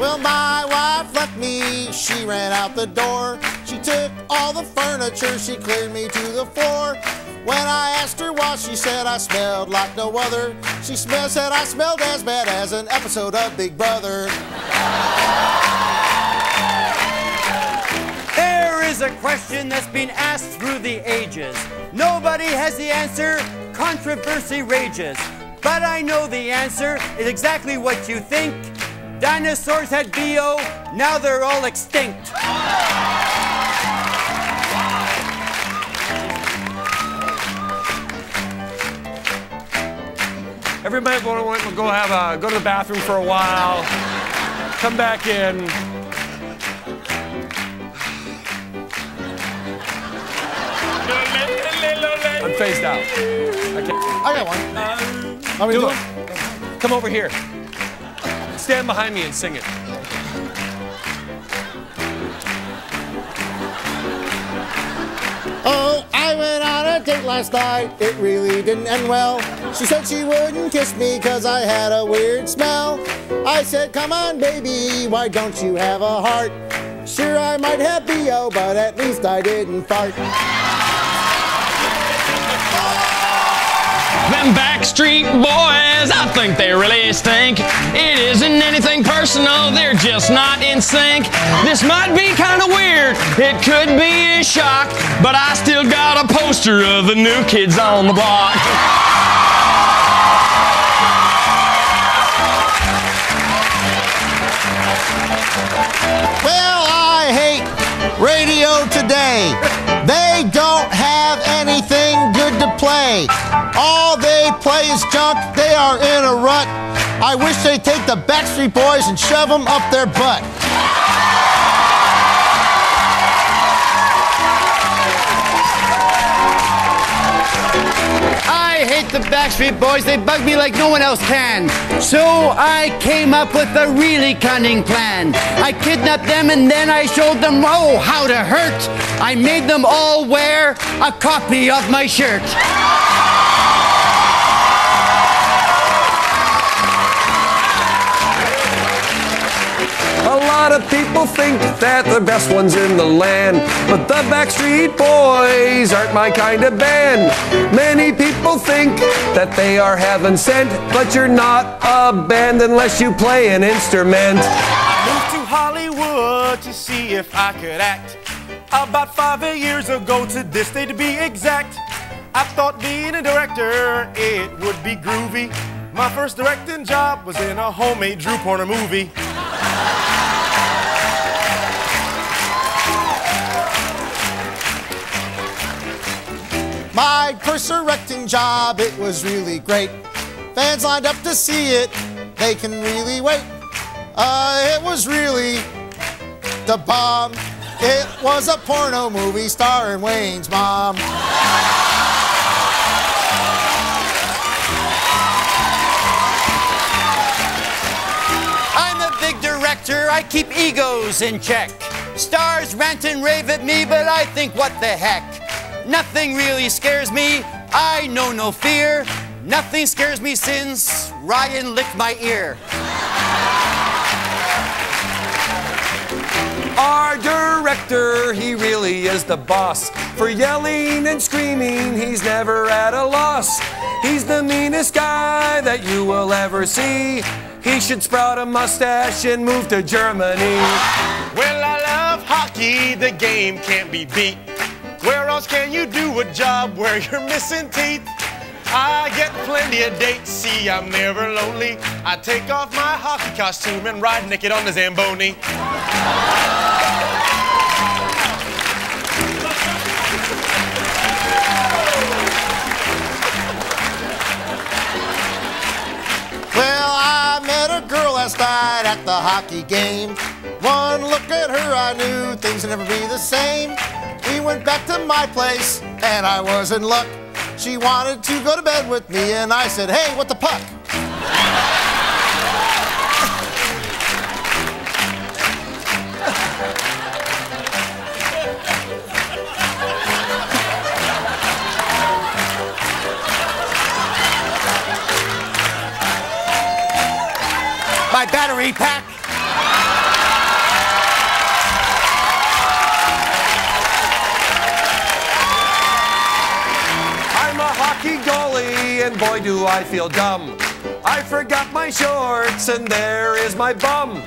Well, my wife left me, she ran out the door. She took all the furniture, she cleared me to the floor. When I asked her why, she said I smelled like no other. She said I smelled as bad as an episode of Big Brother. There is a question that's been asked through the ages. Nobody has the answer, controversy rages. But I know the answer is exactly what you think. Dinosaurs had BO, now they're all extinct. Everybody will go to the bathroom for a while, come back in. I'm phased out. I got one. How we doing? Come over here. Stand behind me and sing it. Oh, I went on a date last night. It really didn't end well. She said she wouldn't kiss me because I had a weird smell. I said, come on, baby, why don't you have a heart? Sure, I might have BO, but at least I didn't fart. Them Backstreet Boys, I think they really stink. It isn't anything personal, they're just not in sync. This might be kind of weird, it could be a shock, but I still got a poster of the New Kids on the Block. Well, I hate radio today. They don't have anything good to play. All they play is junk, they are in a rut. I wish they'd take the Backstreet Boys and shove them up their butt. I hate the Backstreet Boys, they bug me like no one else can. So I came up with a really cunning plan. I kidnapped them and then I showed them, oh, how to hurt. I made them all wear a copy of my shirt. A lot of people think that they're the best ones in the land, but the Backstreet Boys aren't my kind of band. Many people think that they are heaven sent, but you're not a band unless you play an instrument. I moved to Hollywood to see if I could act. About 5 years ago to this day to be exact. I thought being a director, it would be groovy. My first directing job was in a homemade Drew Carey movie. My first directing job, it was really great. Fans lined up to see it, they can really wait. It was really the bomb. It was a porno movie starring Wayne's mom. I'm a big director, I keep egos in check. Stars rant and rave at me, but I think what the heck. Nothing really scares me, I know no fear. Nothing scares me since Ryan licked my ear. Our director, he really is the boss. For yelling and screaming, he's never at a loss. He's the meanest guy that you will ever see. He should sprout a mustache and move to Germany. Well, I love hockey, the game can't be beat. Where else can you do a job where you're missing teeth? I get plenty of dates, see, I'm never lonely. I take off my hockey costume and ride naked on the Zamboni. Well, I met a last night at the hockey game. One look at her, I knew things would never be the same. We went back to my place, and I was in luck. She wanted to go to bed with me, and I said, hey, what the puck? My battery pack. I'm a hockey goalie, and boy do I feel dumb. I forgot my shorts, and there is my bum.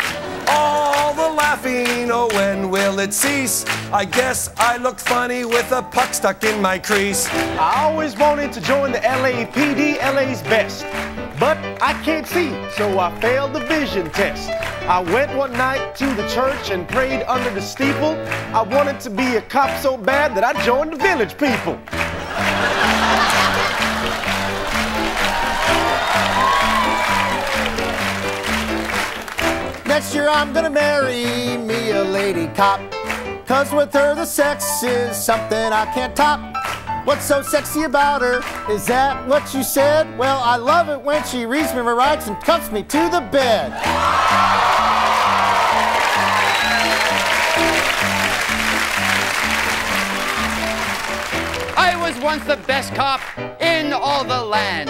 All the laughing, oh when will it cease? I guess I look funny with a puck stuck in my crease. I always wanted to join the LAPD, LA's best. But I can't see, so I failed the vision test. I went one night to the church and prayed under the steeple. I wanted to be a cop so bad that I joined the Village People. Next year I'm gonna marry me a lady cop, 'cause with her the sex is something I can't top. What's so sexy about her? Is that what you said? Well, I love it when she reads me my rights and cuffs me to the bed. I was once the best cop in all the land.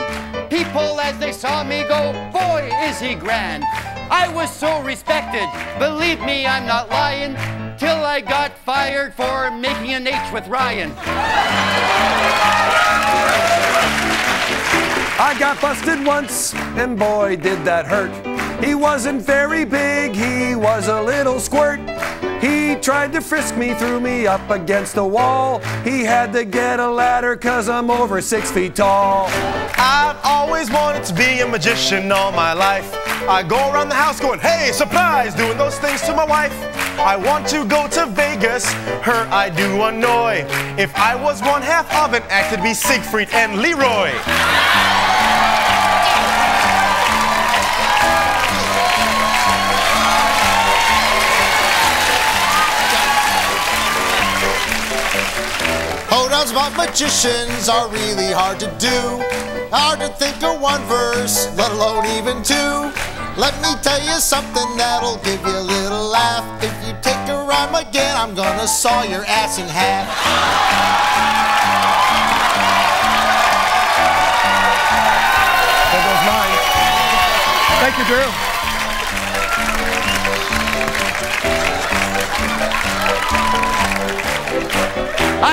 People, as they saw me go, boy, is he grand. I was so respected, believe me, I'm not lying, till I got fired for making an H with Ryan. I got busted once, and boy, did that hurt. He wasn't very big, he was a little squirt. He tried to frisk me, threw me up against the wall. He had to get a ladder, 'cause I'm over 6 feet tall. I've always wanted to be a magician all my life. I go around the house going, hey, surprise, doing those things to my wife. I want to go to Vegas, her I do annoy. If I was one half of an act, it'd be Siegfried and Leroy. Hoedowns about magicians are really hard to do. Hard to think of one verse, let alone even two. Let me tell you something that'll give you a little laugh. If you take a rhyme again, I'm gonna saw your ass in half. There goes mine. Thank you, Drew.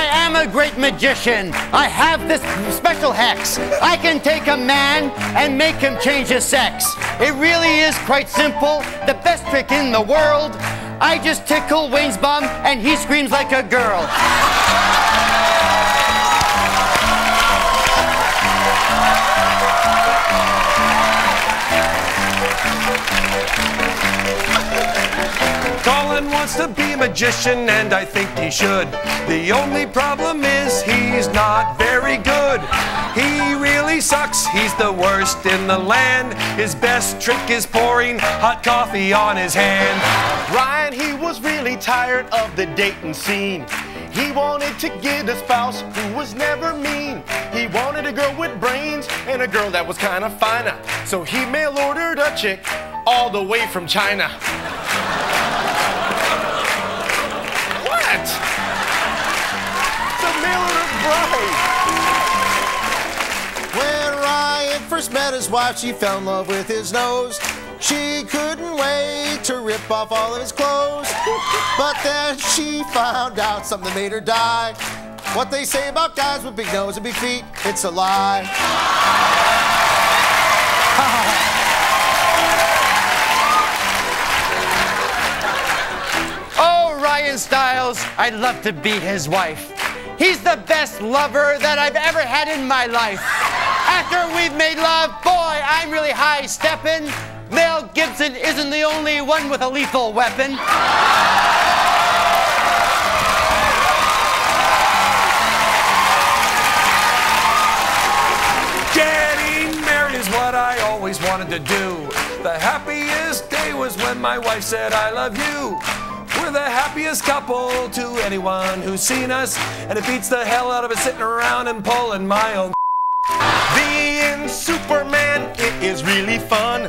I am a great magician. I have this special hex. I can take a man and make him change his sex. It really is quite simple, the best trick in the world. I just tickle Wayne's bum and he screams like a girl. Colin wants to be a magician, and I think he should. The only problem is he's not very good. He really sucks, he's the worst in the land. His best trick is pouring hot coffee on his hand. Ryan, he was really tired of the dating scene. He wanted to get a spouse who was never mean. He wanted a girl with brains and a girl that was kind of finer. So he mail-ordered a chick all the way from China. What? It's a mail-order bride. When Ryan first met his wife, she fell in love with his nose. She couldn't wait to rip off all of his clothes. But then she found out something made her die. What they say about guys with big nose and big feet, it's a lie. Oh, Ryan Stiles, I'd love to be his wife. He's the best lover that I've ever had in my life. After we've made love, boy, I'm really high-steppin'. Mel Gibson isn't the only one with a lethal weapon. Getting married is what I always always wanted to do. The happiest day was when my wife said, I love you. We're the happiest couple to anyone who's seen us, and it beats the hell out of us sitting around and pulling my own. Being Superman, it is really fun,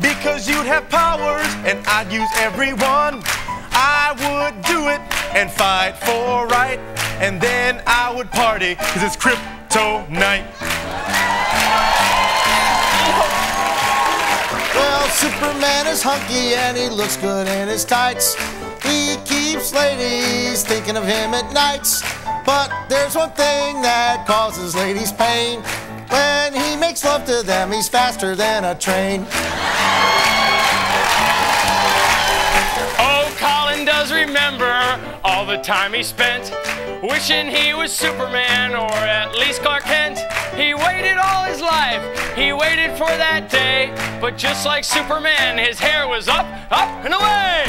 because you'd have powers and I'd use every one. I would do it and fight for right, and then I would party, because it's Kryptonite. Well, Superman is hunky and he looks good in his tights. He keeps ladies thinking of him at nights. But there's one thing that causes ladies pain. When he makes love to them, he's faster than a train. Oh, Colin does remember all the time he spent wishing he was Superman or at least Clark Kent. He waited all his life, he waited for that day, but just like Superman, his hair was up, up, and away!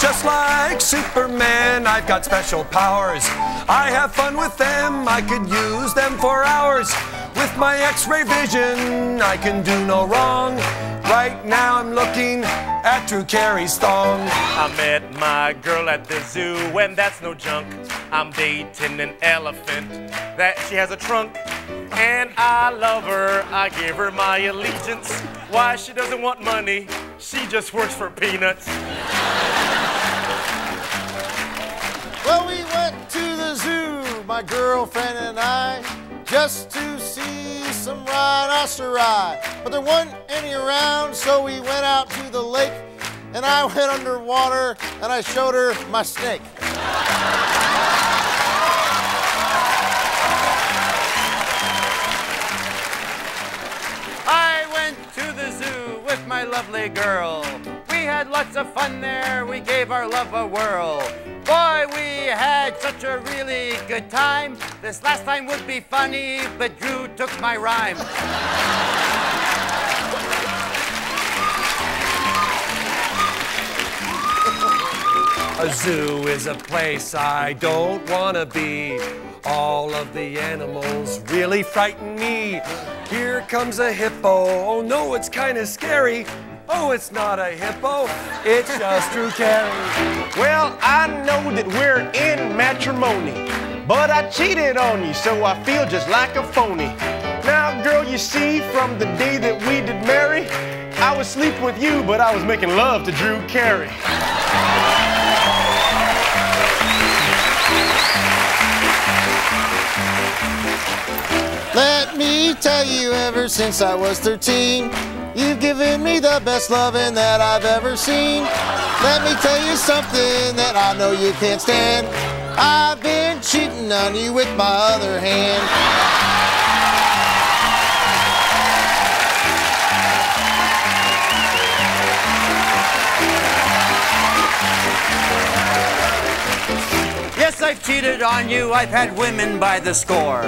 Just like Superman, I've got special powers. I have fun with them, I could use them for hours. With my X-ray vision, I can do no wrong. Right now I'm looking at Drew Carey's thong. I met my girl at the zoo, and that's no junk. I'm dating an elephant, that she has a trunk. And I love her, I give her my allegiance. Why, she doesn't want money, she just works for peanuts. Well, we went to the zoo, my girlfriend and I, just to see some rhinoceri. But there weren't any around, so we went out to the lake, and I went underwater, and I showed her my snake. I went to the zoo with my lovely girl. We had lots of fun there, we gave our love a whirl. Boy, we had such a really good time. This last time would be funny, but Drew took my rhyme. A zoo is a place I don't want to be. All of the animals really frighten me. Here comes a hippo. Oh no, it's kind of scary. Oh, it's not a hippo, it's just Drew Carey. Well, I know that we're in matrimony, but I cheated on you, so I feel just like a phony. Now, girl, you see, from the day that we did marry, I was sleeping with you, but I was making love to Drew Carey. Let me tell you, ever since I was 13, you've given me the best loving that I've ever seen. Let me tell you something that I know you can't stand. I've been cheating on you with my other hand. Yes, I've cheated on you. I've had women by the score.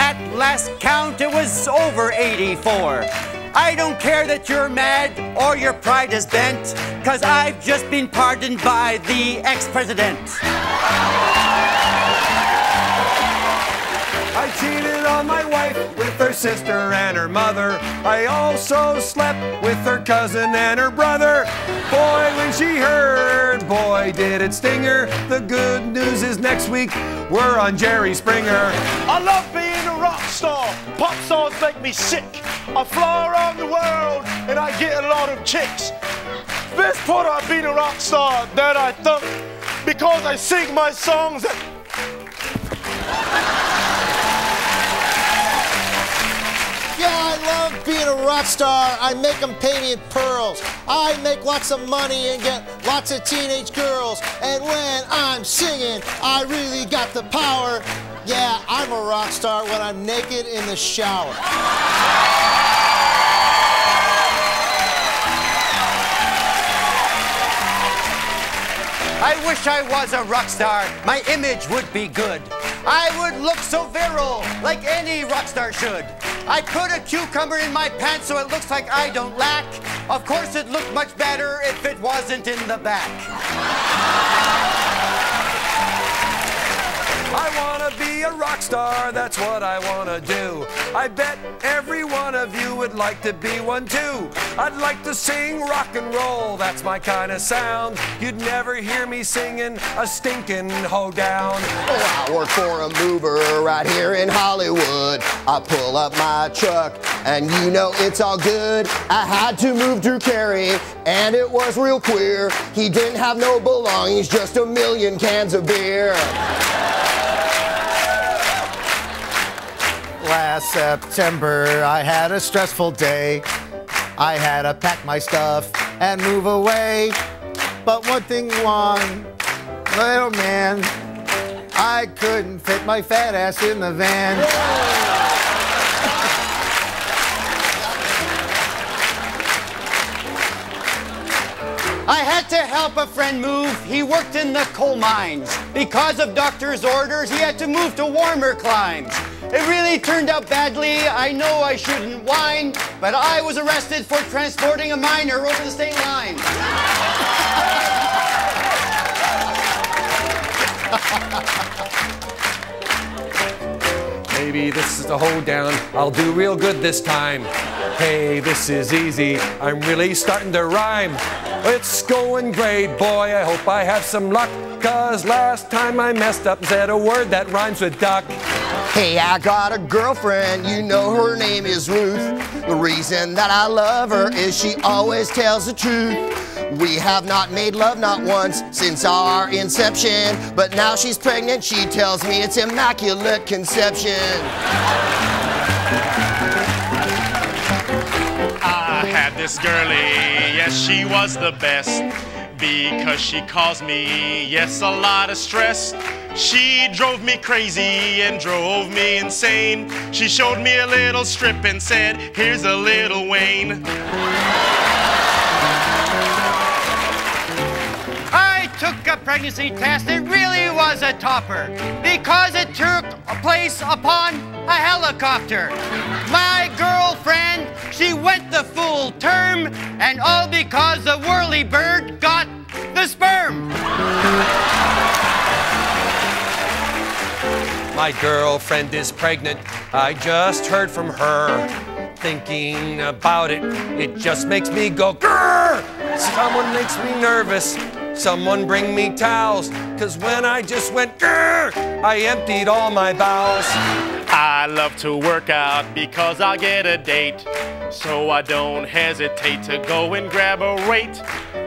At last count, it was over 84. I don't care that you're mad or your pride is bent, cause I've just been pardoned by the ex-president. I cheated on my wife with her sister and her mother. I also slept with her cousin and her brother. Boy, when she heard, boy, did it sting her. The good news is next week we're on Jerry Springer. I love being a rock star. Pop songs make me sick. I fly around the world and I get a lot of chicks. Best part I've been a rock star that I thunk, because I sing my songs. Yeah, I love being a rock star. I make them pay me in pearls. I make lots of money and get lots of teenage girls. And when I'm singing, I really got the power. Yeah, I'm a rock star when I'm naked in the shower. I wish I was a rock star. My image would be good. I would look so virile, like any rock star should. I put a cucumber in my pants so it looks like I don't lack. Of course it looked much better if it wasn't in the back. I want to be a rock star, that's what I want to do. I bet every one of you would like to be one too. I'd like to sing rock and roll, that's my kind of sound. You'd never hear me singing a stinking hoedown. Well, I work for a mover right here in Hollywood. I pull up my truck and you know it's all good. I had to move Drew Carey and it was real queer. He didn't have no belongings, just a million cans of beer. Last September, I had a stressful day. I had to pack my stuff and move away. But one thing won, little man, I couldn't fit my fat ass in the van. I had to help a friend move. He worked in the coal mines. Because of doctor's orders, he had to move to warmer climes. It really turned out badly. I know I shouldn't whine, but I was arrested for transporting a minor over the state line. Maybe this is the hold down. I'll do real good this time. Hey, this is easy. I'm really starting to rhyme. It's going great, boy. I hope I have some luck. Cause last time I messed up and said a word that rhymes with duck. Hey, I got a girlfriend, you know her name is Ruth. The reason that I love her is she always tells the truth. We have not made love not once since our inception. But now she's pregnant, she tells me it's immaculate conception. I had this girlie, yes she was the best. Because she caused me, yes, a lot of stress. She drove me crazy and drove me insane. She showed me a little strip and said, here's a little Wayne. I took a pregnancy test. It really was a topper because it took place upon a helicopter. My girlfriend, she went the full term, and all because the whirly bird got the sperm. My girlfriend is pregnant. I just heard from her. Thinking about it, it just makes me go grrr. Someone makes me nervous. Someone bring me towels, cause when I just went grrr, I emptied all my bowels. I love to work out because I get a date, so I don't hesitate to go and grab a rate.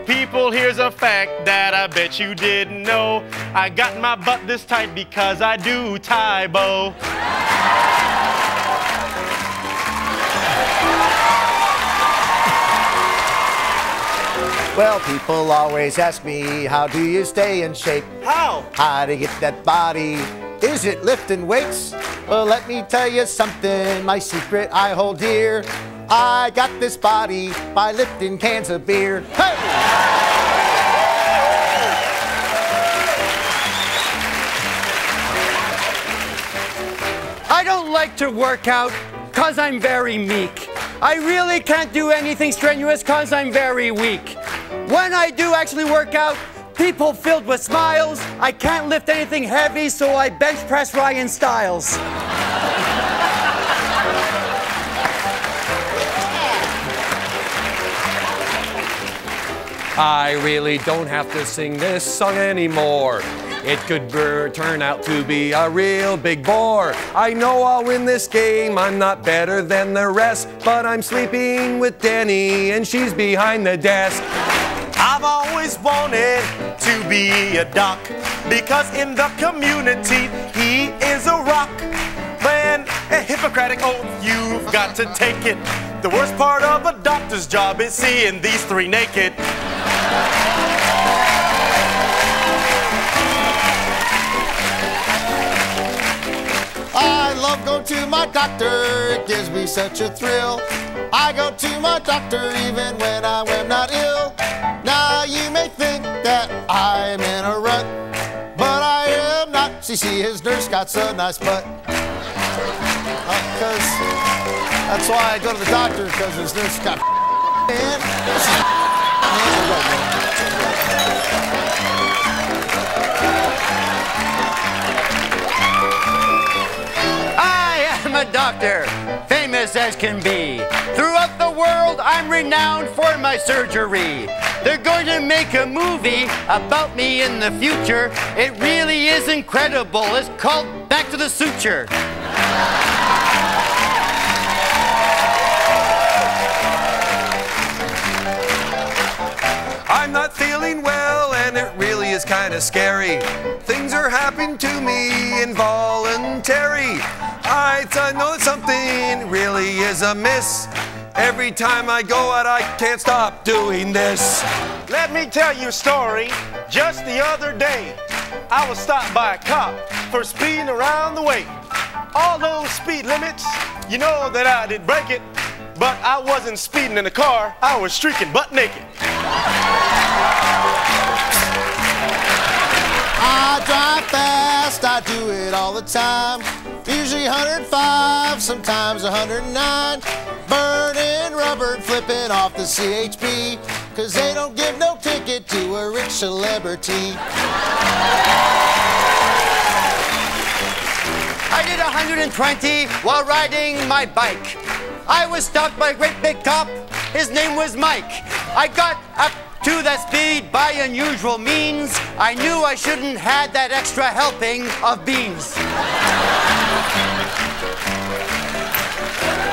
People, here's a fact that I bet you didn't know. I got my butt this tight because I do Tybo. Well, people always ask me, how do you stay in shape? How? How to get that body? Is it lifting weights? Well, let me tell you something, my secret I hold dear. I got this body by lifting cans of beer. Hey! I don't like to work out cause I'm very meek. I really can't do anything strenuous cause I'm very weak. When I do actually work out, people filled with smiles. I can't lift anything heavy, so I bench press Ryan Stiles. I really don't have to sing this song anymore. It could turn out to be a real big bore. I know I'll win this game. I'm not better than the rest, but I'm sleeping with Denny and she's behind the desk. I've always wanted to be a doc because in the community he is a rock. Man, a Hippocratic oath, you've got to take it. The worst part of a doctor's job is seeing these three naked. I love going to my doctor, it gives me such a thrill. I go to my doctor even when I am not ill. Now you may think that I'm in a rut, but I am not. See, his nurse got so nice butt. Because that's why I go to the doctor, because his nurse got in. doctor, famous as can be. Throughout the world, I'm renowned for my surgery. They're going to make a movie about me in the future. It really is incredible. It's called Back to the Suture. I'm not feeling well, and it really is kind of scary. Things are happening to me involuntary. I know something really is amiss. Every time I go out, I can't stop doing this. Let me tell you a story. Just the other day, I was stopped by a cop for speeding around the way. All those speed limits, you know that I did break it, but I wasn't speeding in the car. I was streaking butt naked. I drive fast, I do it all the time. Usually 105, sometimes 109. Burning rubber, flipping off the CHP, cause they don't give no ticket to a rich celebrity. I did 120 while riding my bike. I was stopped by a great big cop, his name was Mike. I got up to that speed by unusual means. I knew I shouldn't have that extra helping of beans.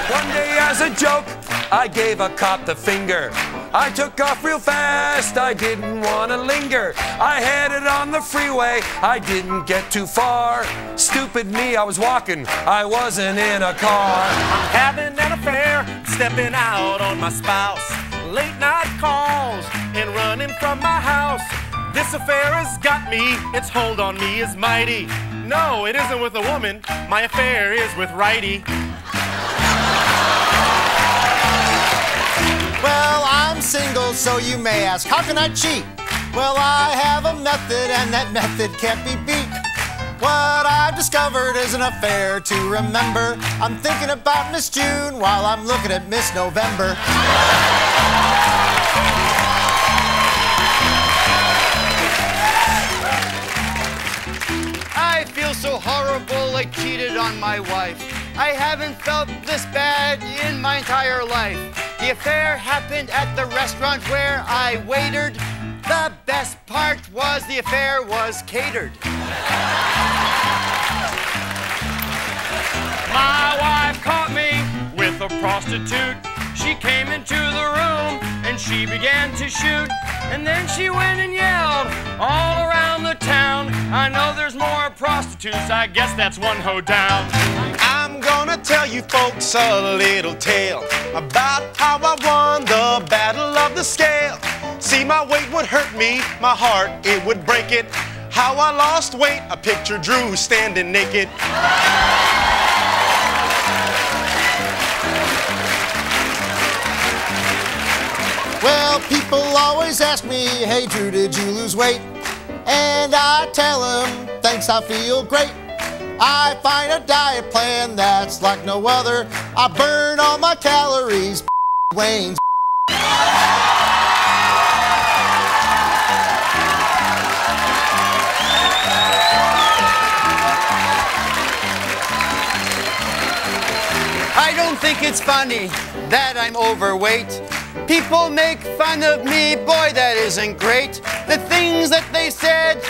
One day as a joke, I gave a cop the finger. I took off real fast, I didn't want to linger. I headed on the freeway, I didn't get too far. Stupid me, I was walking, I wasn't in a car. I'm having an affair, stepping out on my spouse. Late night calls and running from my house. This affair has got me, its hold on me is mighty. No, it isn't with a woman, my affair is with Righty. Well, I'm single, so you may ask, how can I cheat? Well, I have a method, and that method can't be beat. What I've discovered is an affair to remember. I'm thinking about Miss June while I'm looking at Miss November. I feel so horrible, I cheated on my wife. I haven't felt this bad in my entire life. The affair happened at the restaurant where I waitered. The best part was the affair was catered. My wife caught me with a prostitute. She came into the room and she began to shoot. And then she went and yelled all around the town. I know there's more prostitutes, I guess that's one hoe down. I'm gonna tell you folks a little tale about how I won the battle of the scale. See, my weight would hurt me, my heart, it would break it. How I lost weight, I picture Drew standing naked. Well, people always ask me, hey Drew, did you lose weight? And I tell them, thanks, I feel great. I find a diet plan that's like no other. I burn all my calories, Wayne's. I don't think it's funny that I'm overweight. People make fun of me, boy, that isn't great. The things that they said,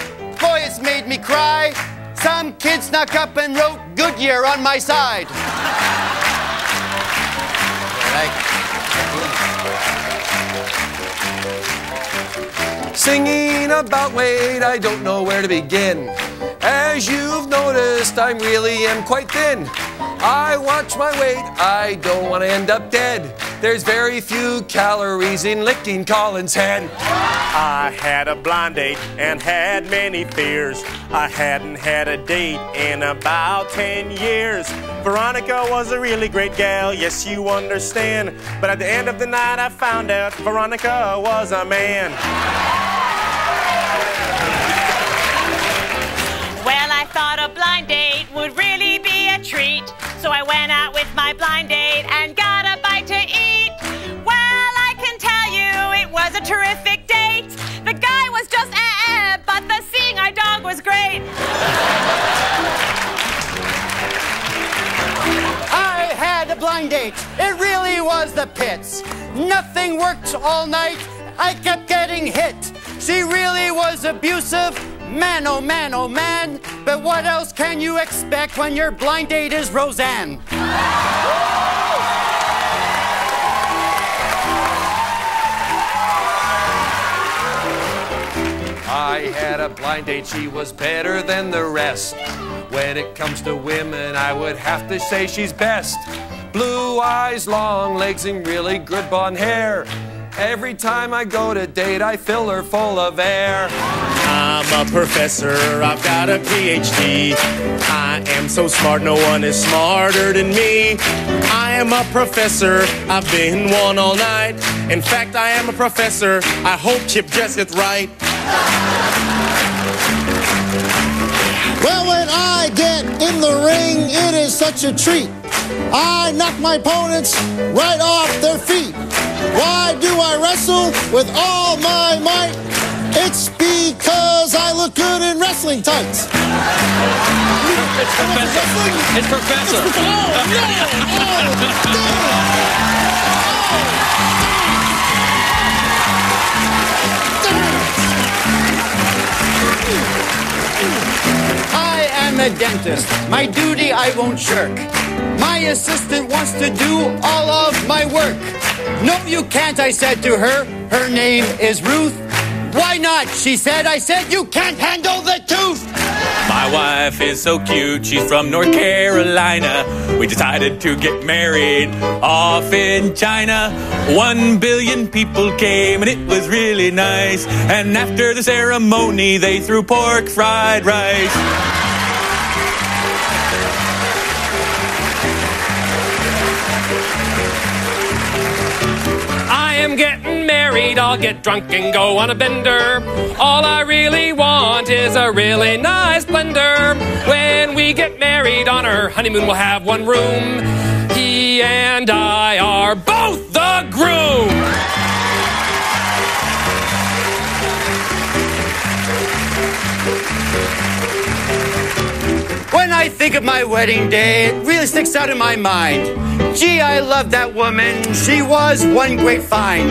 boy, it's made me cry. Some kid snuck up and wrote Goodyear on my side. Singing about weight, I don't know where to begin. As you've noticed, I really am quite thin. I watch my weight, I don't want to end up dead. There's very few calories in licking Colin's head. I had a blind date and had many fears. I hadn't had a date in about 10 years. Veronica was a really great gal, yes you understand. But at the end of the night I found out Veronica was a man. Well, I thought a blind date would really be a treat. So I went out with my blind date and got a bite to eat. Well, I can tell you it was a terrific date. The guy was just but the seeing eye dog was great. blind date. It really was the pits. Nothing worked all night. I kept getting hit. She really was abusive. Man, oh man, oh man. But what else can you expect when your blind date is Roseanne? I had a blind date, she was better than the rest. When it comes to women, I would have to say she's best. Blue eyes, long legs, and really good blonde hair. Every time I go to date, I fill her full of air. I'm a professor, I've got a PhD. I am so smart, no one is smarter than me. I am a professor, I've been one all night. In fact, I am a professor, I hope Chip gets it right. Well, when I get in the ring, it is such a treat. I knock my opponents right off their feet. Why do I wrestle with all my might? It's because I look good in wrestling tights. It's Professor. It's Professor. I am a dentist. My duty I won't shirk. My assistant wants to do all of my work. No, you can't, I said to her. Her name is Ruth. Why not, she said. I said, you can't handle the tooth. My wife is so cute. She's from North Carolina. We decided to get married off in China. 1 billion people came and it was really nice. And after the ceremony, they threw pork fried rice. I'm getting married, I'll get drunk and go on a bender. All I really want is a really nice blender. When we get married on our honeymoon, we'll have one room. He and I are both the groom. When I think of my wedding day, it really sticks out in my mind. Gee, I love that woman. She was one great find.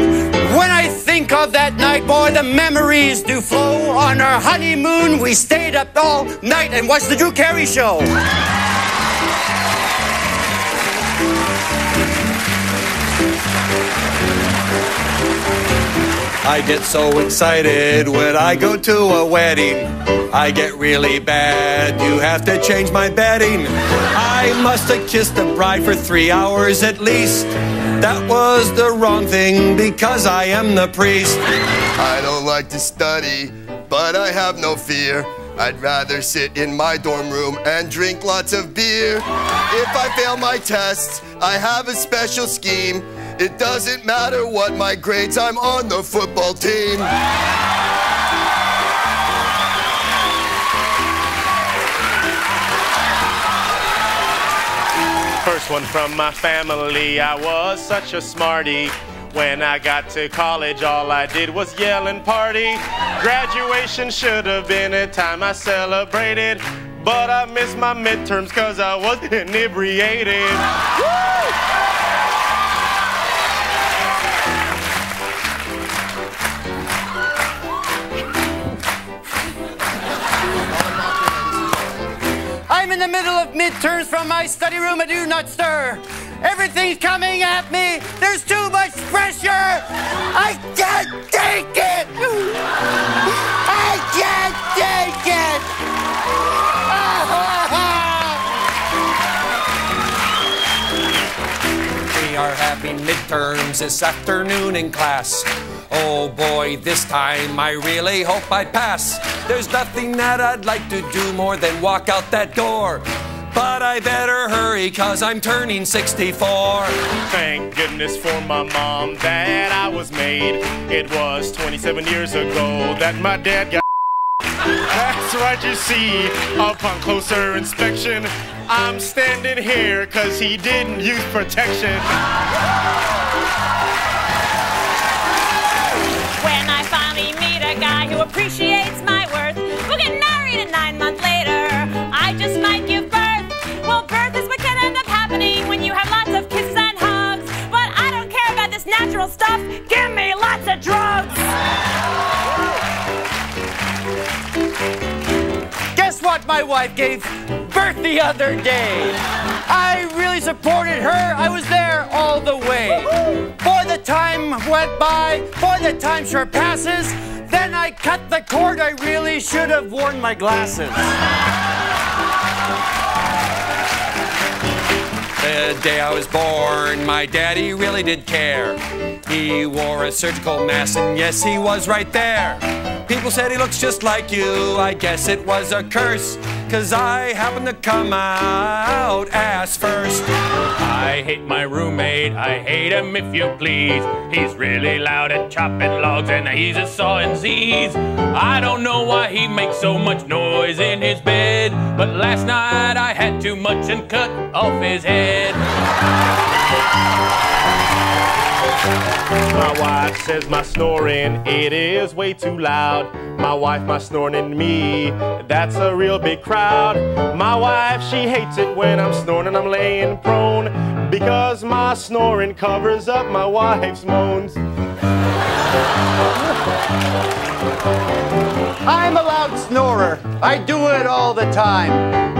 When I think of that night, boy, the memories do flow. On our honeymoon, we stayed up all night and watched the Drew Carey show. I get so excited when I go to a wedding. I get really bad, you have to change my bedding. I must have kissed the bride for 3 hours at least. That was the wrong thing because I am the priest. I don't like to study, but I have no fear. I'd rather sit in my dorm room and drink lots of beer. If I fail my tests, I have a special scheme. It doesn't matter what my grades, I'm on the football team. First one from my family, I was such a smarty. When I got to college, all I did was yell and party. Graduation should have been a time I celebrated, but I missed my midterms cause I was inebriated. I'm in the middle of midterms. From my study room, I do not stir. Everything's coming at me. There's too much pressure. I can't take it. I can't take it. We are having midterms this afternoon in class. Oh boy, this time I really hope I pass. There's nothing that I'd like to do more than walk out that door. But I better hurry cause I'm turning 64. Thank goodness for my mom that I was made. It was 27 years ago that my dad got. That's right, you see, upon closer inspection, I'm standing here cause he didn't use protection. When I finally meet a guy who appreciates my worth, we'll get married and 9 months later I just might give birth. Well, birth is what can end up happening when you have lots of kids. cool stuff. Give me lots of drugs. Guess what my wife gave birth the other day? I really supported her. I was there all the way. For the time went by, for the time sure passes. Then I cut the cord. I really should have worn my glasses. The day I was born, my daddy really did care. He wore a surgical mask, and yes, he was right there. People said he looks just like you. I guess it was a curse, 'cause I happened to come out ass first. I hate my roommate, I hate him if you please. He's really loud at chopping logs, and he's a sawing Z's. I don't know why he makes so much noise in his bed, but last night I had too much and cut off his head. My wife says my snoring, it is way too loud. My wife, my snoring, and me, that's a real big crowd. My wife, she hates it when I'm snoring, I'm laying prone, because my snoring covers up my wife's moans. I'm a loud snorer. I do it all the time.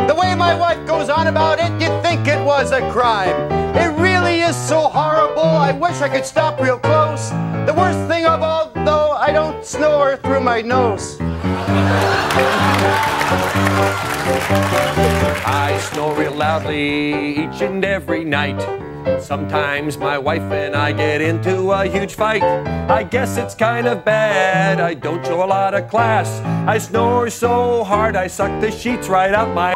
The way my wife goes on about it, you'd think it was a crime. It really is so horrible, I wish I could stop real close. The worst thing of all, though, I don't snore through my nose. I snore real loudly each and every night. Sometimes my wife and I get into a huge fight. I guess it's kind of bad, I don't show a lot of class. I snore so hard, I suck the sheets right out my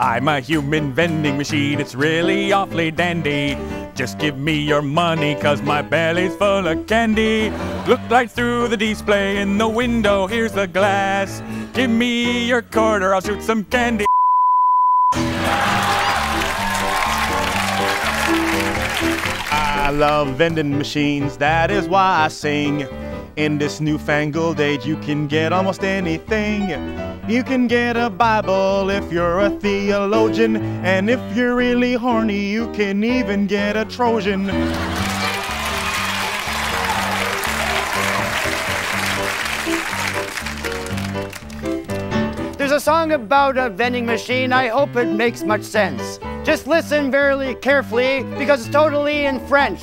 I'm a human vending machine, it's really awfully dandy. Just give me your money, 'cause my belly's full of candy. Look right through the display in the window, here's the glass. Give me your quarter, I'll shoot some candy. I love vending machines, that is why I sing. In this newfangled age, you can get almost anything. You can get a Bible if you're a theologian, and if you're really horny, you can even get a Trojan. There's a song about a vending machine. I hope it makes much sense. Just listen very carefully, because it's totally in French.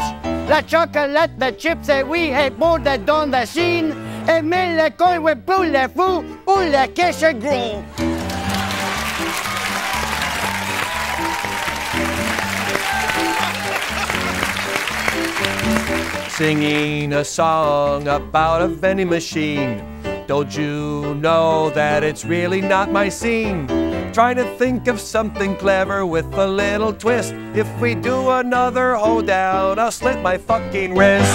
La chocolate, the chips, et oui, et bon, de dans la Chine. Et mais le coin, oui, voulez-vous, ou le cache gris. Singing a song about a vending machine. Don't you know that it's really not my scene? Trying to think of something clever with a little twist. If we do another hoedown, I'll slit my fucking wrist.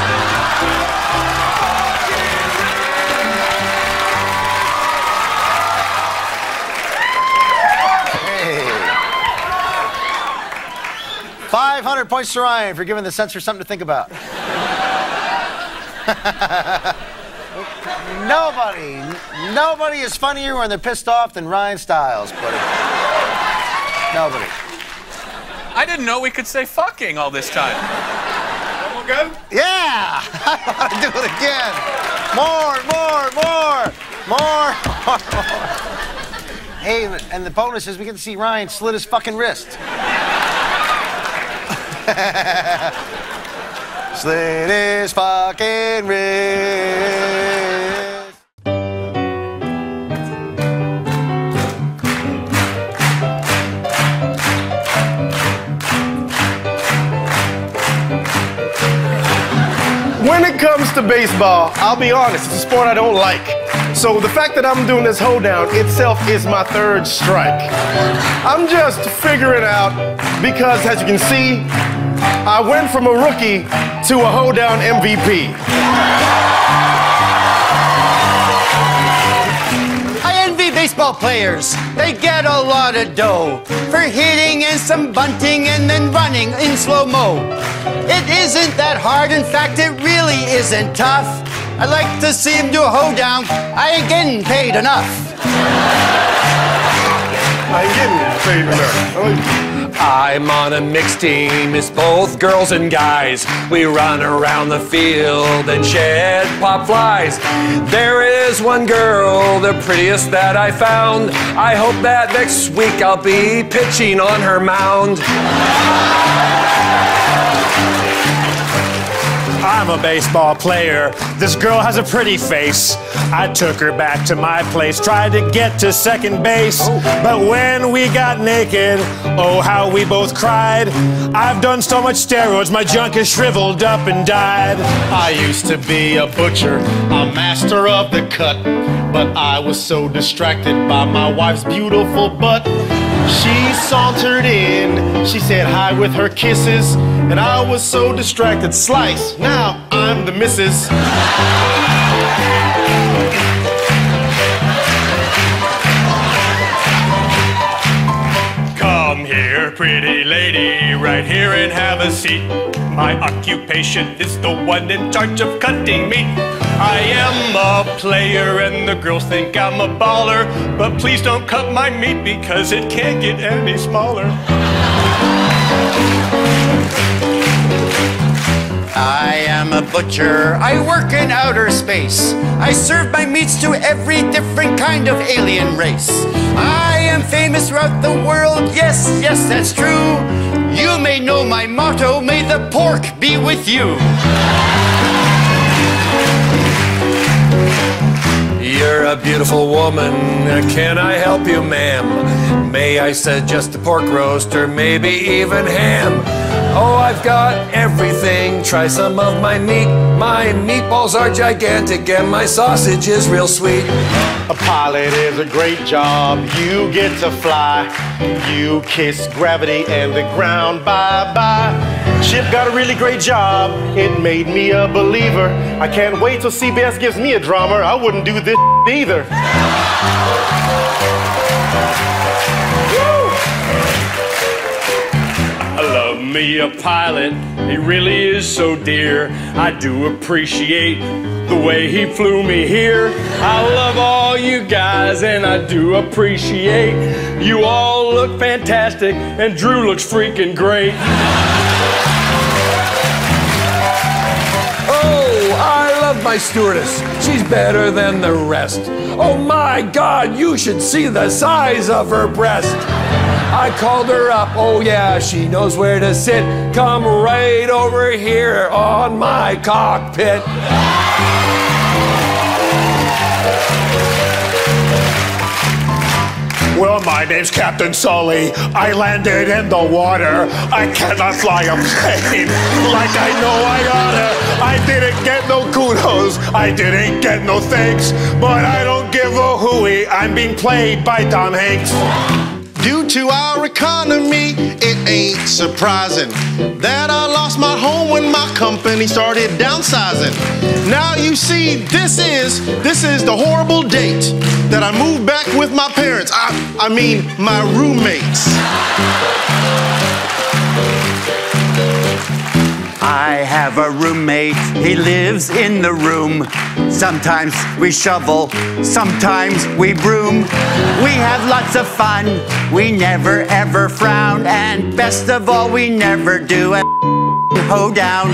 Hey. 500 points to Ryan for giving the censor something to think about. Nobody is funnier when they're pissed off than Ryan Stiles, buddy. Nobody. I didn't know we could say fucking all this time. We'll go? Yeah! I want to do it again. More. Hey, and the bonus is we get to see Ryan slit his fucking wrist. Slit his fucking wrist. When it comes to baseball, I'll be honest, it's a sport I don't like. So the fact that I'm doing this hoedown itself is my third strike. I'm just figuring out, because as you can see, I went from a rookie to a hoedown MVP. I envy baseball players. They get a lot of dough for hitting and some bunting and then running in slow-mo. It isn't that hard. In fact, it really isn't tough. I'd like to see him do a hoedown. I ain't getting paid enough. I ain't getting paid enough. I'm on a mixed team, it's both girls and guys. We run around the field and shed pop flies. There is one girl, the prettiest that I found. I hope that next week I'll be pitching on her mound. I'm a baseball player. This girl has a pretty face. I took her back to my place, tried to get to second base. But when we got naked, oh, how we both cried. I've done so much steroids, my junk is shriveled up and died. I used to be a butcher, a master of the cut. But I was so distracted by my wife's beautiful butt. She sauntered in, she said hi with her kisses, and I was so distracted, slice, now I'm the missus. Come here, pretty lady, right here and have a seat. My occupation is the one in charge of cutting meat. I am a player and the girls think I'm a baller, but please don't cut my meat because it can't get any smaller. I am a butcher, I work in outer space. I serve my meats to every different kind of alien race. I am famous throughout the world, yes, yes, that's true. You may know my motto, may the pork be with you. You're a beautiful woman, can I help you, ma'am? May I suggest a pork roast or maybe even ham? Oh, I've got everything, try some of my meat. My meatballs are gigantic and my sausage is real sweet. A pilot is a great job, you get to fly. You kiss gravity and the ground, bye-bye. Chip got a really great job, it made me a believer. I can't wait till CBS gives me a drama, I wouldn't do this either. I love me a pilot, he really is so dear. I do appreciate the way he flew me here. I love all you guys and I do appreciate. You all look fantastic and Drew looks freaking great. My stewardess, she's better than the rest. Oh my God, you should see the size of her breast. I called her up, oh yeah, she knows where to sit. Come right over here on my cockpit. Well, my name's Captain Sully. I landed in the water. I cannot fly a plane like I know I oughta. I didn't get no kudos. I didn't get no thanks. But I don't give a hooey. I'm being played by Tom Hanks. Due to our economy, it ain't surprising that I lost my home when my company started downsizing. Now you see, this is the horrible date that I moved back with my parents. I mean, my roommates. I have a roommate, he lives in the room. Sometimes we shovel, sometimes we broom. We have lots of fun, we never ever frown, and best of all, we never do a hoedown.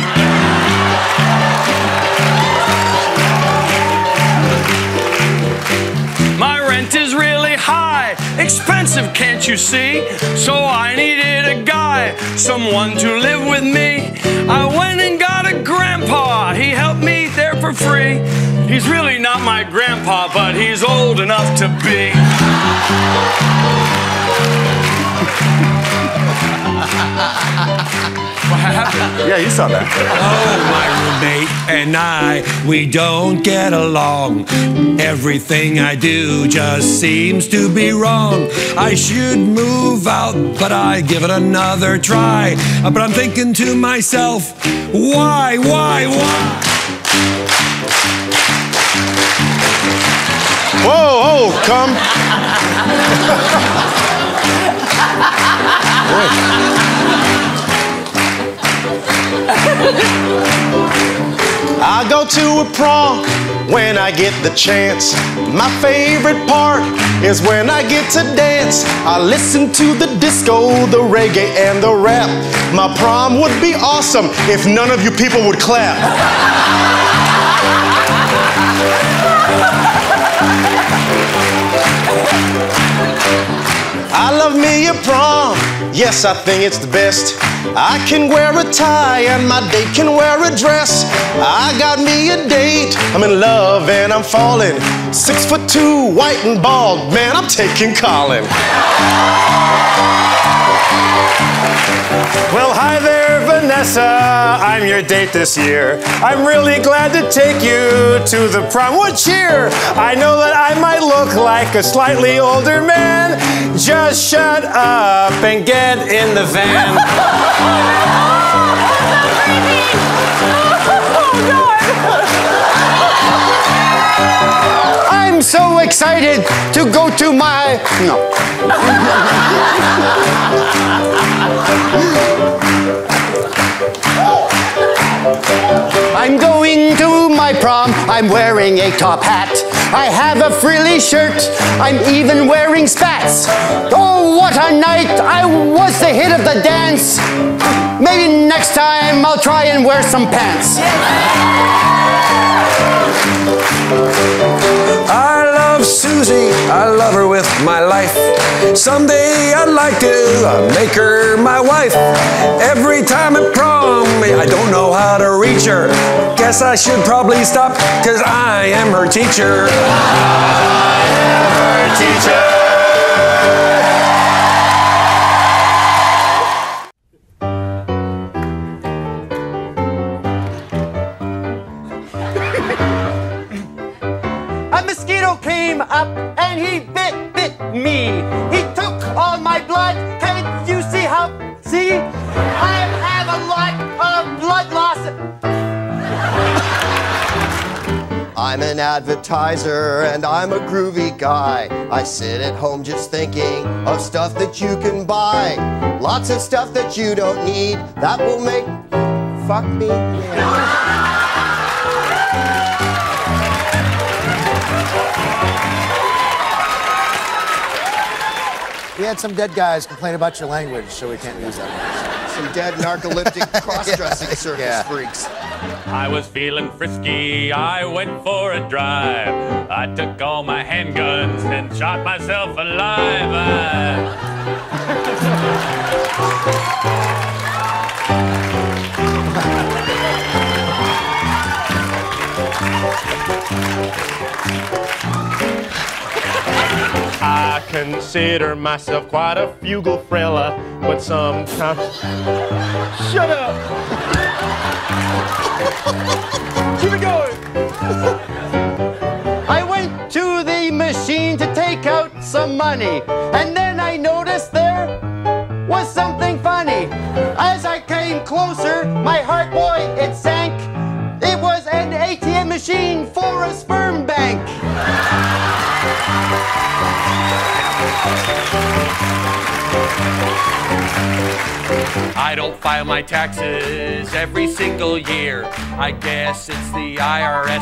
My rent is really high, expensive, can't you see? So I needed a guy, someone to live with me. I went and got a grandpa, he helped me there for free. He's really not my grandpa, but he's old enough to be. What happened? Yeah, you saw that. Oh, my roommate and I, we don't get along. Everything I do just seems to be wrong. I should move out, but I give it another try. But I'm thinking to myself, why? Whoa, oh, come. I go to a prom when I get the chance. My favorite part is when I get to dance. I listen to the disco, the reggae, and the rap. My prom would be awesome if none of you people would clap. I love me a prom, yes, I think it's the best. I can wear a tie and my date can wear a dress. I got me a date, I'm in love and I'm falling. 6'2", white and bald, man, I'm taking Colin. Well, hi there, Vanessa. I'm your date this year. I'm really glad to take you to the prom. What cheer! I know that I might look like a slightly older man. Just shut up and get in the van. I'm so excited to go to my... I'm going to my prom, I'm wearing a top hat. I have a frilly shirt, I'm even wearing spats. Oh, what a night, I was the hit of the dance. Maybe next time I'll try and wear some pants. I love Susie, I love her with my life. Someday I'd like to make her my wife. Every time at prom, I don't know how to reach her. Guess I should probably stop, cause I am her teacher. I am her teacher. Up and he bit me. He took all my blood. Can't you see how? See? I have a lot of blood loss. I'm an advertiser and I'm a groovy guy. I sit at home just thinking of stuff that you can buy. Lots of stuff that you don't need that will make fuck me. We had some dead guys complain about your language, so we can't use that language. Some dead narcoleptic cross-dressing circus freaks. I was feeling frisky, I went for a drive. I took all my handguns and shot myself alive. I consider myself quite a fugal frella, but sometimes... Shut up! Keep it going! I went to the machine to take out some money, and then I noticed there was something funny. As I came closer, my heart, boy, it sank. It was an ATM machine for a sperm bank. I don't file my taxes every single year. I guess it's the IRS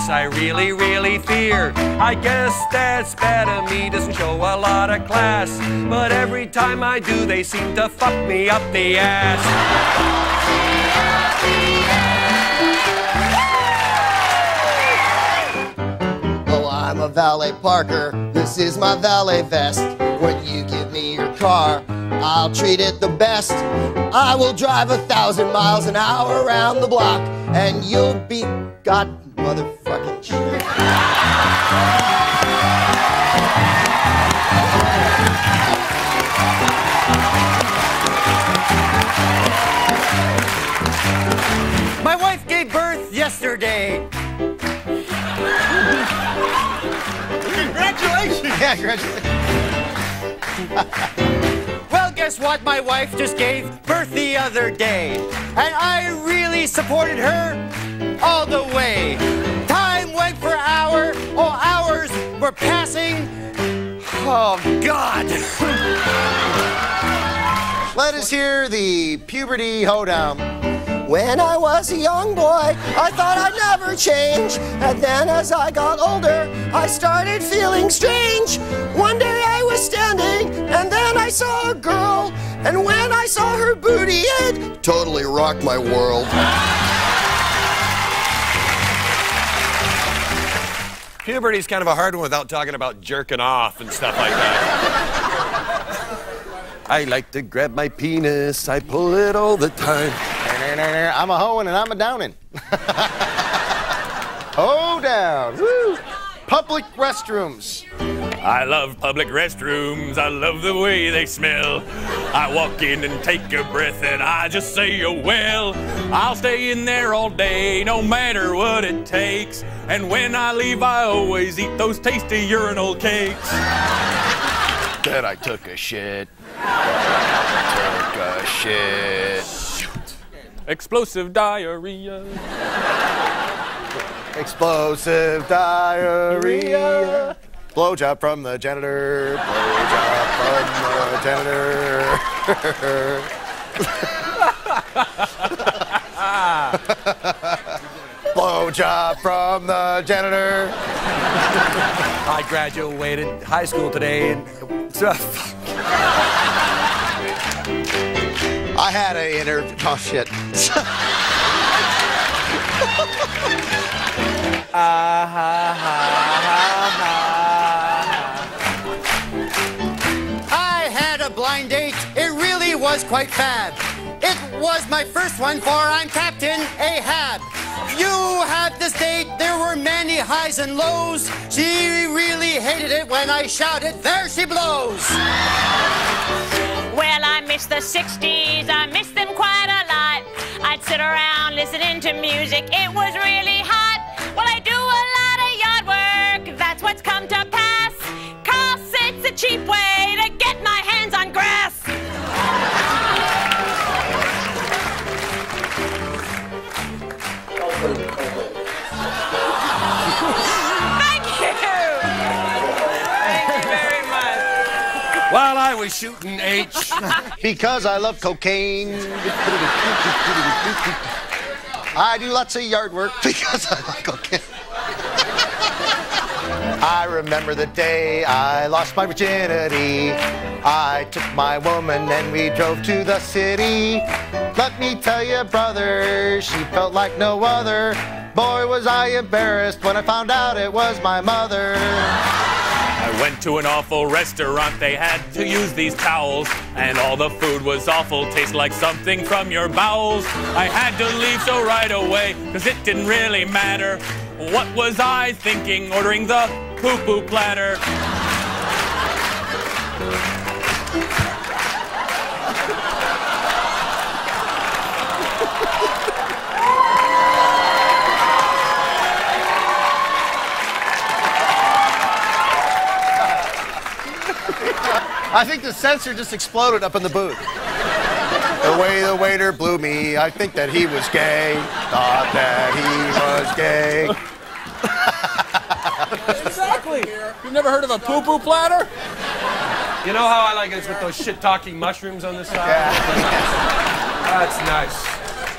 I really, really fear. I guess that's bad of me, doesn't show a lot of class. But every time I do, they seem to fuck me up the ass. Oh, I'm a valet parker. This is my valet vest. When you give me your car, I'll treat it the best. I will drive 1,000 miles an hour around the block, and you'll be god motherfucking shit. My wife gave birth yesterday. Congratulations! Yeah, congratulations. Well, guess what? My wife just gave birth the other day. And I really supported her all the way. Time went for hours. Oh, hours were passing. Oh, God. Let us hear the puberty hoedown. When I was a young boy, I thought I'd never change. And then as I got older, I started feeling strange. One day I was standing, and then I saw a girl. And when I saw her booty, it totally rocked my world. Puberty's kind of a hard one without talking about jerking off and stuff like that. I like to grab my penis. I pull it all the time. I'm a hoeing and I'm a downing. Ho down. Woo. Public restrooms. I love public restrooms. I love the way they smell. I walk in and take a breath and I just say, oh well. I'll stay in there all day, no matter what it takes. And when I leave, I always eat those tasty urinal cakes. Then I took a shit. Shoot. Explosive diarrhea. Explosive diarrhea. Blowjob from the janitor. Blowjob from the janitor. Blowjob from the janitor. I graduated high school today and I had an interview. Oh shit. Was quite fab. It was my first one, for I'm Captain Ahab. You have the state, there were many highs and lows. She really hated it when I shouted, there she blows. Well, I miss the 60s, I miss them quite a lot. I'd sit around listening to music, it was really hot. Well, I do a lot of yard work, that's what's come to pass. 'Cause it's a cheap way to get my hands on grass. While I was shooting H. Because I love cocaine. I do lots of yard work because I love cocaine. I remember the day I lost my virginity. I took my woman and we drove to the city. Let me tell you, brother, she felt like no other. Boy, was I embarrassed when I found out it was my mother. I went to an awful restaurant, they had to use these towels. And all the food was awful, tastes like something from your bowels. I had to leave so right away, 'cause it didn't really matter. What was I thinking, ordering the poo-poo platter? I think the sensor just exploded up in the booth. The way the waiter blew me, I think that he was gay. Thought that he was gay. Exactly. You've never heard of a poo-poo platter? You know how I like it? It's with those shit-talking mushrooms on the side. Yeah. That's nice.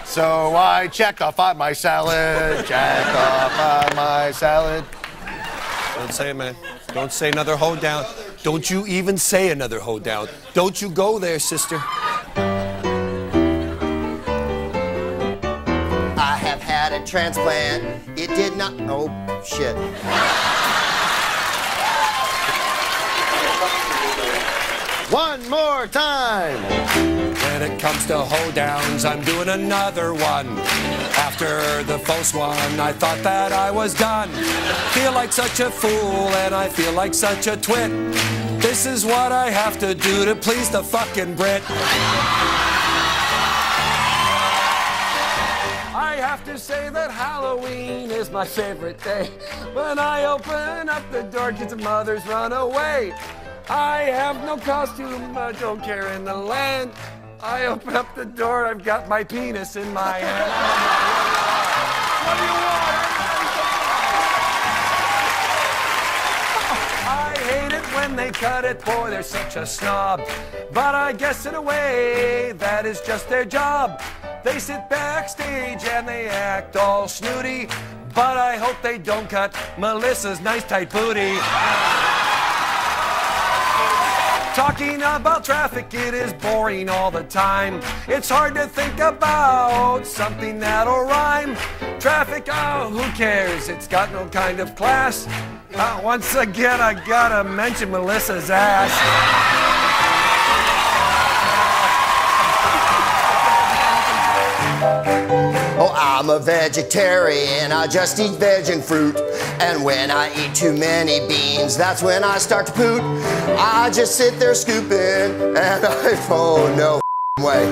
So I checked off on my salad. Checked off on my salad. Don't say it, man. Don't say another hoe down. Don't you even say another hoe down. Don't you go there, sister. I have had a transplant. It did not. Oh, shit. One more time. When it comes to hoe downs, I'm doing another one. After the first one, I thought that I was done. Feel like such a fool, and I feel like such a twit. This is what I have to do to please the fucking Brit. I have to say that Halloween is my favorite day. When I open up the door, kids and mothers run away. I have no costume, I don't care in the land. I open up the door, I've got my penis in my hand. What do you want? When they cut it, boy, they're such a snob. But I guess in a way, that is just their job. They sit backstage and they act all snooty, but I hope they don't cut Melissa's nice tight booty. Talking about traffic, it is boring all the time. It's hard to think about something that'll rhyme. Traffic, oh, who cares? It's got no kind of class. Once again, I gotta mention Melissa's ass. Oh, I'm a vegetarian, I just eat veg and fruit. And when I eat too many beans, that's when I start to poot. I just sit there scooping, and I fall no way.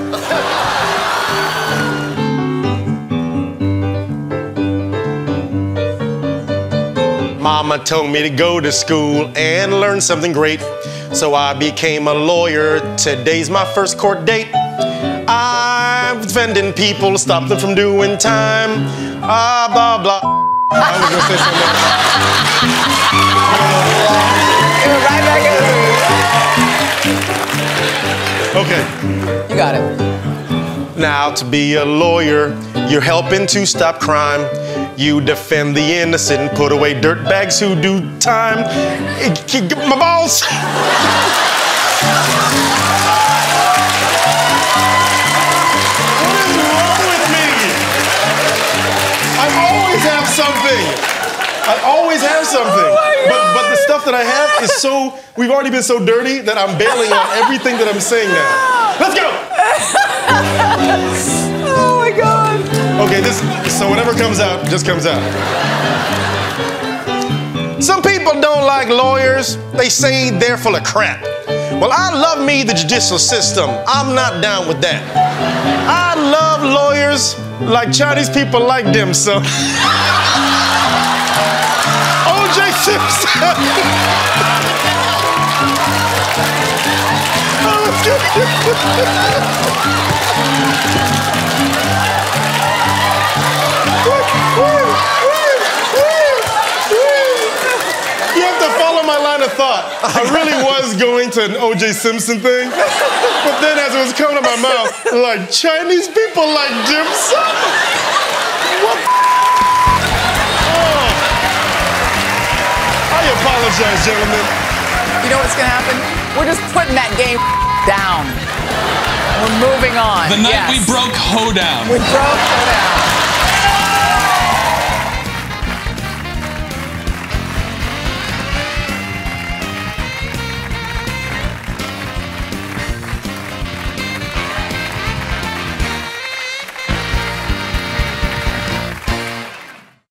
Mama told me to go to school and learn something great. So I became a lawyer. Today's my first court date. I'm defending people to stop them from doing time. Ah, blah, blah. I was gonna say something else. You're right back at me. Okay. You got it. Now, to be a lawyer, you're helping to stop crime. You defend the innocent, put away dirtbags who do time. Get my balls! I always have something, but the stuff that I have is so, we've already been so dirty that I'm bailing on everything that I'm saying now. Let's go! Oh my God. Okay, so whatever comes out, just comes out. Some people don't like lawyers. They say they're full of crap. Well, I love me the judicial system. I'm not down with that. I love lawyers like Chinese people like them, so. You have to follow my line of thought. I really was going to an O.J. Simpson thing, but then as it was coming to my mouth, like, Chinese people like dim sum? What the? I apologize, gentlemen. You know what's gonna happen? We're just putting that game down. We're moving on. The night we broke Ho down. We broke Ho down.